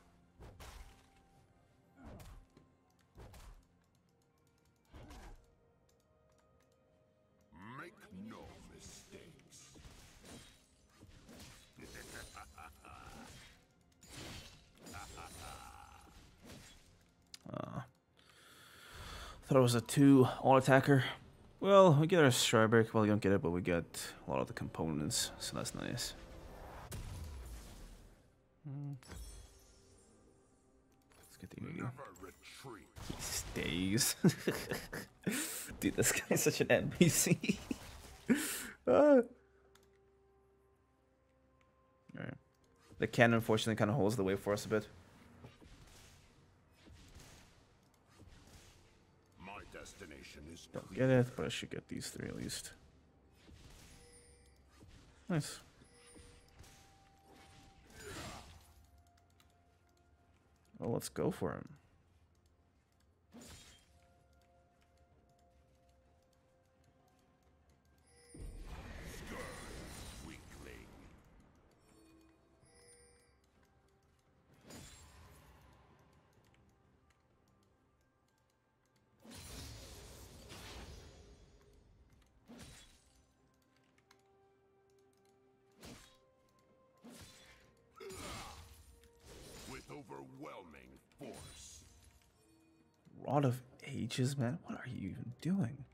Make no mistakes. uh, thought it was a two all attacker. Well, we get our Stridebreaker. Well, you don't get it, but we get a lot of the components, so that's nice. Let's get the immediate. He stays. Dude, this guy's such an N P C. uh. Alright. The cannon, unfortunately, kind of holds the way for us a bit. My destination is don't get it, but I should get these three at least. Nice. Well, let's go for him. Overwhelming force. Rod of Ages, man. What are you even doing?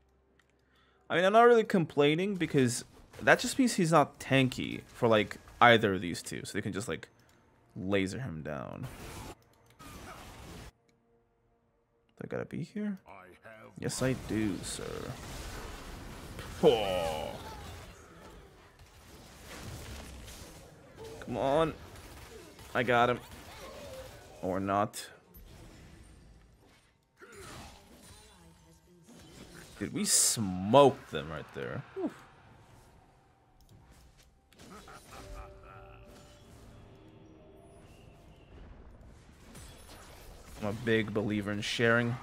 I mean, I'm not really complaining because that just means he's not tanky for like either of these two, so they can just like laser him down. Do I gotta be here? I have yes, I do, sir. Oh. Come on. I got him. Or not. Did we smoke them right there? Oof. I'm a big believer in sharing,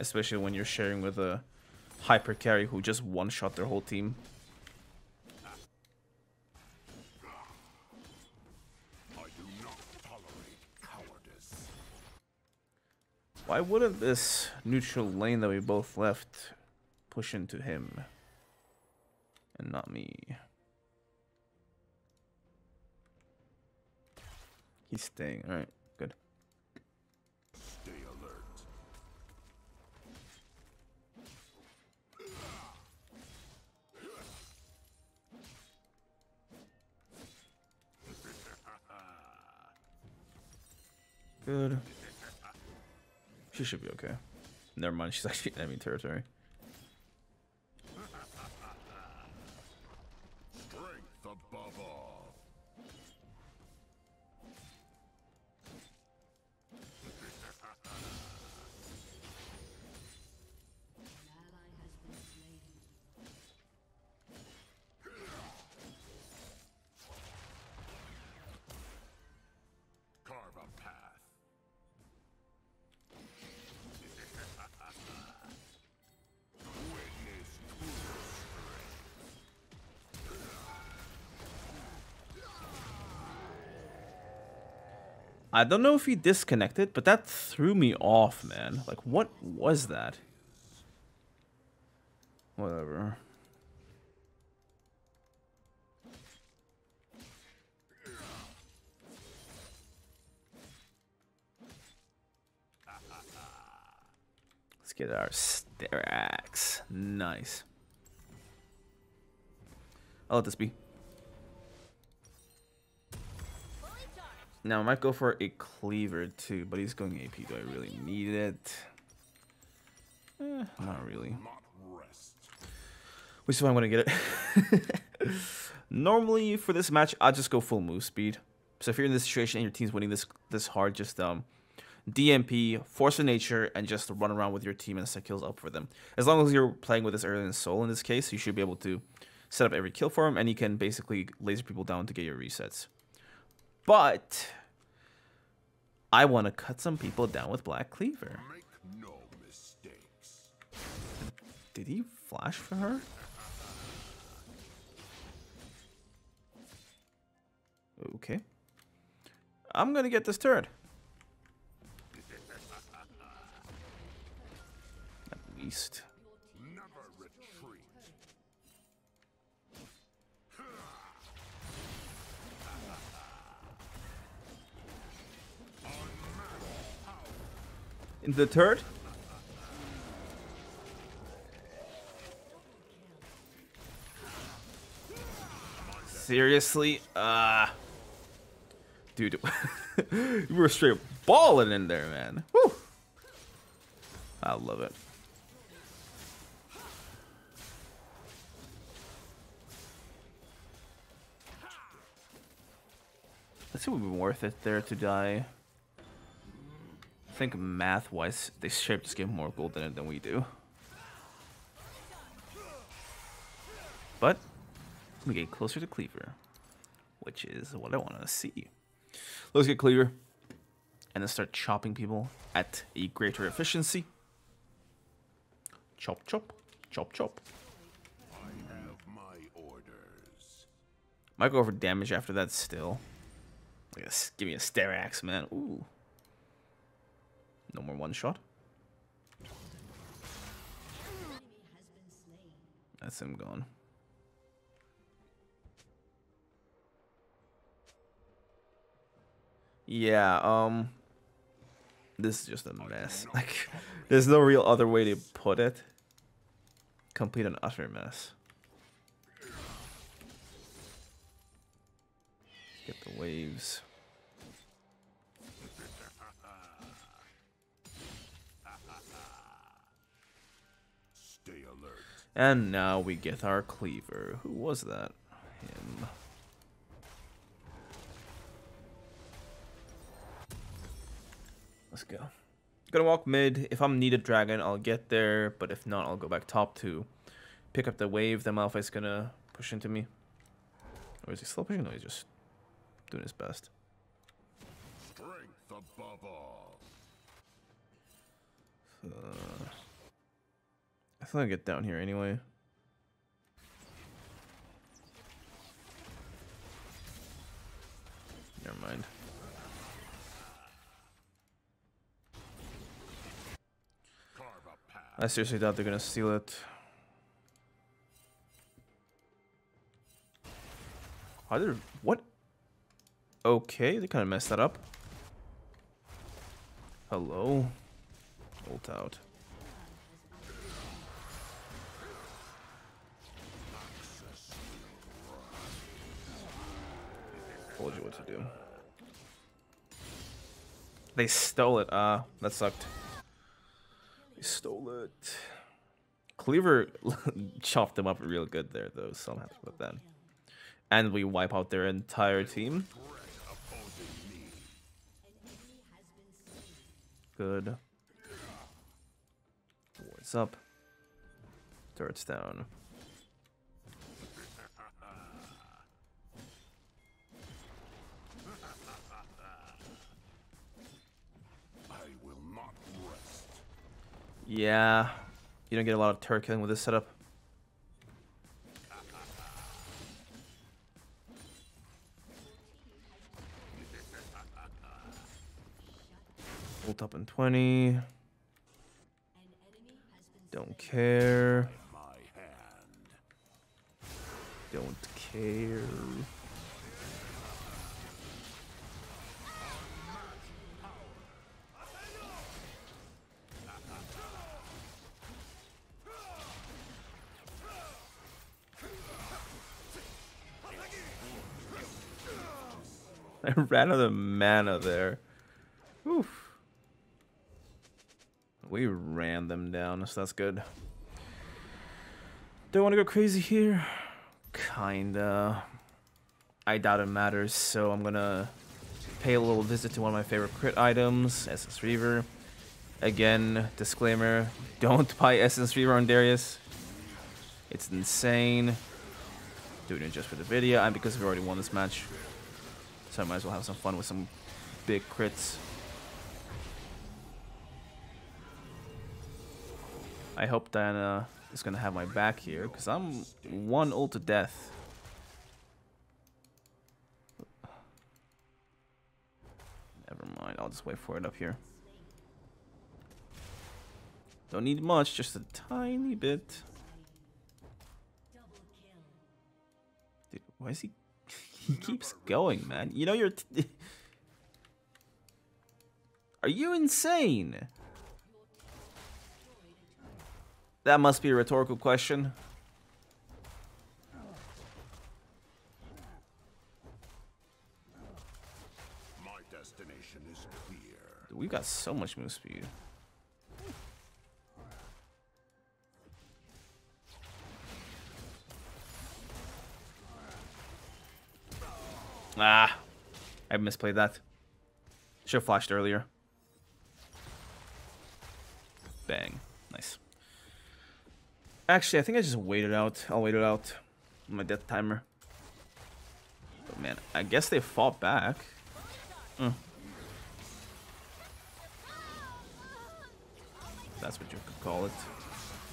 especially when you're sharing with a hyper carry who just one-shot their whole team. Why wouldn't this neutral lane that we both left push into him and not me? He's staying. All right, good. Stay alert. Good. She should be okay. Never mind, she's actually in enemy territory. Strength above all. I don't know if he disconnected, but that threw me off, man. Like, what was that? Whatever. Let's get our Sterak's. Nice. I'll let this be. Now, I might go for a Cleaver, too, but he's going A P. Do I really need it? Eh, not really. Which is why I'm going to get it. Normally, for this match, I'll just go full move speed. So if you're in this situation and your team's winning this this hard, just um, D M P, Force of Nature, and just run around with your team and set kills up for them. As long as you're playing with this early in Soul in this case, you should be able to set up every kill for him, and you can basically laser people down to get your resets. But I want to cut some people down with Black Cleaver. Make no mistakes. Did he flash for her? Okay. I'm going to get this turret. At least. Into the turret. Seriously? Uh, dude, you were straight balling in there, man. Woo! I love it. Let's see what would be worth it there to die. I think math-wise, they should just give more gold in it than we do. But we get closer to Cleaver, which is what I want to see. Let's get Cleaver, and then start chopping people at a greater efficiency. Chop, chop, chop, chop. I have my orders. Might go for damage after that still. Give me a Sterak's, man. Ooh. No more one shot. That's him gone. Yeah, um this is just a mess. Like, there's no real other way to put it. Complete and utter mess. Get the waves. And now we get our Cleaver. Who was that? Him. Let's go. Gonna walk mid. If I'm needed dragon, I'll get there. But if not, I'll go back top to pick up the wave that Malphite's gonna push into me. Or is he slow pushing? No, he's just doing his best. Strength above all. So... I think I'll get down here anyway. Never mind. I seriously doubt they're gonna steal it. Are there what? Okay, they kind of messed that up. Hello. Ult out. Told you what to do. They stole it. Ah, uh, that sucked. They stole it. Cleaver chopped them up real good there, though, so I'm happy with that. And we wipe out their entire team. Good. What's up? Turret's down. Yeah, you don't get a lot of turret killing with this setup. built up in twenty. Don't care. Don't care. I ran out of mana there. Oof. We ran them down, so that's good. Don't want to go crazy here. Kinda. I doubt it matters, so I'm gonna pay a little visit to one of my favorite crit items, Essence Reaver. Again, disclaimer, don't buy Essence Reaver on Darius. It's insane. Doing it just for the video, and because we already won this match. So I might as well have some fun with some big crits. I hope Diana is gonna have my back here, because I'm one ult to death. Never mind, I'll just wait for it up here. Don't need much, just a tiny bit. Dude, why is he... He keeps going, man. You know you're... T Are you insane? That must be a rhetorical question. My destination is clear. Dude, we've got so much move speed. Ah, I misplayed that. Should have flashed earlier. Bang. Nice. Actually, I think I just waited out. I'll wait it out. My death timer. But man, I guess they fought back. Mm. That's what you could call it.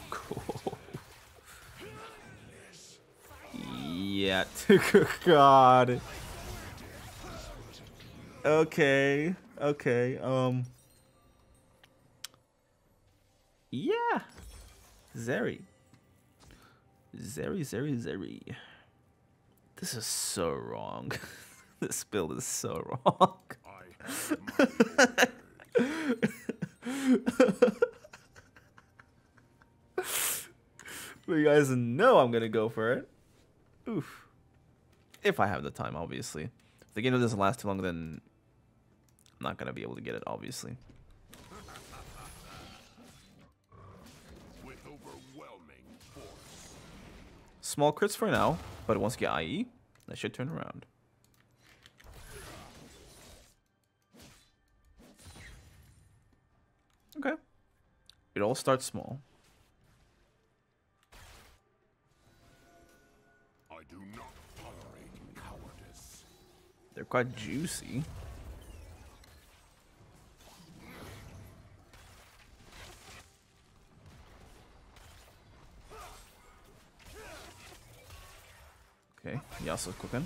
Cool. Yeah. God. Okay, okay, um... Yeah! Zeri. Zeri, Zeri, Zeri. This is so wrong. This build is so wrong. But you guys know I'm gonna go for it. Oof. If I have the time, obviously. If the game doesn't last too long, then... I'm not gonna be able to get it, obviously. With overwhelming force. Small crits for now, but once you get I E, that should turn around. Okay. It all starts small. I do not tolerate cowardice. They're quite juicy. Okay, Yasuo's cooking.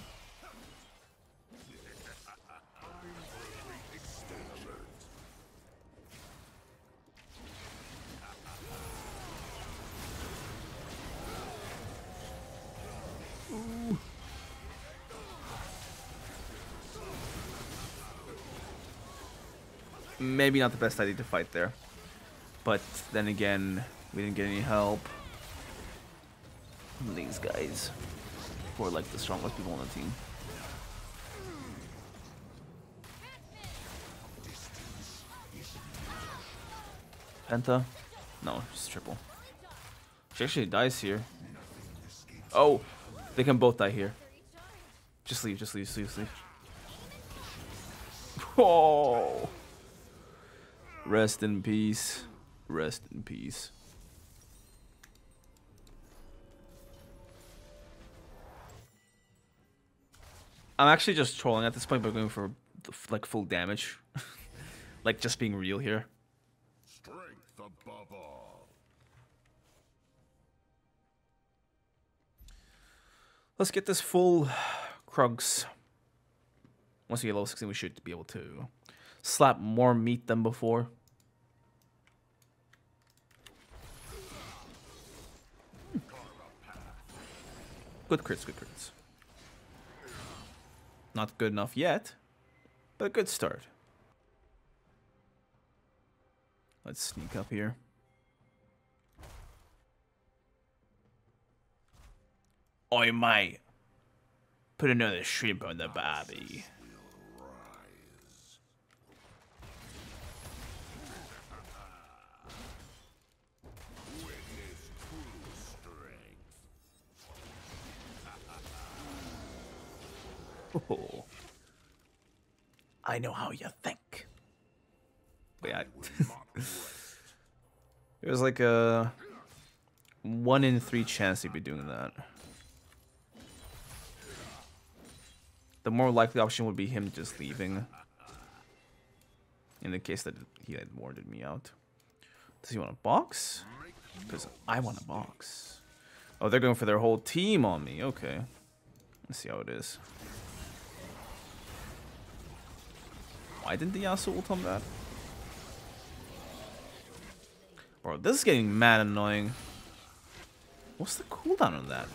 Ooh. Maybe not the best idea to fight there. But then again, we didn't get any help from these guys. Or like the strongest people on the team. Penta? No, just triple. She actually dies here. Oh, they can both die here. Just leave, just leave, just leave, just leave. Oh. Rest in peace. Rest in peace. I'm actually just trolling at this point, but going for like full damage, like just being real here. Strength above all. Let's get this full Krugs. Once we get level sixteen, we should be able to slap more meat than before. Hmm. Good crits, good crits. Not good enough yet, but a good start. Let's sneak up here. Oi, mate. Put another shrimp on the barbie. Oh. I know how you think. Wait, I... It was like a one in three chance he'd be doing that. The more likely option would be him just leaving. In the case that he had warded me out. Does he want a box? Because I want a box. Oh, they're going for their whole team on me. Okay. Let's see how it is. Why didn't the Yasuo ult on that? Bro, this is getting mad annoying. What's the cooldown on that?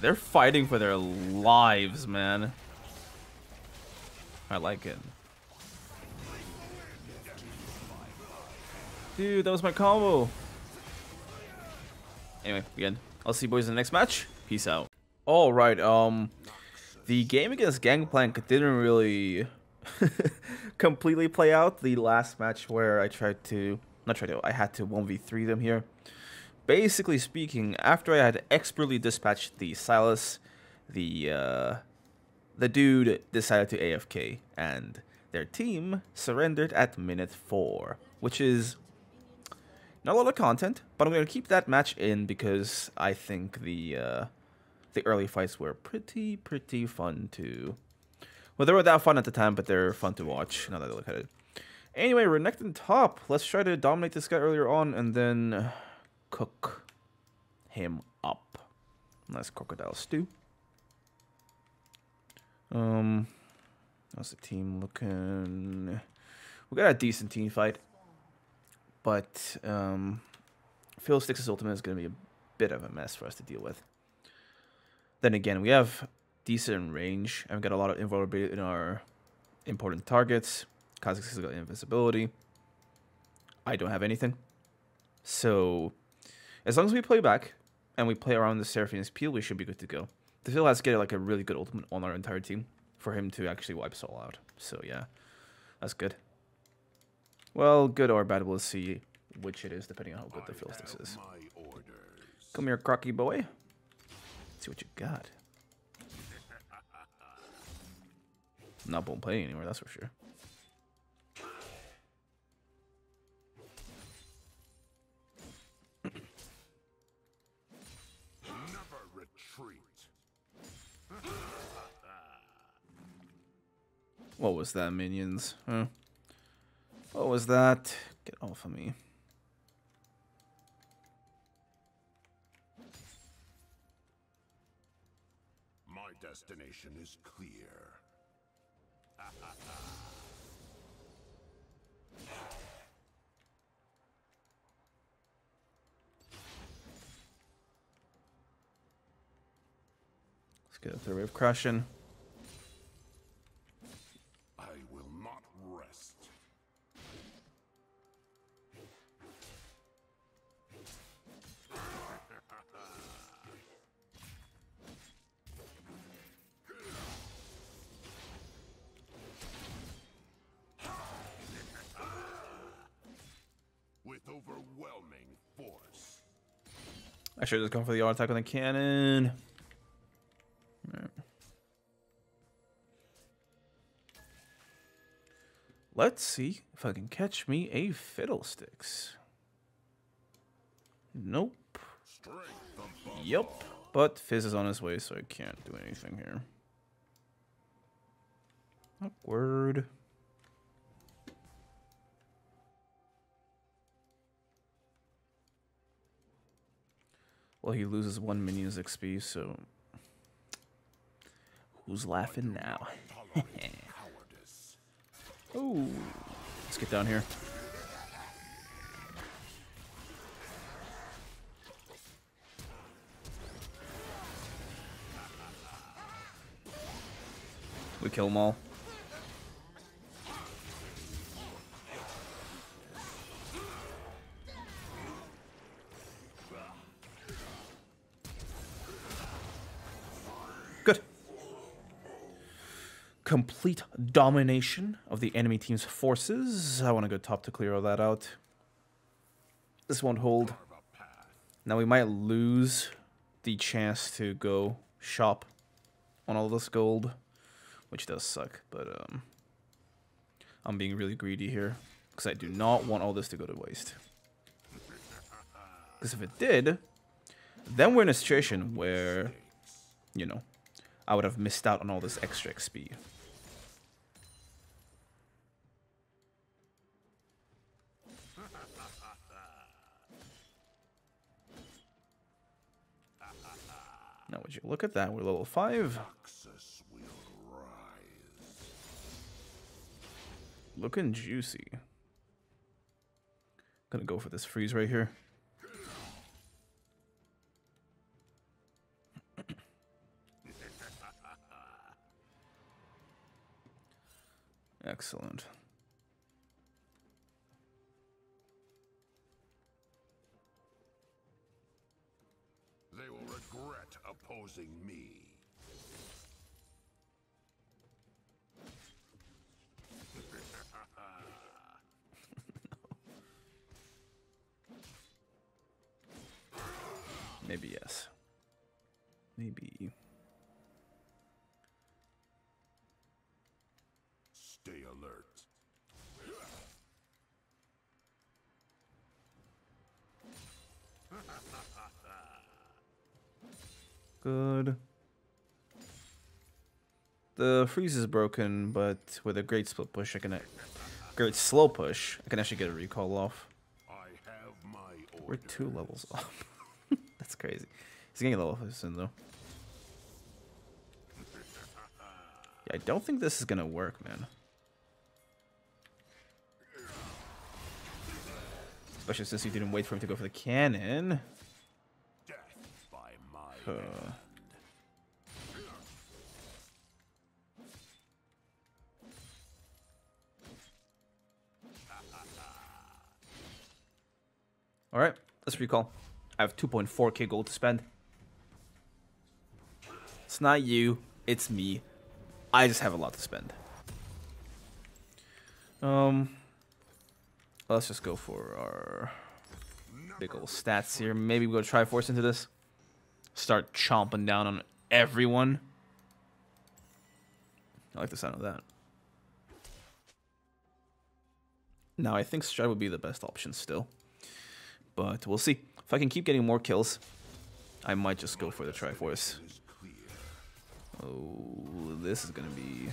They're fighting for their lives, man. I like it. Dude, that was my combo. Anyway, again, I'll see you boys in the next match. Peace out. All right, um, the game against Gangplank didn't really completely play out. The last match where I tried to, not tried to, I had to one v three them here. Basically speaking, after I had expertly dispatched the Silas, the uh, the dude decided to A F K, and their team surrendered at minute four, which is not a lot of content, but I'm going to keep that match in because I think the uh, the early fights were pretty, pretty fun to... Well, they were that fun at the time, but they're fun to watch now that I look at it. Anyway, Renekton top. Let's try to dominate this guy earlier on, and then... cook him up. Nice crocodile stew. Um, how's the team looking? We got a decent team fight, but um, Fiddlesticks' ultimate is going to be a bit of a mess for us to deal with. Then again, we have decent range, and we've got a lot of invulnerability in our important targets. Kha'Zix has got invincibility. I don't have anything. So, as long as we play back, and we play around the Seraphine's Peel, we should be good to go. The Phil has to get like a really good ultimate on our entire team for him to actually wipe us all out. So yeah, that's good. Well, good or bad, we'll see which it is depending on how good the Philistix is. Come here, Crocky boy. Let's see what you got. I'm not bone playing anywhere, that's for sure. What was that, minions? Huh? What was that? Get off of me. My destination is clear. Let's get a third wave crashing. Overwhelming force. I should have just gone for the auto attack on the cannon. All right. Let's see if I can catch me a Fiddlesticks. Nope. Yep. But Fizz is on his way, so I can't do anything here. Awkward. Well, he loses one minion's X P, so... Who's laughing now? Oh, let's get down here. We kill them all. Complete domination of the enemy team's forces. I want to go top to clear all that out. This won't hold. Now we might lose the chance to go shop on all this gold, which does suck, but um, I'm being really greedy here because I do not want all this to go to waste. Because if it did, then we're in a situation where, you know, I would have missed out on all this extra X P. Now, would you look at that? We're level five. Looking juicy. Gonna go for this freeze right here. Excellent. They will regret opposing me. No. Maybe yes. Maybe. Stay alert. Good. The freeze is broken, but with a great split push, I can. Great slow push, I can actually get a recall off. I have my We're two levels off. That's crazy. He's getting a level off soon, though. Yeah, I don't think this is gonna work, man. Especially since you didn't wait for him to go for the cannon. Death by my uh. All right, let's recall. I have two point four K gold to spend. It's not you, it's me. I just have a lot to spend. Um... Let's just go for our big old stats here. Maybe we'll go Triforce into this. Start chomping down on everyone. I like the sound of that. Now, I think Stride would be the best option still. But we'll see. If I can keep getting more kills, I might just go for the Triforce. Oh, this is going to be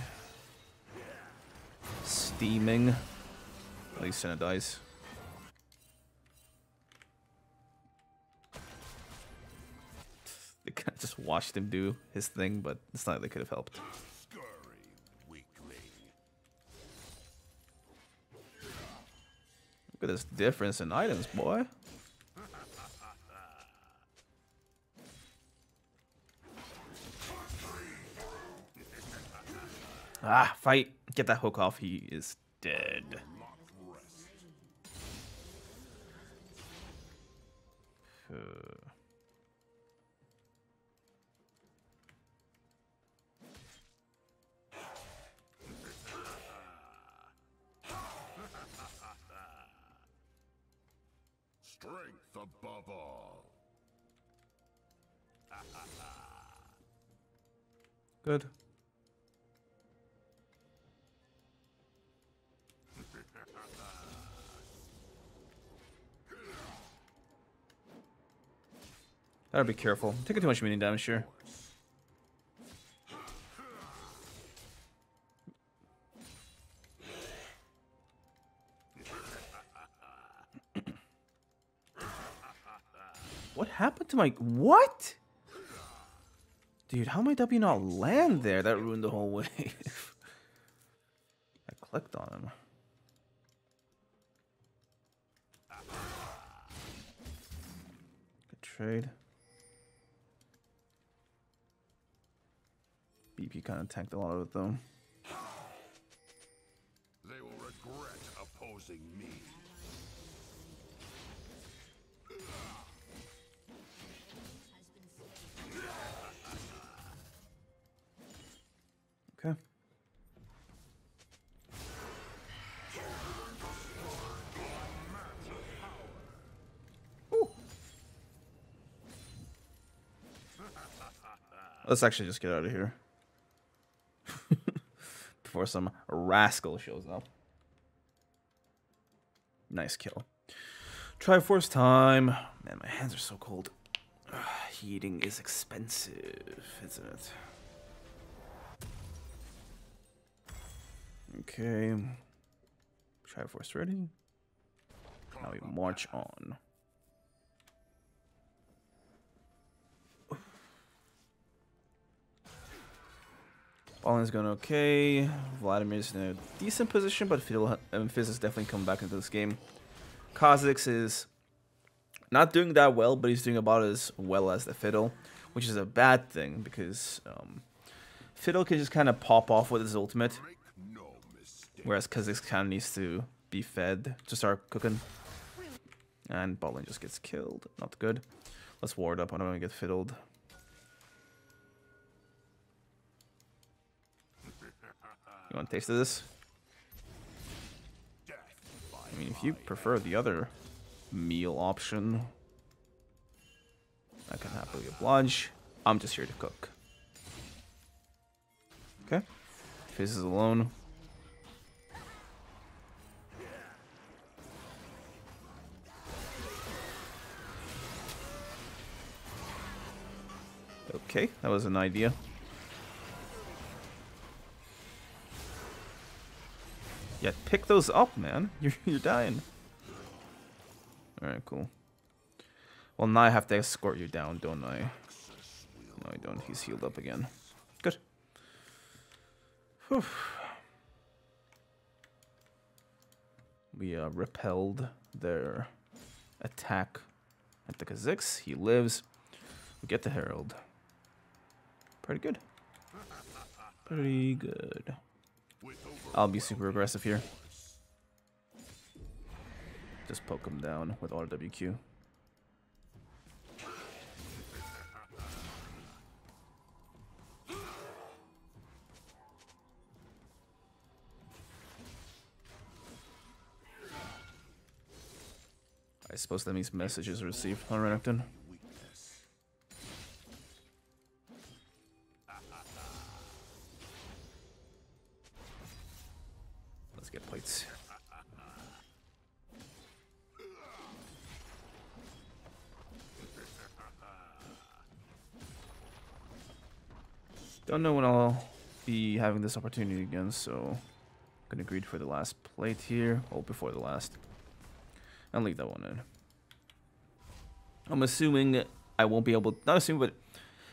steaming. At least Senna dies. They kind of just watched him do his thing, but it's not like they could have helped. Look at this difference in items, boy. Ah, fight. Get that hook off. He is dead. Uh. Strength above all. Good. Gotta be careful. I'm taking too much minion damage here. What happened to my... What? Dude, how might W not land there? That ruined the whole wave. I clicked on him. Good trade. B P kind of tanked a lot of it, though. They will regret opposing me. Okay. Ooh. Let's actually just get out of here. Before some rascal shows up. Nice kill. Triforce time. Man, my hands are so cold. Ugh, heating is expensive, isn't it? Okay. Triforce ready. Now we march on. Ballin's going okay. Vladimir's in a decent position, but Fiddle and Fizz is definitely coming back into this game. Kha'Zix is not doing that well, but he's doing about as well as the Fiddle, which is a bad thing because um, Fiddle can just kind of pop off with his ultimate, whereas Kha'Zix kind of needs to be fed to start cooking. And Ballin just gets killed. Not good. Let's ward up. I don't want to get fiddled. You want a taste of this? I mean, if you prefer the other meal option, I can happily oblige. I'm just here to cook. Okay. Fizz is alone. Okay, that was an idea. Yeah, pick those up, man. You're, you're dying. Alright, cool. Well, now I have to escort you down, don't I? No, I don't. He's healed up again. Good. Whew. We uh, repelled their attack at the Kha'Zix. He lives. We get the Herald. Pretty good. Pretty good. I'll be super aggressive here. Just poke him down with R W Q. I suppose that means messages received on Renekton. Don't know when I'll be having this opportunity again, so I'm gonna greed for the last plate here. Oh, before the last. And leave that one in. I'm assuming I won't be able to, not assume, but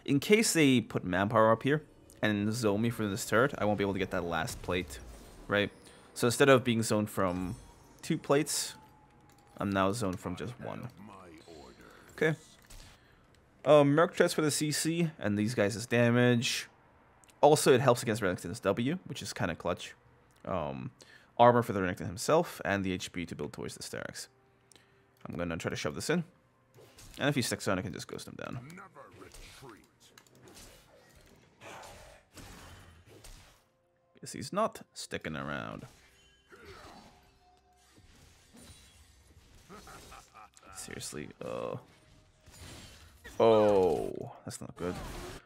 in case they put manpower up here and zone me for this turret, I won't be able to get that last plate, right? So instead of being zoned from two plates, I'm now zoned from just one. Okay. Uh, Merc Treads for the C C and these guys' is damage. Also, it helps against Renekton's W, which is kind of clutch. Um, armor for the Renekton himself, and the H P to build towards the Sterak's. I'm going to try to shove this in. And if he sticks on, I can just ghost him down. Never retreat. Guess he's not sticking around. Seriously, uh... Oh, that's not good.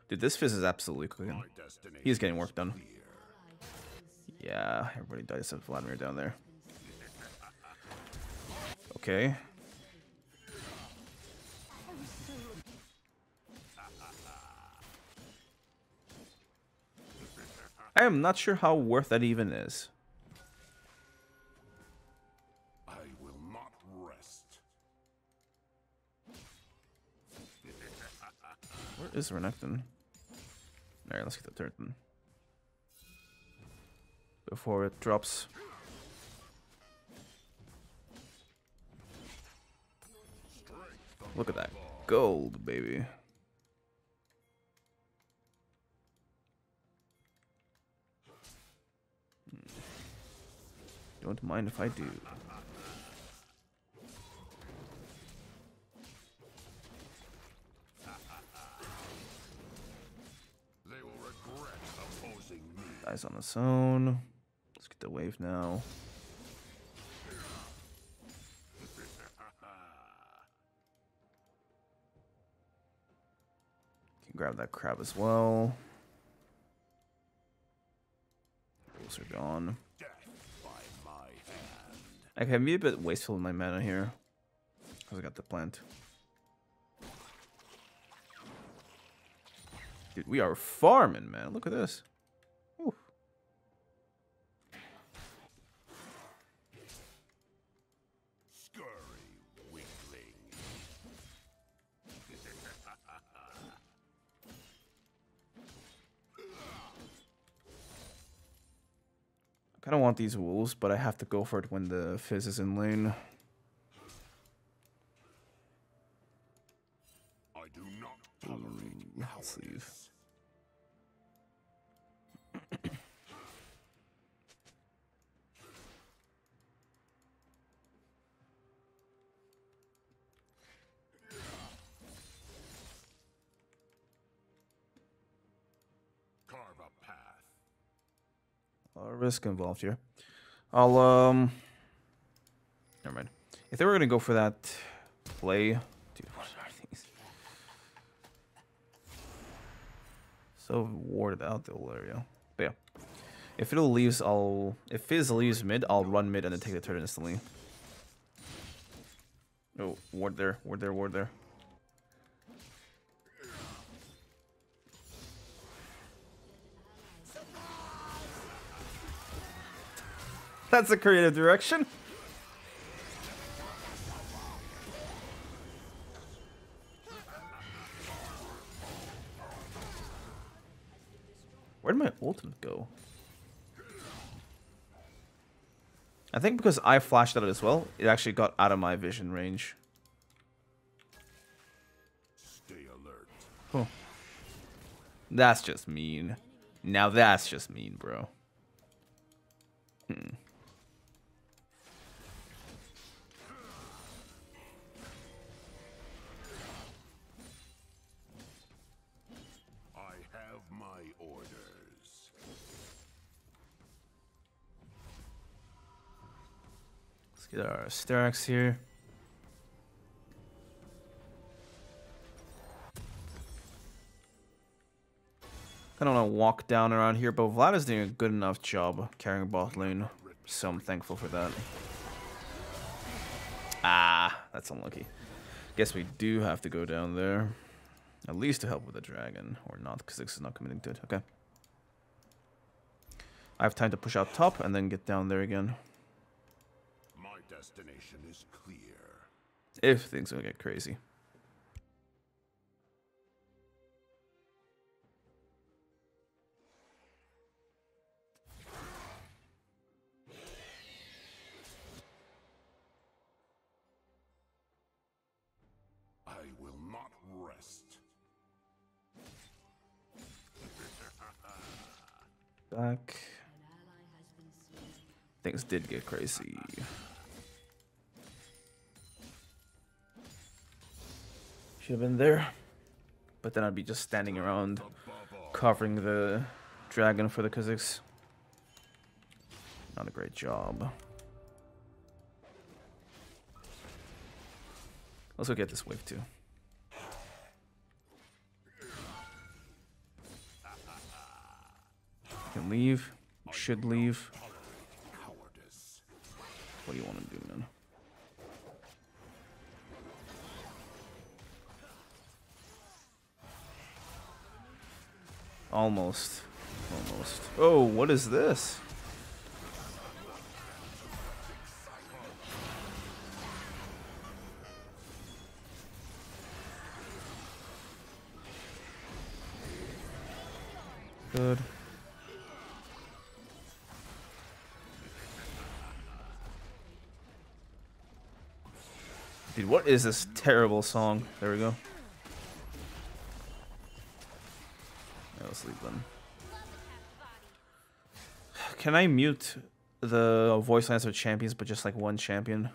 Dude, this Fizz is absolutely cooking. He's getting work done. Yeah, everybody died except Vladimir down there. Okay. I am not sure how worth that even is. I will not rest. Where is Renekton? Alright, let's get the third one before it drops. Look at that gold, baby. Don't mind if I do. They will regret opposing me. Dies on its own. Let's get the wave now. Can grab that crab as well. Those are gone. I can be a bit wasteful with my mana here, because I got the plant. Dude, we are farming, man. Look at this. Ooh. Scurry, weakling. I don't want these wolves, but I have to go for it when the Fizz is in lane. I do not tolerate cowardice. Risk involved here. I'll um never mind. If they were gonna go for that play, dude, what are these? So warded out the whole area. But yeah. If it leaves, I'll if Fizz leaves mid, I'll run mid and then take the turret instantly. Oh, ward there, ward there, ward there. That's a creative direction. Where did my ultimate go? I think because I flashed at it as well, it actually got out of my vision range. Stay alert. Huh. That's just mean. Now that's just mean, bro. Hmm. Let's get our Sterak's here. I don't want to walk down around here, but Vlad is doing a good enough job carrying bot lane, so I'm thankful for that. Ah, that's unlucky. Guess we do have to go down there, at least to help with the dragon, or not, because Kha'Zix is not committing to it. Okay. I have time to push out top and then get down there again. Destination is clear. If things will get crazy. I will not rest. Back. Things did get crazy. Should have been there, but then I'd be just standing around covering the dragon for the Kha'Zix. Not a great job. Let's go get this wave too. You can leave. You should leave. What do you want to do, man? Almost. Well, almost. Oh, what is this? Good. Dude, what is this terrible song? There we go. I'll sleep then. Can I mute the voice lines of champions, but just like one champion?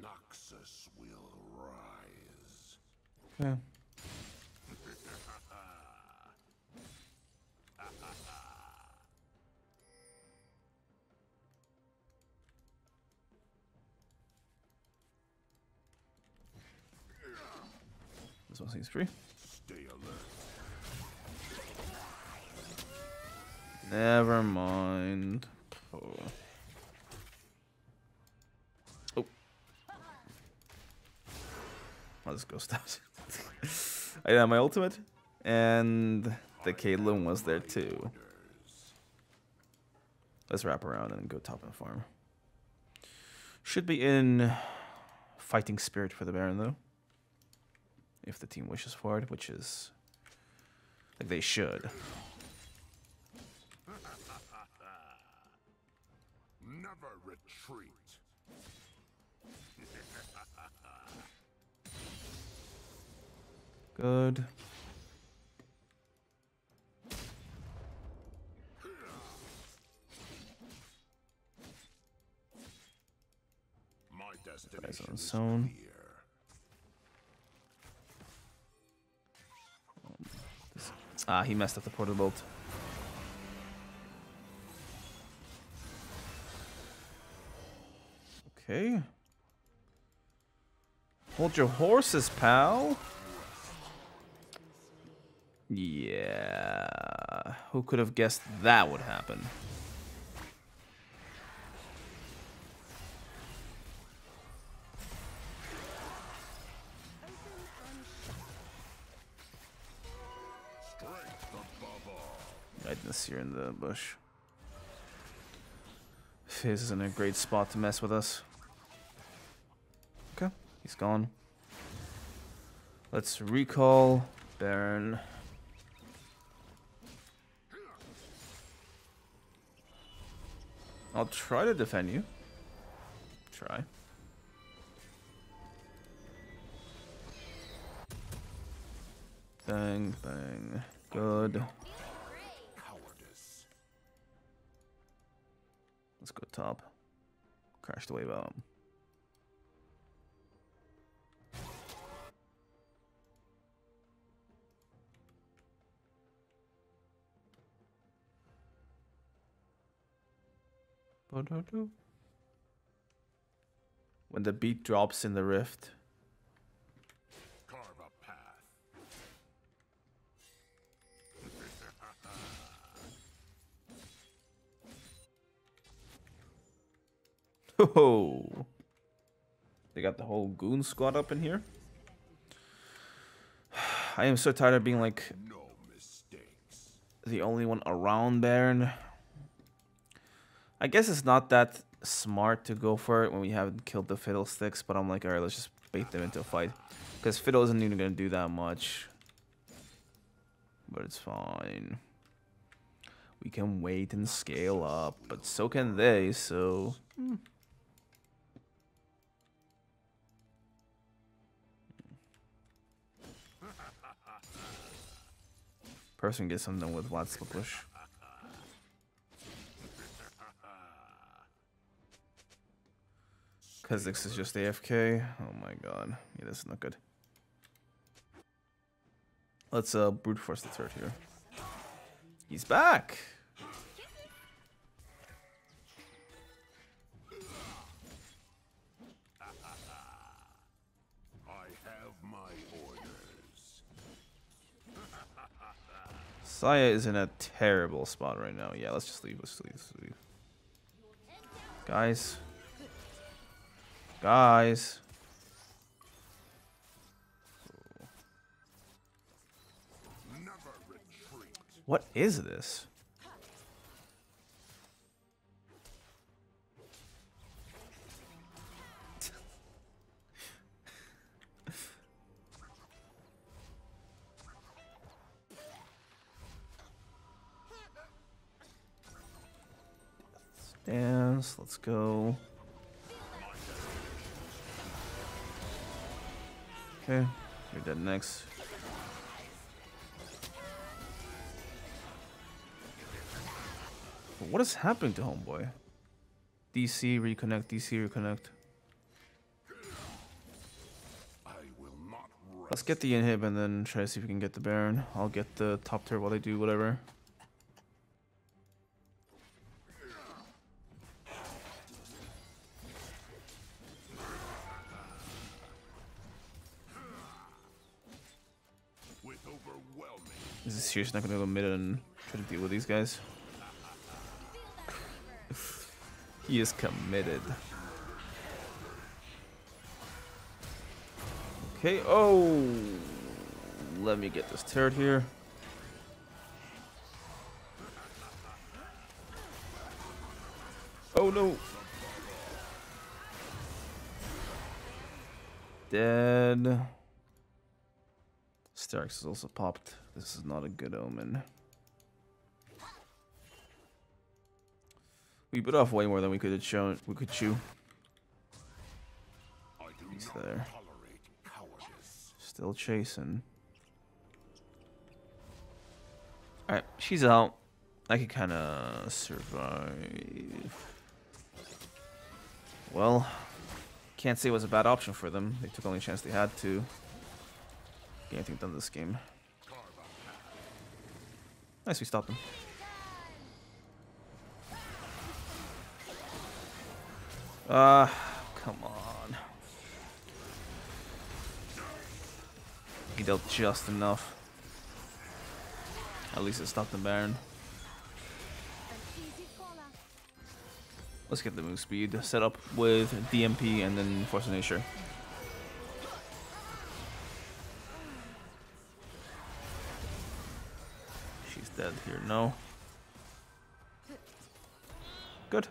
Noxus will rise. Yeah. This one seems free. Stay alert. Never mind. Oh. Oh. I'll just go stout. I had my ultimate, and the Caitlyn was there too. Let's wrap around and go top and farm. Should be in Fighting Spirit for the Baron though. If the team wishes for it, which is like they should. Never retreat. Good. My destination is clear. Ah, he messed up the portal bolt. Okay. Hold your horses, pal. Yeah. Who could have guessed that would happen? Here in the bush. Fizz is in a great spot to mess with us. Okay, he's gone. Let's recall Baron. I'll try to defend you. Try. Bang, bang. Good. Let's go top. Crash the wave out. When the beat drops in the rift. Carve a path. Oh, they got the whole goon squad up in here. I am so tired of being like no mistakes. The only one around Baron. I guess it's not that smart to go for it when we haven't killed the Fiddlesticks, but I'm like, alright, let's just bait them into a fight. Because Fiddle isn't even going to do that much. But it's fine. We can wait and scale up, but so can they, so... Hmm. Person gets something with Vlad's push. Kha'Zix is just A F K. Oh my god. Yeah, that's not good. Let's uh, brute force the third here. He's back! Saya is in a terrible spot right now. Yeah, let's just leave. Let's leave. Let's leave. Guys. Guys. What is this? Dance, let's go. Okay, you're dead next. What is happening to homeboy? D C reconnect, D C reconnect. I will not rest. Let's get the inhib and then try to see if we can get the Baron. I'll get the top tier while they do whatever. Is this seriously not gonna go mid and try to deal with these guys? He is committed. Okay, oh! Let me get this turret here. Oh no! Dead. Sterak's is also popped. This is not a good omen. We bit off way more than we could have shown. We could chew. He's there. Still chasing. All right, she's out. I could kind of survive. Well, can't say it was a bad option for them. They took the only chance they had to get anything done this game. Nice, we stopped them. Ah, uh, come on. He dealt just enough. At least it stopped the Baron. Let's get the move speed set up with D M P and then Force of Nature. She's dead here, no. Good.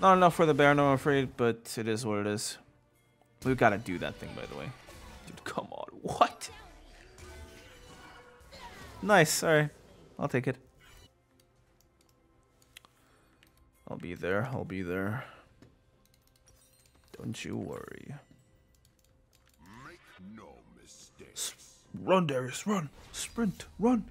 Not enough for the Baron, I'm afraid, but it is what it is. We've got to do that thing, by the way. Dude, come on. What? Nice. All right. I'll take it. I'll be there. I'll be there. Don't you worry. Make no mistakes. Run, Darius. Run. Sprint. Run.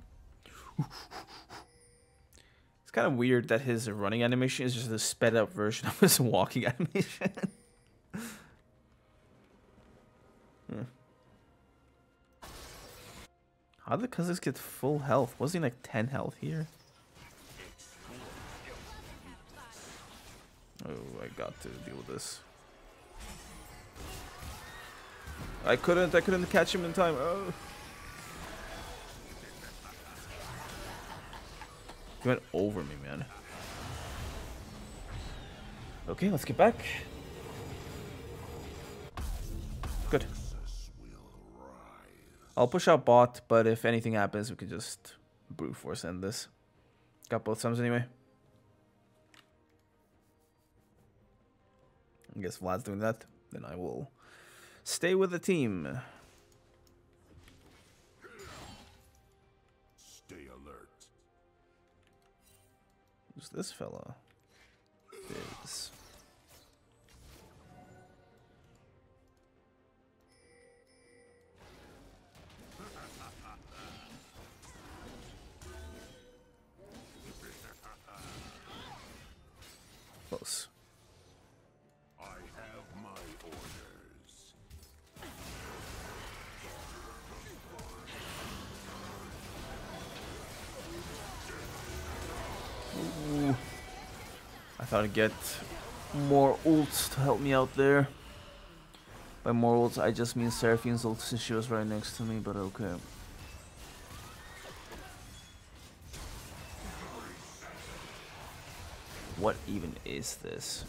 It's kind of weird that his running animation is just the sped up version of his walking animation. hmm. How did Kha'Zix get full health? Wasn't he like ten health here? Oh, I got to deal with this. I couldn't, I couldn't catch him in time. Oh. You went over me, man. Okay, let's get back. Good. I'll push out bot, but if anything happens, we can just brute force end this. Got both sums anyway. I guess Vlad's doing that. Then I will stay with the team. Who's this fella? Fizz. Close. I have my orders. Ooh. I thought I'd get more ults to help me out there. By more ults, I just mean Seraphine's ult since she was right next to me, but okay. What even is this?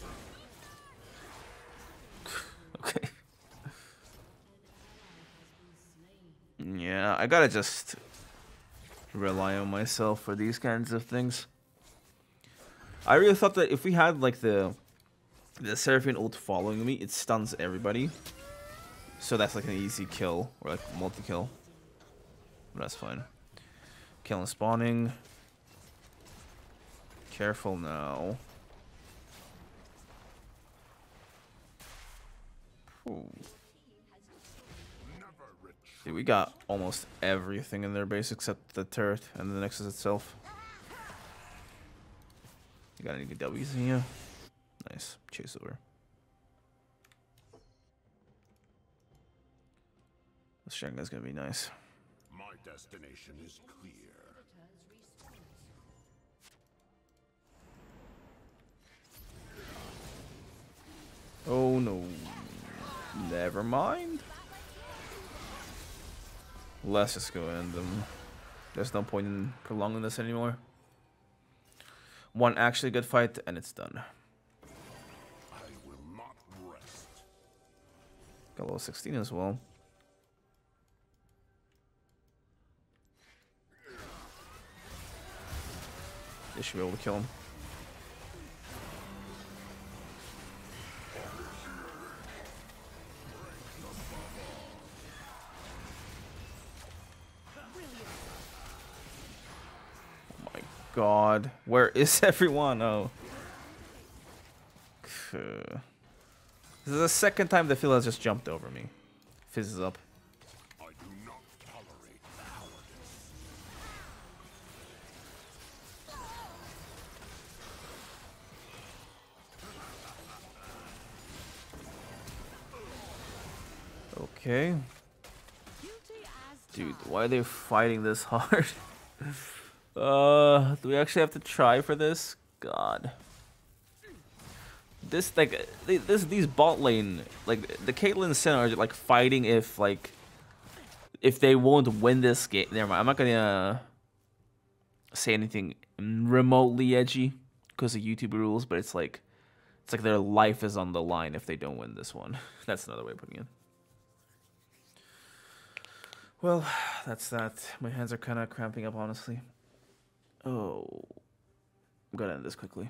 Okay. Yeah, I gotta just rely on myself for these kinds of things. I really thought that if we had like the the Seraphine ult following me, it stuns everybody. So that's like an easy kill, or like multi-kill. That's fine. Kill and spawning. Careful now. Ooh. Dude, we got almost everything in their base except the turret and the Nexus itself. You got any good W's in you? Nice. Chase over. This Shanga's gonna be nice. My destination is clear. Oh no. Never mind. Let's just go end them. There's no point in prolonging this anymore. One actually good fight and it's done. I will not rest. Got level sixteen as well. They should be able to kill him. God, where is everyone? Oh, this is the second time the Phil has just jumped over me. Fizz is up. I do not tolerate cowardice. Okay, dude, why are they fighting this hard? Uh, do we actually have to try for this? God, this like this these bot lane like the Caitlyn Sin are like fighting if like if they won't win this game. Never mind, I'm not gonna say anything remotely edgy because of YouTube rules, but it's like it's like their life is on the line if they don't win this one. That's another way of putting it. Well, that's that. My hands are kind of cramping up, honestly. Oh, I'm gonna end this quickly.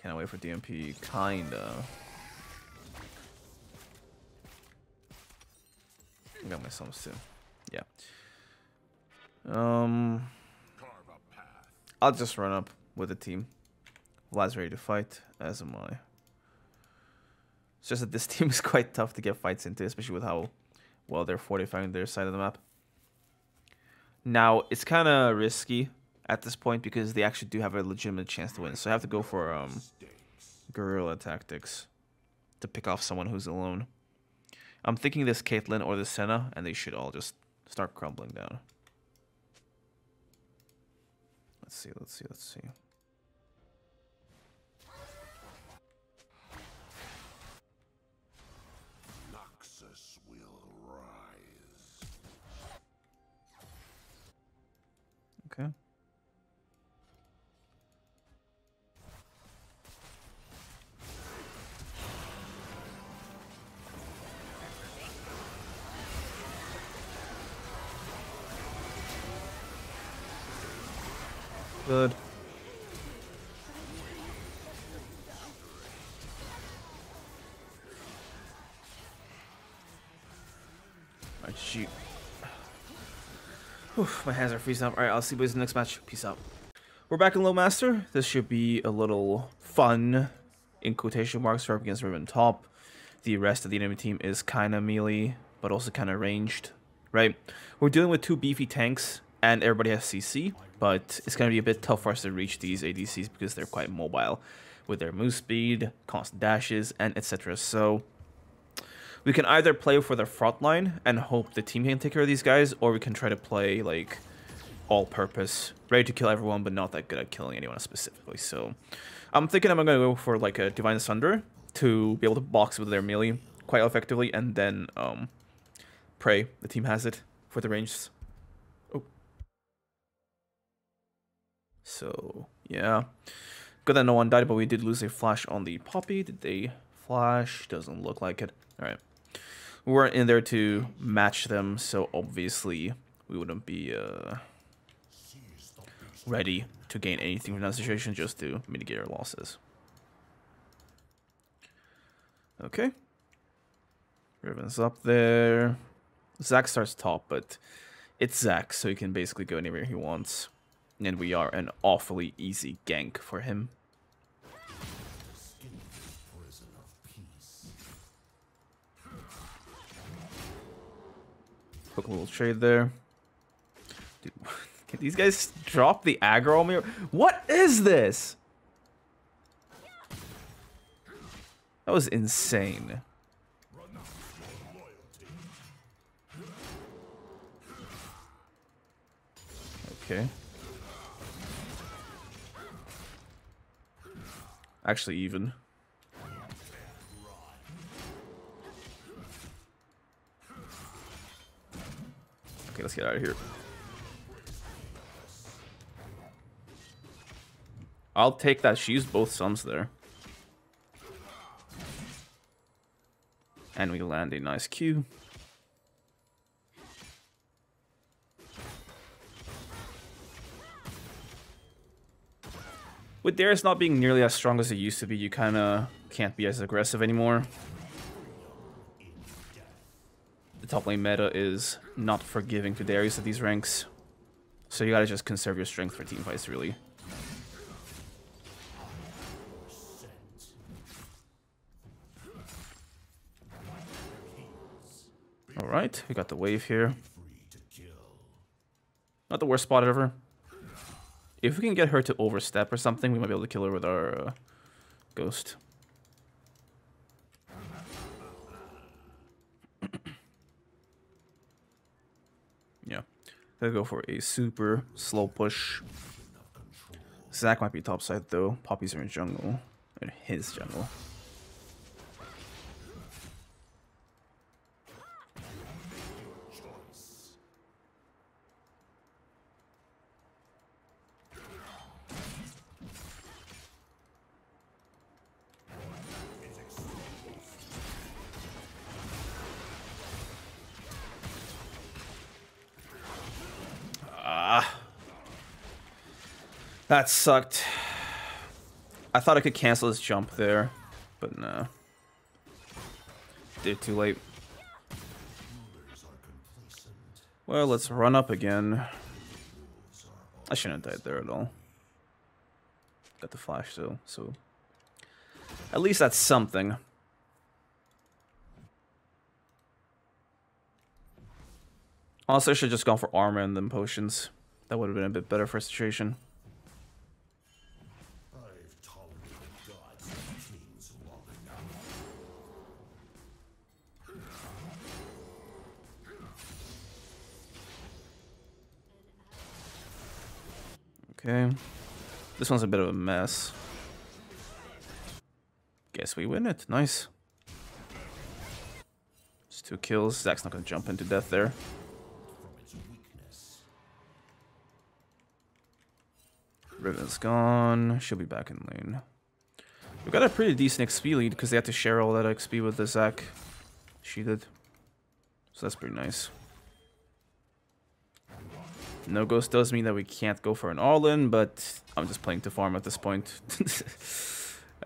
Can't wait for D M P, kinda. I got my sums too. Yeah. Um, I'll just run up with the team. Vlad's ready to fight, as am I. It's just that this team is quite tough to get fights into, especially with how well they're fortifying their side of the map. Now, it's kind of risky at this point because they actually do have a legitimate chance to win. So I have to go for um, guerrilla tactics to pick off someone who's alone. I'm thinking this Caitlyn or the Senna, and they should all just start crumbling down. Let's see, let's see, let's see. Okay. Good. I shoot. Whew, my hands are freezing up. Alright, I'll see you boys in the next match. Peace out. We're back in Low Master. This should be a little fun, in quotation marks, for up against Riven top. The rest of the enemy team is kind of melee, but also kind of ranged, right? We're dealing with two beefy tanks, and everybody has C C, but it's going to be a bit tough for us to reach these A D Cs because they're quite mobile with their move speed, constant dashes, and et cetera. So we can either play for the front line and hope the team can take care of these guys, or we can try to play, like, all-purpose, ready to kill everyone, but not that good at killing anyone specifically. So I'm thinking I'm going to go for, like, a Divine Sunderer to be able to box with their melee quite effectively, and then um, pray the team has it for the ranges. Oh. So, yeah. Good that no one died, but we did lose a flash on the Poppy. Did they flash? Doesn't look like it. All right. we weren't in there to match them, so obviously we wouldn't be uh, ready to gain anything from that situation, just to mitigate our losses. Okay. Riven's up there. Zac starts top, but it's Zac, so he can basically go anywhere he wants. And we are an awfully easy gank for him. Quick little trade there. Dude, can these guys drop the aggro on me? What is this? That was insane. Okay. Actually, even. Okay, let's get out of here. I'll take that. She used both sums there. And we land a nice Q. With Darius not being nearly as strong as he used to be, you kind of can't be as aggressive anymore. The top lane meta is not forgiving to Darius at these ranks. So you gotta just conserve your strength for team fights, really. Alright, we got the wave here. Not the worst spot ever. If we can get her to overstep or something, we might be able to kill her with our uh, ghost. Yeah. Gotta go for a super slow push. Zac might be topside though. Poppies are in jungle. In his jungle. That sucked. I thought I could cancel his jump there, but no. Did too late. Well, let's run up again. I shouldn't have died there at all. Got the flash though, so at least that's something. Honestly, I should have just gone for armor and then potions. That would have been a bit better for a situation. Okay, this one's a bit of a mess. Guess we win it. Nice. Just two kills. Zac's not gonna jump into death there. Riven's gone. She'll be back in lane. We got a pretty decent X P lead because they had to share all that X P with the Zac. She did. So that's pretty nice. No ghost does mean that we can't go for an all-in, but I'm just playing to farm at this point.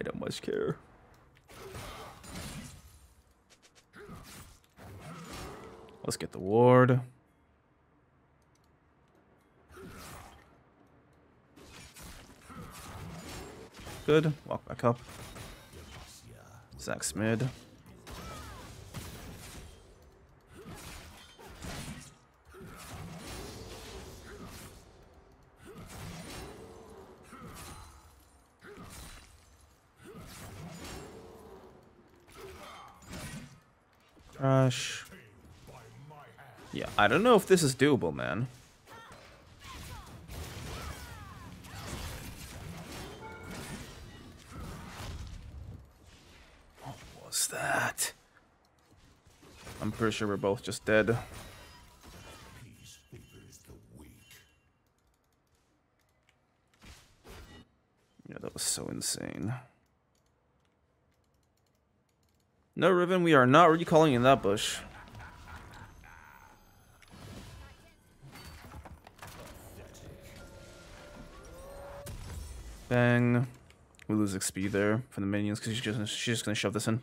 I don't much care. Let's get the ward. Good. Walk back up. Zac's mid. Crash. Yeah, I don't know if this is doable, man. What was that? I'm pretty sure we're both just dead. Yeah, that was so insane. No, Riven, we are not recalling in that bush. Bang. We lose X P there from the minions because she's just, she's just going to shove this in.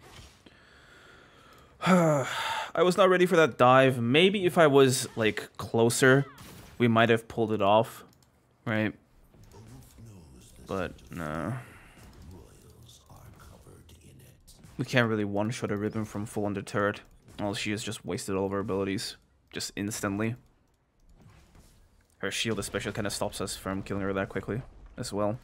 I was not ready for that dive. Maybe if I was, like, closer, we might have pulled it off, right? But, no. We can't really one-shot a Ribbon from full under turret. Well, she has just wasted all of her abilities. Just instantly. Her shield especially kind of stops us from killing her that quickly as well.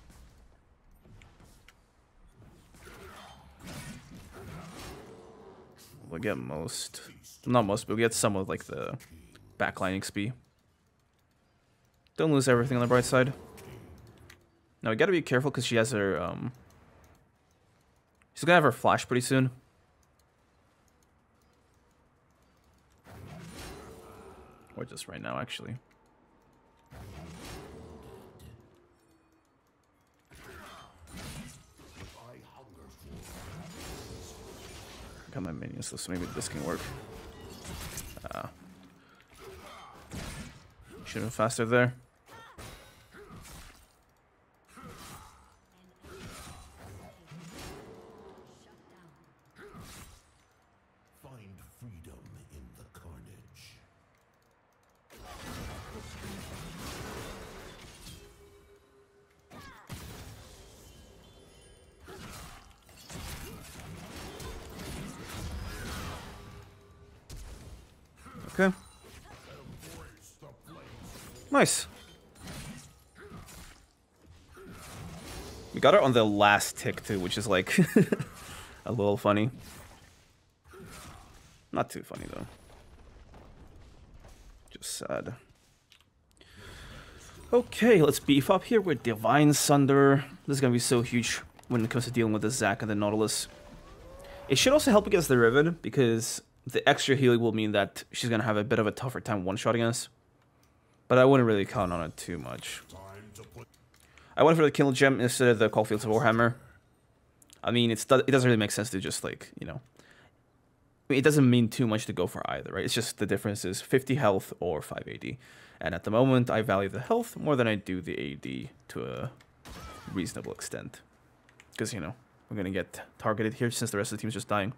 We'll get most... Not most, but we get some of, like, the backline X P. Don't lose everything on the bright side. Now, we gotta be careful because she has her, um... she's gonna have her flash pretty soon. Or just right now, actually. I got my minions, so maybe this can work. Uh, Should have been faster there. Find freedom in the carnage. Okay. Nice. We got her on the last tick too, which is like a little funny. Not too funny though. Just sad. Okay, let's beef up here with Divine Sunderer. This is gonna be so huge when it comes to dealing with the Zac and the Nautilus. It should also help against the Riven because the extra healing will mean that she's gonna have a bit of a tougher time one-shotting us. But I wouldn't really count on it too much. I went for the Kindle Gem instead of the Caulfield's Warhammer. I mean, it's it doesn't really make sense to just, like, you know... I mean, it doesn't mean too much to go for either, right? It's just the difference is fifty health or five A D. And at the moment, I value the health more than I do the A D to a reasonable extent. Because, you know, we're going to get targeted here since the rest of the team is just dying.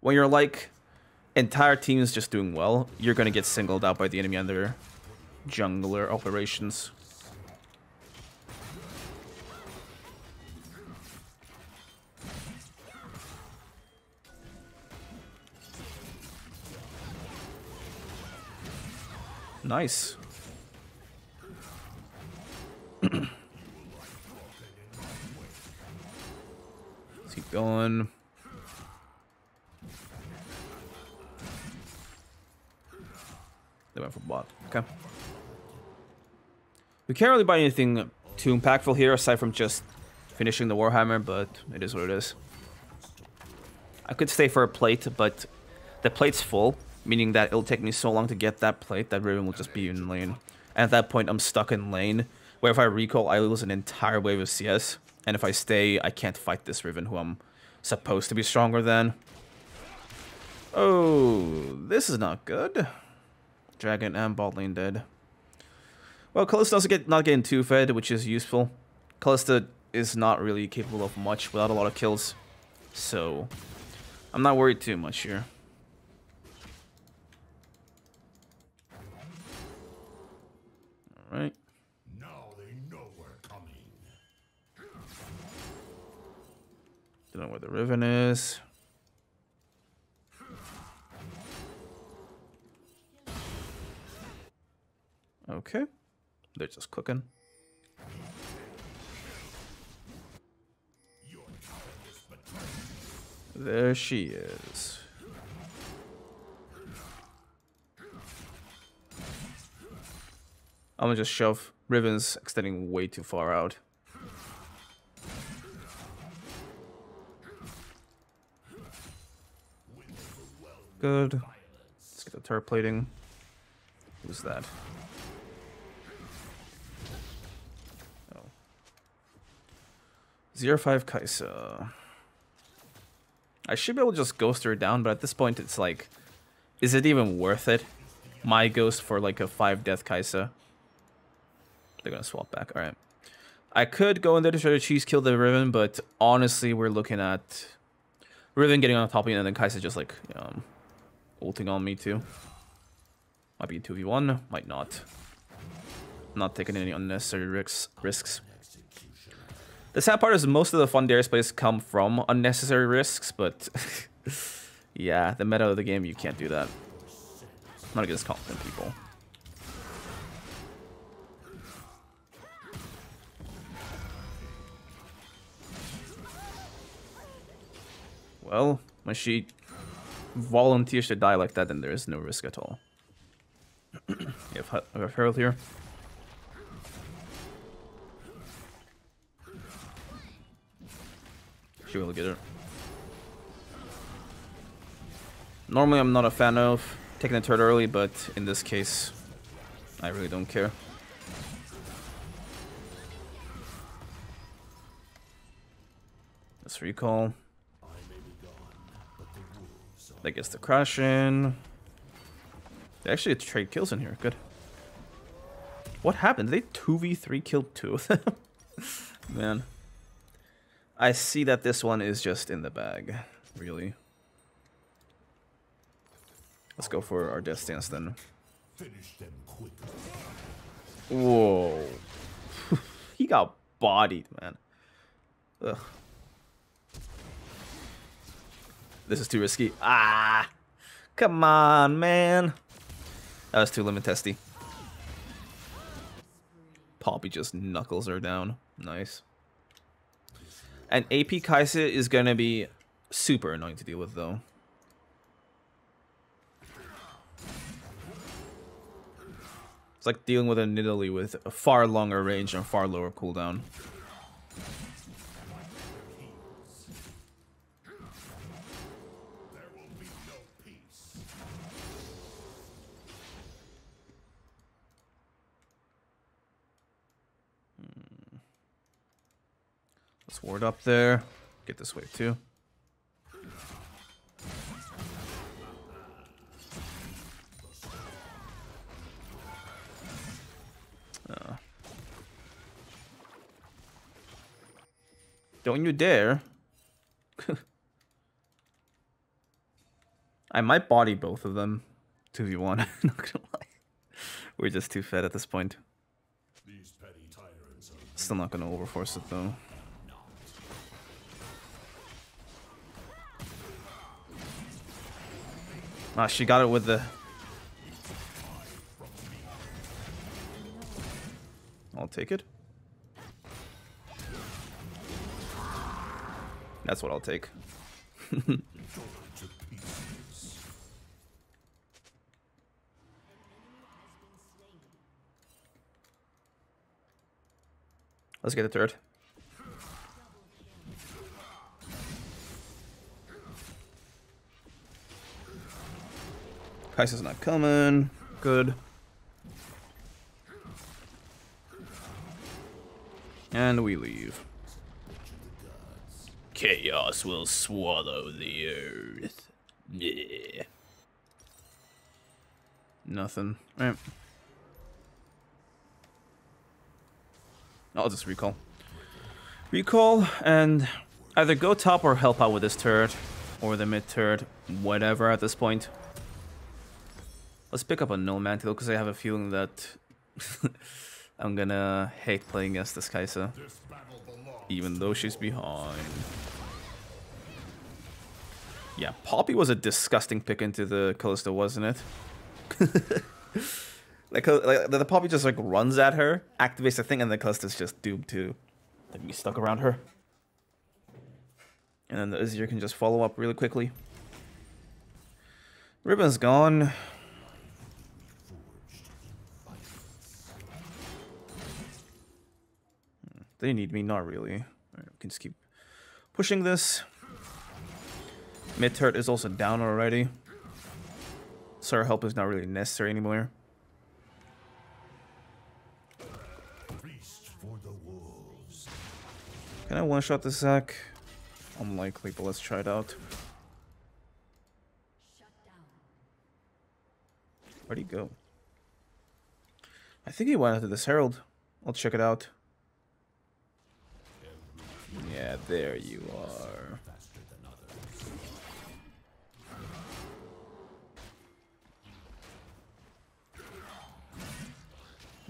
When you're, like... entire team is just doing well, you're gonna get singled out by the enemy under jungler operations. Nice. Let's keep going. They went for bot. Okay. We can't really buy anything too impactful here, aside from just finishing the Warhammer, but it is what it is. I could stay for a plate, but the plate's full, meaning that it'll take me so long to get that plate that Riven will just be in lane. And at that point, I'm stuck in lane, where if I recall, I lose an entire wave of C S. And if I stay, I can't fight this Riven, who I'm supposed to be stronger than. Oh, this is not good. Dragon and bot lane dead. Well, Callista also get not getting too fed, which is useful. Callista is not really capable of much without a lot of kills, so I'm not worried too much here. All right. Now they know we're coming. Don't know where the Riven is. Okay, they're just cooking. There she is. I'm gonna just shove. Riven's extending way too far out. Good. Let's get the turret plating. Who's that? zero five Kaisa. I should be able to just ghost her down, but at this point it's like, is it even worth it? My ghost for like a five death Kai'Sa. They're going to swap back. All right. I could go in there to try to cheese kill the Riven, but honestly, we're looking at Riven getting on top of me, and then Kai'Sa just like um, ulting on me too. Might be two v one, might not. Not taking any unnecessary risks. risks. The sad part is most of the fun Darius plays come from unnecessary risks, but yeah, the meta of the game, you can't do that. Not against competent people. Well, when she volunteers to die like that, then there is no risk at all. We have Herald here. She will get her. Normally, I'm not a fan of taking the turret early, but in this case, I really don't care. Let's recall. That gets the crash in. They actually trade kills in here. Good. What happened? Did they two v three killed two of them? Man. I see that this one is just in the bag, really. Let's go for our Death's Dance then. Finish them quickly. Whoa. He got bodied, man. Ugh. This is too risky. Ah! Come on, man. That was too limit testy. Poppy just knuckles her down. Nice. And A P Kai'Sa is going to be super annoying to deal with, though. It's like dealing with a Nidalee with a far longer range and far lower cooldown. Ward up there. Get this wave too. Uh. Don't you dare. I might body both of them. two v one, I'm not gonna lie. We're just too fed at this point. Still not gonna overforce it though. Ah, she got it with the... I'll take it. That's what I'll take. Let's get the third. Kai'Sa's not coming. Good. And we leave. Chaos will swallow the earth. Yeah. Nothing. All right. I'll just recall. Recall and either go top or help out with this turret or the mid turret, whatever at this point. Let's pick up a Null Mantle because I have a feeling that I'm gonna hate playing against this Kai'Sa, even though she's behind. Yeah, Poppy was a disgusting pick into the Callisto, wasn't it? like, like the Poppy just like runs at her, activates the thing, and the Callisto's just doomed to like be stuck around her. And then the Azir can just follow up really quickly. Riven's gone. They need me, not really. Alright, we can just keep pushing this. Mid turret is also down already. So our help is not really necessary anymore. Can I one-shot the Zac? Unlikely, but let's try it out. Where'd he go? I think he went after this Herald. I'll check it out. Yeah, there you are.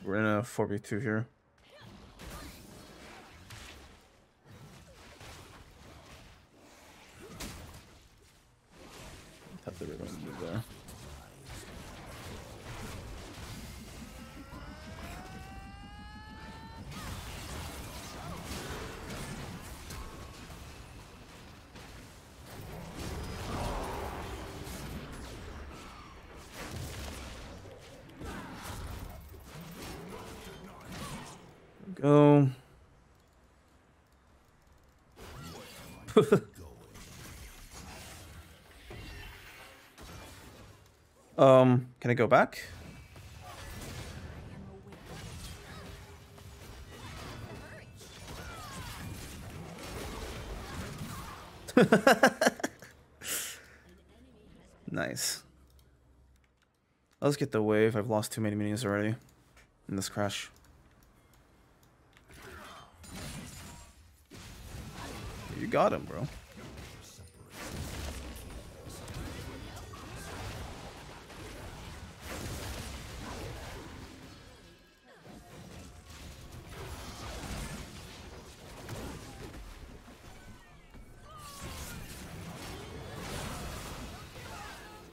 We're in a four v two here. Tap the Riven there. Go. um, can I go back? Nice. Let's get the wave. I've lost too many minions already in this crash. You got him, bro.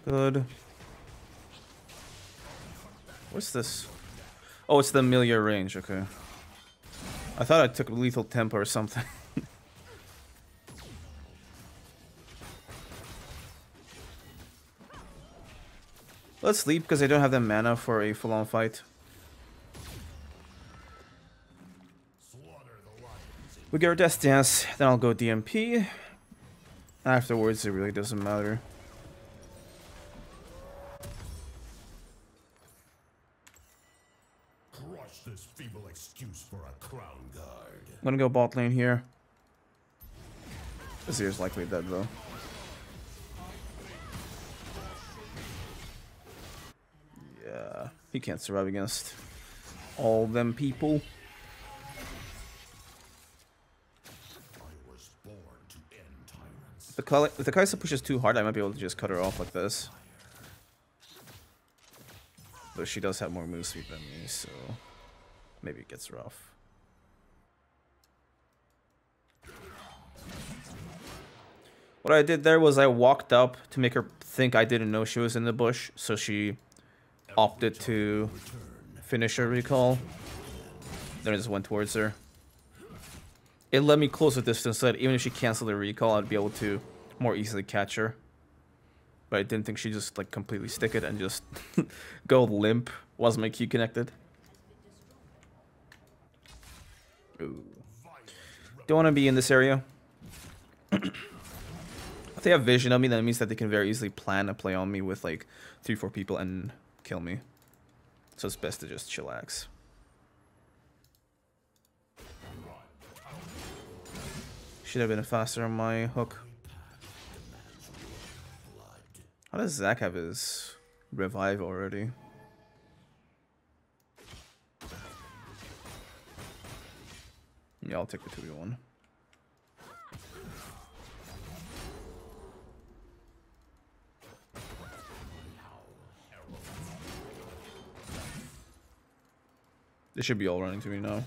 Good. What's this? Oh, it's the Amelia range. Okay. I thought I took lethal tempo or something. Let's sleep because I don't have the mana for a full-on fight. We get our Death's Dance, then I'll go D M P. Afterwards, it really doesn't matter. Crush this feeble excuse for a crown guard. I'm gonna go bot lane here. Azir's likely dead though. He can't survive against all them people. I was born to end tyrants. If the Kali if the Kaisa pushes too hard, I might be able to just cut her off like this. Though she does have more move sweep than me, so maybe it gets her off. What I did there was I walked up to make her think I didn't know she was in the bush, so she opted to finish her recall, then I just went towards her. It let me close the distance so that even if she canceled the recall, I'd be able to more easily catch her. But I didn't think she'd just like completely stick it and just go limp. Was my Q connected? Ooh. Don't want to be in this area. If they have vision on me, that means that they can very easily plan a play on me with like three, four people and kill me, so it's best to just chillax. Should have been faster on my hook. How does Zach have his revive already? Yeah, I'll take the two v one. They should be all running to me now.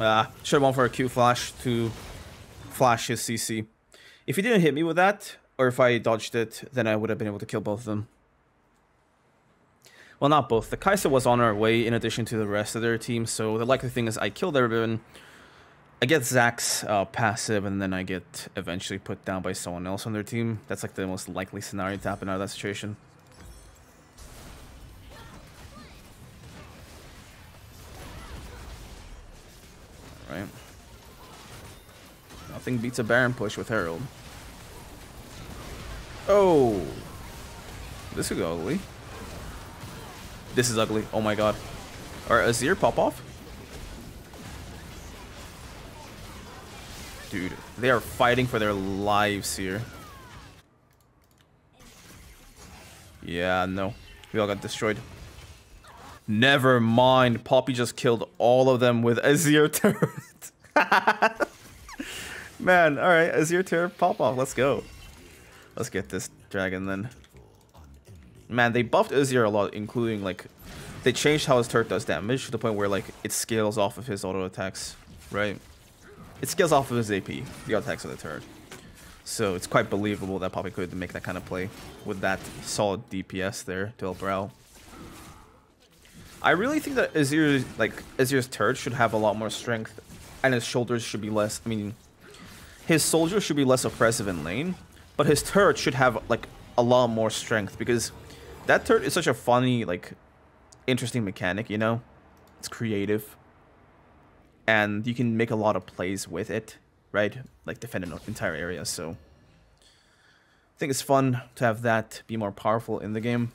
Ah, should have gone for a Q flash to flash his C C. If he didn't hit me with that, or if I dodged it, then I would have been able to kill both of them. Well, not both. The Kai'Sa was on our way in addition to the rest of their team, so the likely thing is I killed everyone. I get Zax's uh, passive, and then I get eventually put down by someone else on their team. That's like the most likely scenario to happen out of that situation. All right. Nothing beats a Baron push with Herald. Oh, this could go ugly. This is ugly. Oh my god. All right, Azir, pop off. Dude, they are fighting for their lives here. Yeah, no. We all got destroyed. Never mind. Poppy just killed all of them with Azir turret. Man, alright. Azir turret pop off. Let's go. Let's get this dragon then. Man, they buffed Azir a lot, including like... They changed how his turret does damage to the point where like it scales off of his auto attacks, right? It scales off of his A P, the attacks of the turret. So it's quite believable that Poppy could make that kind of play with that solid D P S there to help her out. I really think that Azir's, like, Azir's turret should have a lot more strength and his shoulders should be less... I mean, his soldiers should be less oppressive in lane, but his turret should have like a lot more strength because that turret is such a funny, like, interesting mechanic, you know? It's creative. And you can make a lot of plays with it, right? Like defend an entire area, so... I think it's fun to have that be more powerful in the game.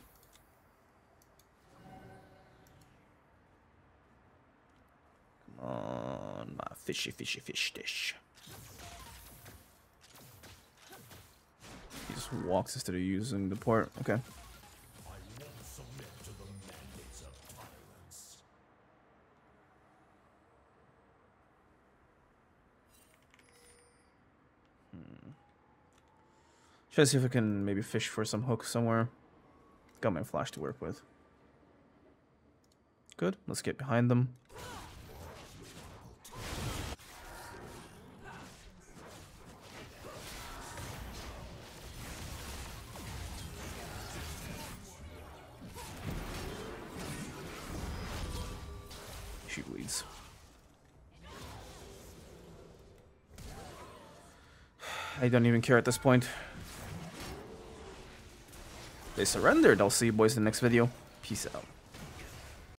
Come on, my fishy, fishy, fish dish. He just walks instead of using the port, okay. Try to see if I can maybe fish for some hook somewhere. Got my flash to work with. Good. Let's get behind them. She bleeds. I don't even care at this point. They surrendered. I'll see you boys in the next video. Peace out.